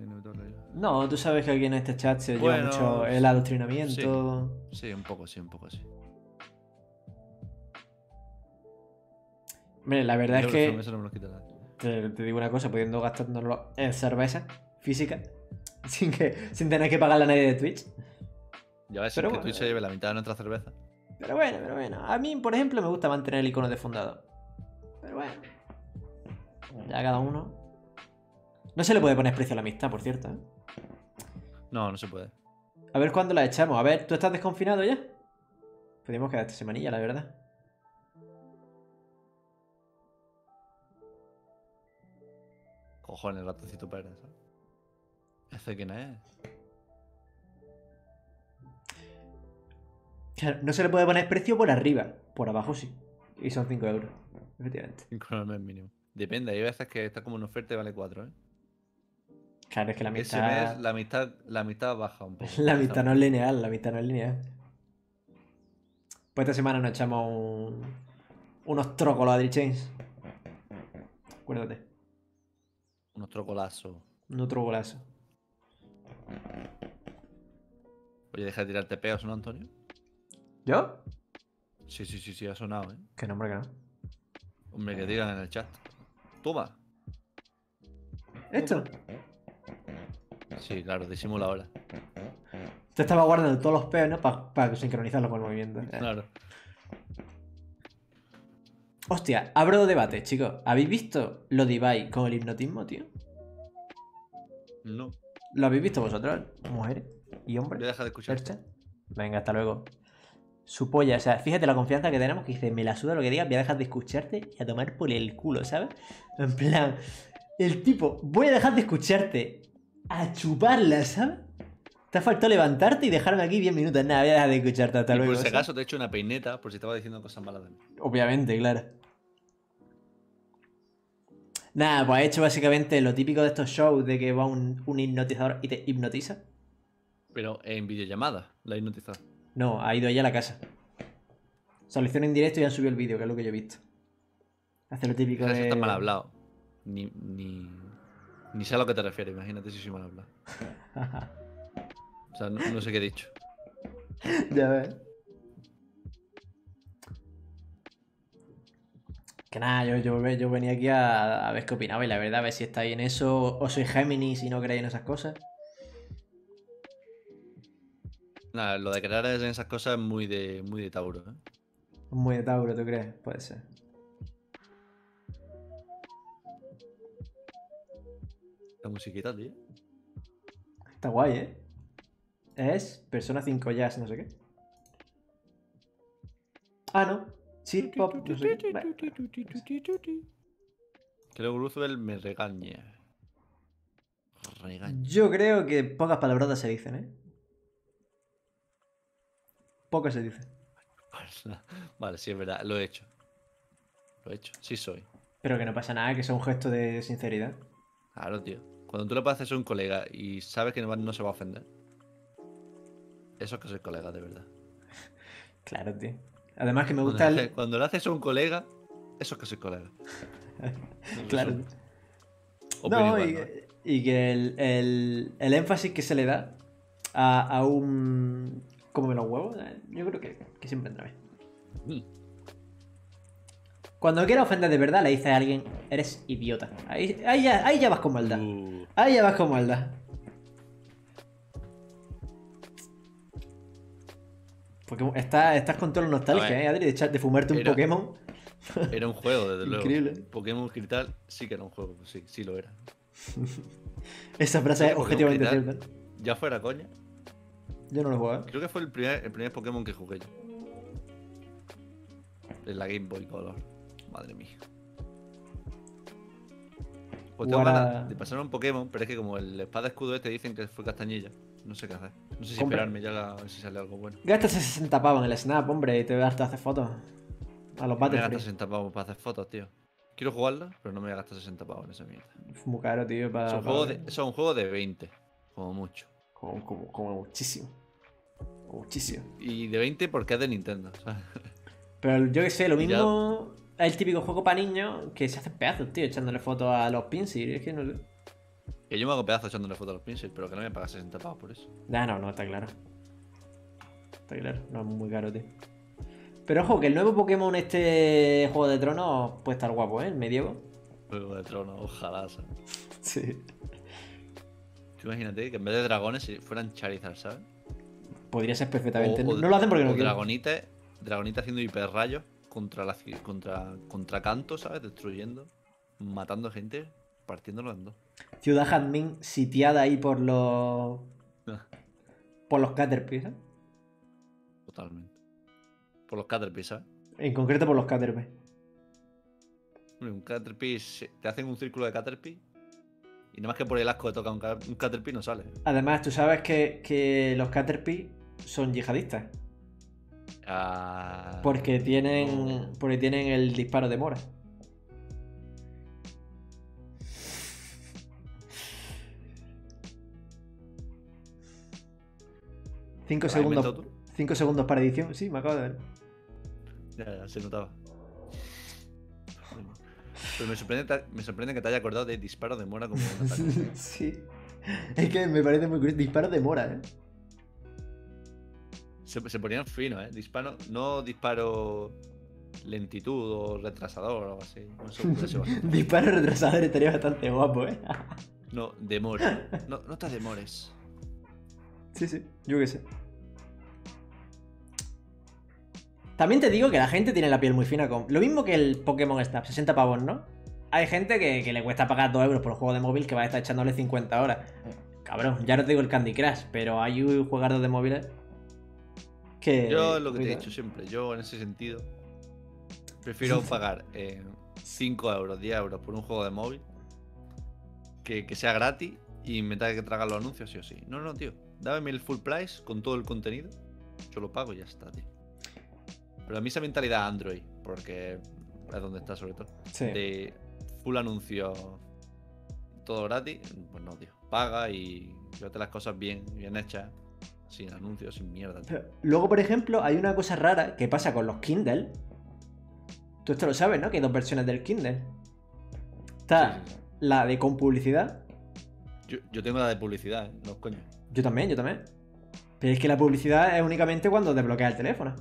No, tú sabes que aquí en este chat se lleva mucho el adoctrinamiento. Sí, un poco sí. Mire, la verdad es que... Eso no me lo quita nada. Te digo una cosa, pudiendo gastárnoslo en cerveza física... Sin tener que pagarle a nadie de Twitch. Ya ves, pero es que bueno, Twitch se lleve la mitad de nuestra cerveza. Pero bueno. A mí, por ejemplo, me gusta mantener el icono de fundado. Pero bueno. Ya cada uno. No se le puede poner precio a la amistad, por cierto. No se puede. A ver cuándo la echamos. A ver, ¿tú estás desconfinado ya? Podríamos quedar esta semanilla, la verdad. Cojones, el ratoncito Pérez, ¿sabes? ¿Hace quién es? Claro, no se le puede poner precio por arriba. Por abajo sí. Y son 5 euros. Efectivamente. 5 euros es mínimo. Depende, hay veces que está como una oferta y vale 4, ¿eh? Claro, es que la amistad... Ese mes, la amistad baja un poco. La amistad no es lineal. Pues esta semana nos echamos unos trócolos, Adri Chains. Acuérdate. Unos trocolazos. Un trocolazo. Oye, deja de tirarte peos, ¿no, Antonio? ¿Yo? Sí, ha sonado, ¿eh? ¿Qué nombre que no? Hombre, que tiran en el chat. Toma. ¿Esto? Sí, claro, disimula ahora. Te estaba guardando todos los peos, ¿no? Para sincronizarlo con el movimiento. Claro. Hostia, abro debate, chicos. ¿Habéis visto lo de Ibai con el hipnotismo, tío? No. ¿Lo habéis visto vosotros, mujeres y hombres? Voy a dejar de escuchar. Venga, hasta luego. Su polla, o sea, fíjate la confianza que tenemos, que dice, me la suda lo que digas, voy a dejar de escucharte y a tomar por el culo, ¿sabes? En plan, el tipo, voy a dejar de escucharte, a chuparla, ¿sabes? Te ha faltado levantarte y dejarme aquí 10 minutos, nada, voy a dejar de escucharte, hasta luego. Por si acaso te he hecho una peineta, por si estaba diciendo cosas malas de mí. Obviamente, claro. Nada, pues ha hecho básicamente lo típico de estos shows de que va un hipnotizador y te hipnotiza. Pero en videollamada la ha hipnotizado. No, ha ido ella a la casa. O sea, lo hicieron en directo y han subido el vídeo, que es lo que yo he visto. Hace lo típico de... Eso está mal hablado. Ni sé a lo que te refieres, imagínate si soy mal hablado. O sea, no sé qué he dicho. Ya ves. Que nada, yo venía aquí a ver qué opinaba y la verdad, a ver si estáis en eso o soy Géminis y no creéis en esas cosas. Nada, lo de creer en esas cosas es muy de Tauro, ¿eh? Muy de Tauro, ¿tú crees? Puede ser. Esta musiquita, tío. Está guay, ¿eh? Es Persona 5 Jazz, no sé qué. Ah, no. chill pop. No sé qué. Bueno, que luego Roosevelt me regañe. Yo creo que pocas palabrotas se dicen, ¿eh? Pocas se dicen. Vale, sí, es verdad, lo he hecho. Lo he hecho, sí soy. Pero que no pasa nada, que sea un gesto de sinceridad. Claro, tío. Cuando tú le puedes hacer a un colega y sabes que no se va a ofender. Eso es que soy colega, de verdad. Claro, tío. Además que me gusta... Cuando le haces a un colega, eso es que soy colega. Claro. No, y que el énfasis que se le da a un... Como los huevos, yo creo que siempre entra bien. Cuando quiera ofender de verdad, le dices a alguien, eres idiota. Ahí ya vas con maldad. Ahí ya vas con maldad. Porque estás con toda la nostalgia, Adri, de fumarte un Pokémon. Era un juego, desde luego. Increíble. Pokémon Cristal sí que era un juego, sí, sí lo era. Esa frase es objetivamente cierta. Ya fuera coña. Yo no lo jugaba. Creo que fue el primer Pokémon que jugué yo. En la Game Boy Color. Madre mía. Pues tengo ganas de pasar un Pokémon, pero es que como el espada escudo este dicen que fue castañilla. No sé qué hacer. No sé si esperarme ya a ver si sale algo bueno. Gastas 60 pavos en el Snap, hombre, y te vas a hacer fotos. A los bates. Me gastas 60 pavos para hacer fotos, tío. Quiero jugarlo, pero no me voy a gastar 60 pavos en esa mierda. Es muy caro, tío. Es un juego de 20, como mucho. Como muchísimo. Muchísimo. Y de 20 porque es de Nintendo, ¿sabes? Pero yo que sé, lo mismo es el típico juego para niños que se hace pedazos, tío, echándole fotos a los pinceles. Es que no sé. Que yo me hago pedazos echándole fotos a los pinceles, pero que no me pagas 60 pavos por eso. No, está claro. Está claro, no es muy caro, tío. Pero ojo, que el nuevo Pokémon este Juego de Tronos puede estar guapo, ¿eh? El medievo. Juego de Tronos, ojalá, ¿sabes? Sí. Tú imagínate que en vez de dragones fueran Charizard, ¿sabes? Podría ser perfectamente. No lo hacen porque no quieren. Dragonita haciendo hiperrayos contra Kanto, ¿sabes? Destruyendo, matando gente, partiéndolo en dos. Ciudad Jazmín sitiada ahí por los... por los Caterpies, ¿sabes? Totalmente. Por los Caterpies, ¿sabes? En concreto por los Caterpies. Un Caterpie... Te hacen un círculo de Caterpie y nada más que por el asco de tocar un Caterpie no sale. Además, tú sabes que los Caterpie son yihadistas. Ah, porque tienen el disparo de Mora. Cinco segundos para edición. Sí, me acabo de ver. Ya, se notaba. Pero me sorprende que te haya acordado de disparo de Mora como un ataque. Sí. Es que me parece muy curioso. Disparo de Mora, ¿eh? Se ponían finos, ¿eh? No disparo lentitud o retrasador o algo así. Disparo retrasador estaría bastante guapo, ¿eh? No, demores. No estás demores. Sí, yo qué sé. También te digo que la gente tiene la piel muy fina con... Lo mismo que el Pokémon Snap, 60 pavos, ¿no? Hay gente que le cuesta pagar 2 euros por un juego de móvil que va a estar echándole 50 horas. Cabrón, ya no te digo el Candy Crush, pero hay juegazos de móviles... Yo lo que te he dicho siempre, yo en ese sentido prefiero pagar 5 euros, 10 euros por un juego de móvil que sea gratis y me tenga que tragar los anuncios sí o sí. No, tío, dame el full price con todo el contenido, yo lo pago y ya está, tío. Pero a mí esa mentalidad Android, porque es donde está sobre todo, de full anuncio, todo gratis, pues no, tío, paga y llévate las cosas bien hechas. Sin anuncios, sin mierda. Tío. Luego, por ejemplo, hay una cosa rara que pasa con los Kindle. Tú esto lo sabes, ¿no? Que hay dos versiones del Kindle. Está la de con publicidad. Yo tengo la de publicidad, ¿eh? No, coño. Yo también. Pero es que la publicidad es únicamente cuando desbloqueas el teléfono.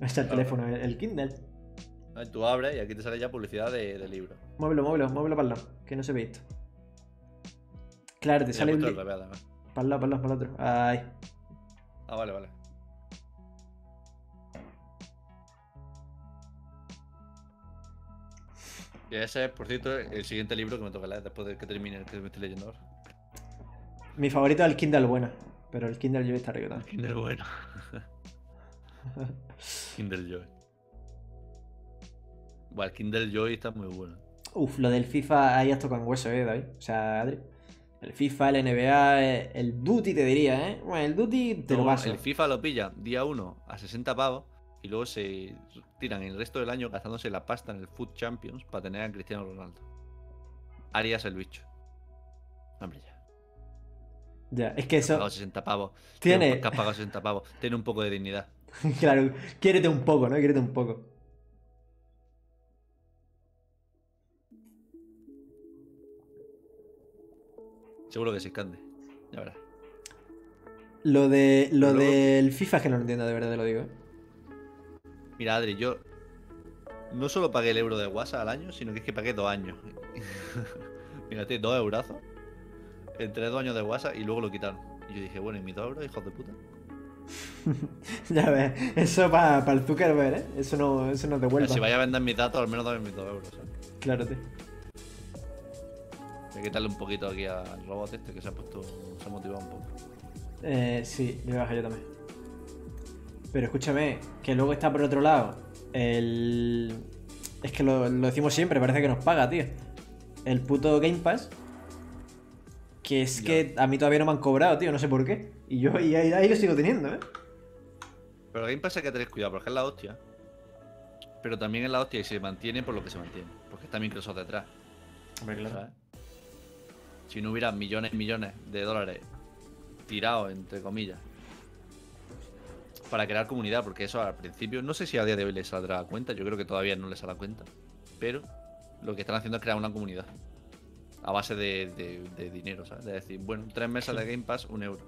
El Kindle. Tú abres y aquí te sale ya publicidad de libro. Móvelo para el lado, que no se ve esto. Claro, te sale un... Para el otro. Ay. Ah, vale. Y ese es, por cierto, el siguiente libro que me toca leer después de que termine el que me estoy leyendo ahora. Mi favorito es el Kindle bueno. Pero el Kindle Joy está rico también. Kindle bueno. Kindle Joy. Bueno, el Kindle Joy está muy bueno. Uf, lo del FIFA ahí has tocado en hueso, David. O sea, Adri, el FIFA, el NBA, el Duty te diría, ¿eh? Bueno, el Duty te no, lo vas. El FIFA lo pilla día 1 a 60 pavos y luego se tiran el resto del año gastándose la pasta en el Food Champions para tener a Cristiano Ronaldo. Harías el bicho. Hombre, ya. Ya, es que eso... Pagado 60 pavos. Tiene... Que has pagado 60 pavos. Tiene un poco de dignidad. Claro, quiérete un poco, ¿no? Quiérete un poco. Seguro que se escande. Ya verás. Lo de... Lo del FIFA es que no lo entiendo, de verdad te lo digo. Mira, Adri, yo... No solo pagué el euro de WhatsApp al año, sino que es que pagué 2 años. Mírate, 2 eurazos. Entre 2 años de WhatsApp y luego lo quitaron. Y yo dije, bueno, ¿y mis 2 euros, hijos de puta? Ya ves, eso para el Zuckerberg, ¿eh? Eso no te vuelve. Si vaya a vender mis datos, al menos dame mis 2 euros. ¿Eh? Claro, tío. Voy a quitarle un poquito aquí al robot este que se ha puesto. Se ha motivado un poco. Sí, le bajé yo también. Pero escúchame, que luego está por otro lado. El. Es que lo decimos siempre, parece que nos paga, tío. El puto Game Pass. Que es que a mí todavía no me han cobrado, tío, no sé por qué. Y yo ahí lo sigo teniendo, ¿eh? Pero Game Pass hay que tener cuidado, porque es la hostia. Pero también es la hostia y se mantiene por lo que se mantiene. Porque está Microsoft detrás. Hombre, claro. ¿Sabes? Si no hubiera millones y millones de dólares tirados, entre comillas, para crear comunidad, porque eso al principio, no sé si a día de hoy les saldrá a cuenta, yo creo que todavía no les saldrá a cuenta, pero lo que están haciendo es crear una comunidad. A base de dinero, ¿sabes? De decir, bueno, 3 mesas de Game Pass, 1 euro.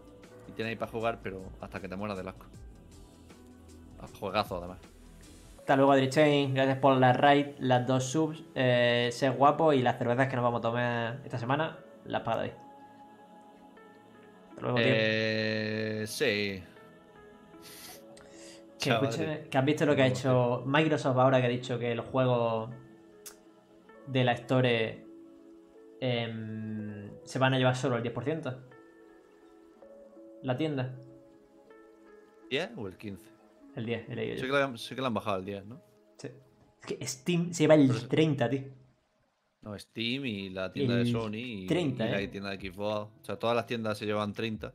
Y tienes ahí para jugar, pero hasta que te mueras del asco. Juegazo, además. Hasta luego, Adri Chain. Gracias por la raid, las 2 subs. Ser guapo y las cervezas que nos vamos a tomar esta semana, las paga David. Hasta luego, tío. Sí. Que, chao, escúchame, que has visto lo que ha hecho Microsoft ahora, que ha dicho que los juegos de la Store... se van a llevar solo el 10%. La tienda. ¿10 o el 15? El 10, he leído yo. Sé que la han bajado al 10, ¿no? Sí. Es que Steam se lleva el 30, tío. No, Steam y la tienda de Sony y, 30, y la tienda de Xbox. O sea, todas las tiendas se llevan 30.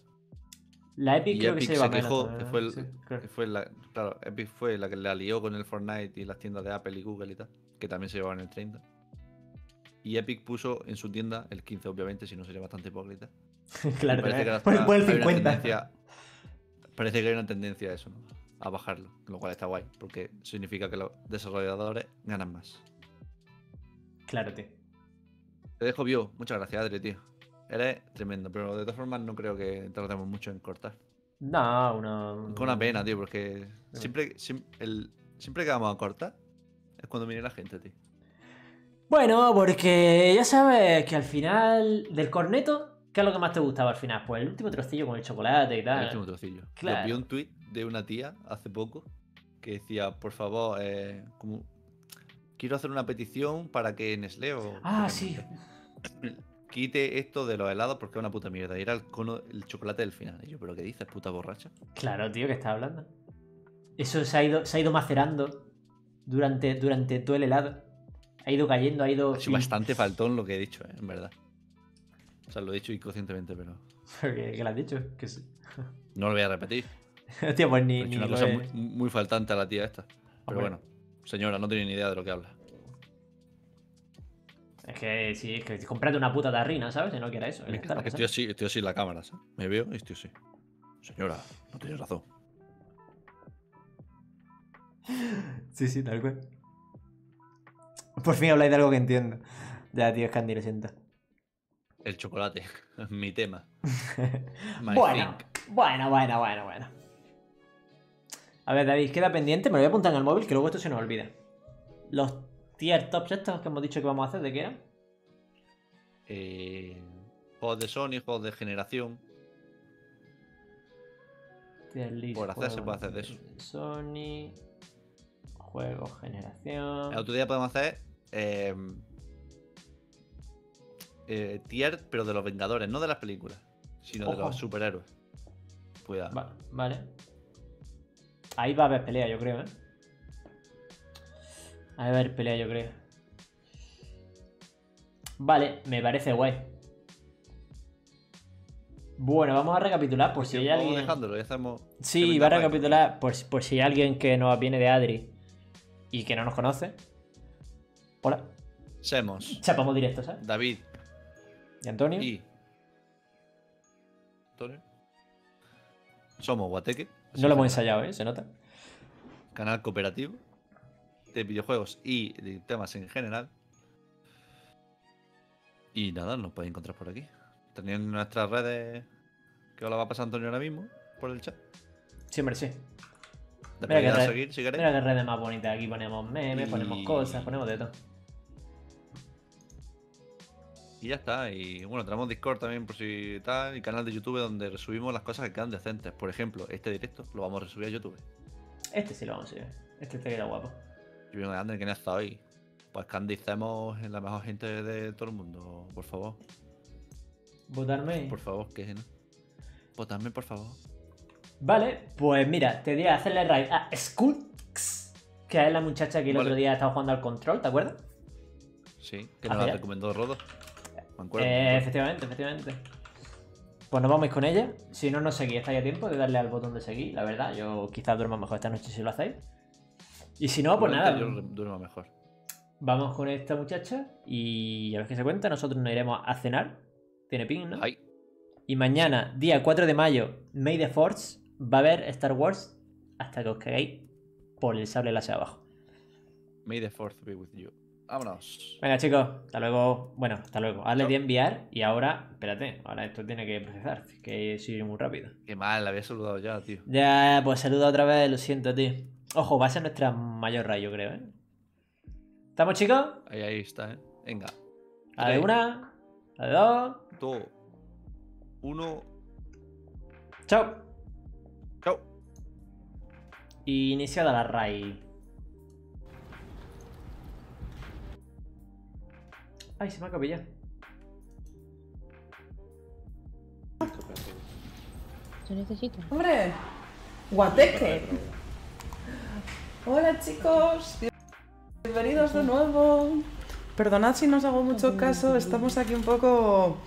La Epic y creo Epic que se lleva quejó, menos. Que fue el, sí, claro. Que fue la, claro, Epic fue la que la lió con el Fortnite y las tiendas de Apple y Google y tal, que también se llevaban el 30. Y Epic puso en su tienda el 15, obviamente, si no sería bastante hipócrita. Claro, por el 50. Parece que hay una tendencia a eso, ¿no? A bajarlo, lo cual está guay, porque significa que los desarrolladores ganan más. Claro, tío. Te dejo, Bio. Muchas gracias, Adri, tío. Eres tremendo, pero de todas formas no creo que tardemos mucho en cortar. No, con una pena, tío, porque siempre que vamos a cortar es cuando viene la gente, tío. Bueno, porque ya sabes que al final del corneto, ¿qué es lo que más te gustaba al final? Pues el último trocillo con el chocolate y tal. El último trocillo. Claro. Vi un tuit de una tía hace poco que decía, por favor, quiero hacer una petición para que Nestlé o... Ah, sí. Quite esto de los helados porque es una puta mierda. Y era el chocolate del final. Y yo, ¿pero qué dices, puta borracha? Claro, tío, ¿qué estás hablando? Eso se ha ido macerando durante todo el helado. Ha ido cayendo, ha ido... Ha sido bastante faltón lo que he dicho, en verdad. O sea, lo he dicho inconscientemente, pero... ¿Qué lo has dicho? ¿Qué sí? No lo voy a repetir. Hostia, pues ni... He hecho una cosa muy, muy faltante a la tía esta. Pero bueno, señora, no tiene ni idea de lo que habla. Es que sí, es que comprate una puta tarrina, ¿sabes? Si no quiera eso. Estoy así en la cámara, ¿sabes? Me veo y estoy así. Señora, no tienes razón. Sí, tal cual. Por fin habláis de algo que entiendo. Ya, tío, es Candy, lo siento. El chocolate, mi tema. Bueno. A ver, David, queda pendiente. Me lo voy a apuntar en el móvil, que luego esto se nos olvida. Los tier tops estos que hemos dicho que vamos a hacer, ¿de qué eran? Juegos de Sony, juegos de generación. Tier list. Por hacer se puede hacer de eso. Sony... Juego, generación... El otro día podemos hacer... tier, pero de los Vengadores, no de las películas, sino de los superhéroes. Cuidado. Vale. Ahí va a haber pelea, yo creo, ¿eh? A ver, pelea, yo creo. Vale, me parece guay. Bueno, vamos a recapitular por si hay alguien... Dejándolo, ya estamos... Sí, va a recapitular por si hay alguien que nos viene de Adri y que no nos conoce. Hola. Semos. Chapamos directo, ¿sabes? David. ¿Y Antonio? Y... Antonio. Somos Guateque. No lo hemos ensayado, ¿eh? Se nota. Canal cooperativo de videojuegos y de temas en general. Y nada, nos podéis encontrar por aquí. Teniendo nuestras redes, que os la va a pasar Antonio ahora mismo por el chat. Sí, hombre, sí. Mira qué red, si redes más bonitas. Aquí ponemos memes, ponemos cosas, ponemos de todo. Y ya está. Y bueno, tenemos Discord también por si tal. Y canal de YouTube donde resubimos las cosas que quedan decentes. Por ejemplo, este directo lo vamos a resubir a YouTube. Este sí lo vamos a subir. Este te queda guapo. Yo vengo de Ander, que no está hoy. Pues candicemos en la mejor gente de todo el mundo, por favor. Votarme. Por favor, que no. Votadme, por favor. Vale, pues mira, te diré hacerle raid a Skulks, que es la muchacha que el otro día estaba jugando al Control, ¿te acuerdas? Sí, que nos la recomendó Rodo. Me acuerdo. Efectivamente, efectivamente. Pues nos vamos con ella. Si no nos seguís, estáis a tiempo de darle al botón de seguir, la verdad. Yo quizás duerma mejor esta noche si lo hacéis. Y si no, pues nada. Yo duermo mejor. Vamos con esta muchacha y a ver qué se cuenta. Nosotros nos iremos a cenar. Tiene ping, ¿no? Ay. Y mañana, día 4 de mayo, May the Force, va a haber Star Wars hasta que os cagáis por el sable láser abajo. May the Force be with you. Vámonos. Venga, chicos. Hasta luego. Bueno, hasta luego. Hazle de enviar y ahora, espérate, ahora esto tiene que procesar, que sigue muy rápido. Qué mal, la había saludado ya, tío. Ya, pues saluda otra vez, lo siento, tío. Ojo, va a ser nuestra mayor rayo, creo, ¿eh? ¿Estamos, chicos? Ahí está, ¿eh? Venga. A de una, a de dos... 2, 1. Chao. Chao. Iniciada la raid. Ay, se me ha acabado ya. Yo necesito. ¡Hombre! ¡Guateque! Hola, chicos. Bienvenidos de nuevo. Perdonad si no os hago mucho caso, estamos aquí un poco...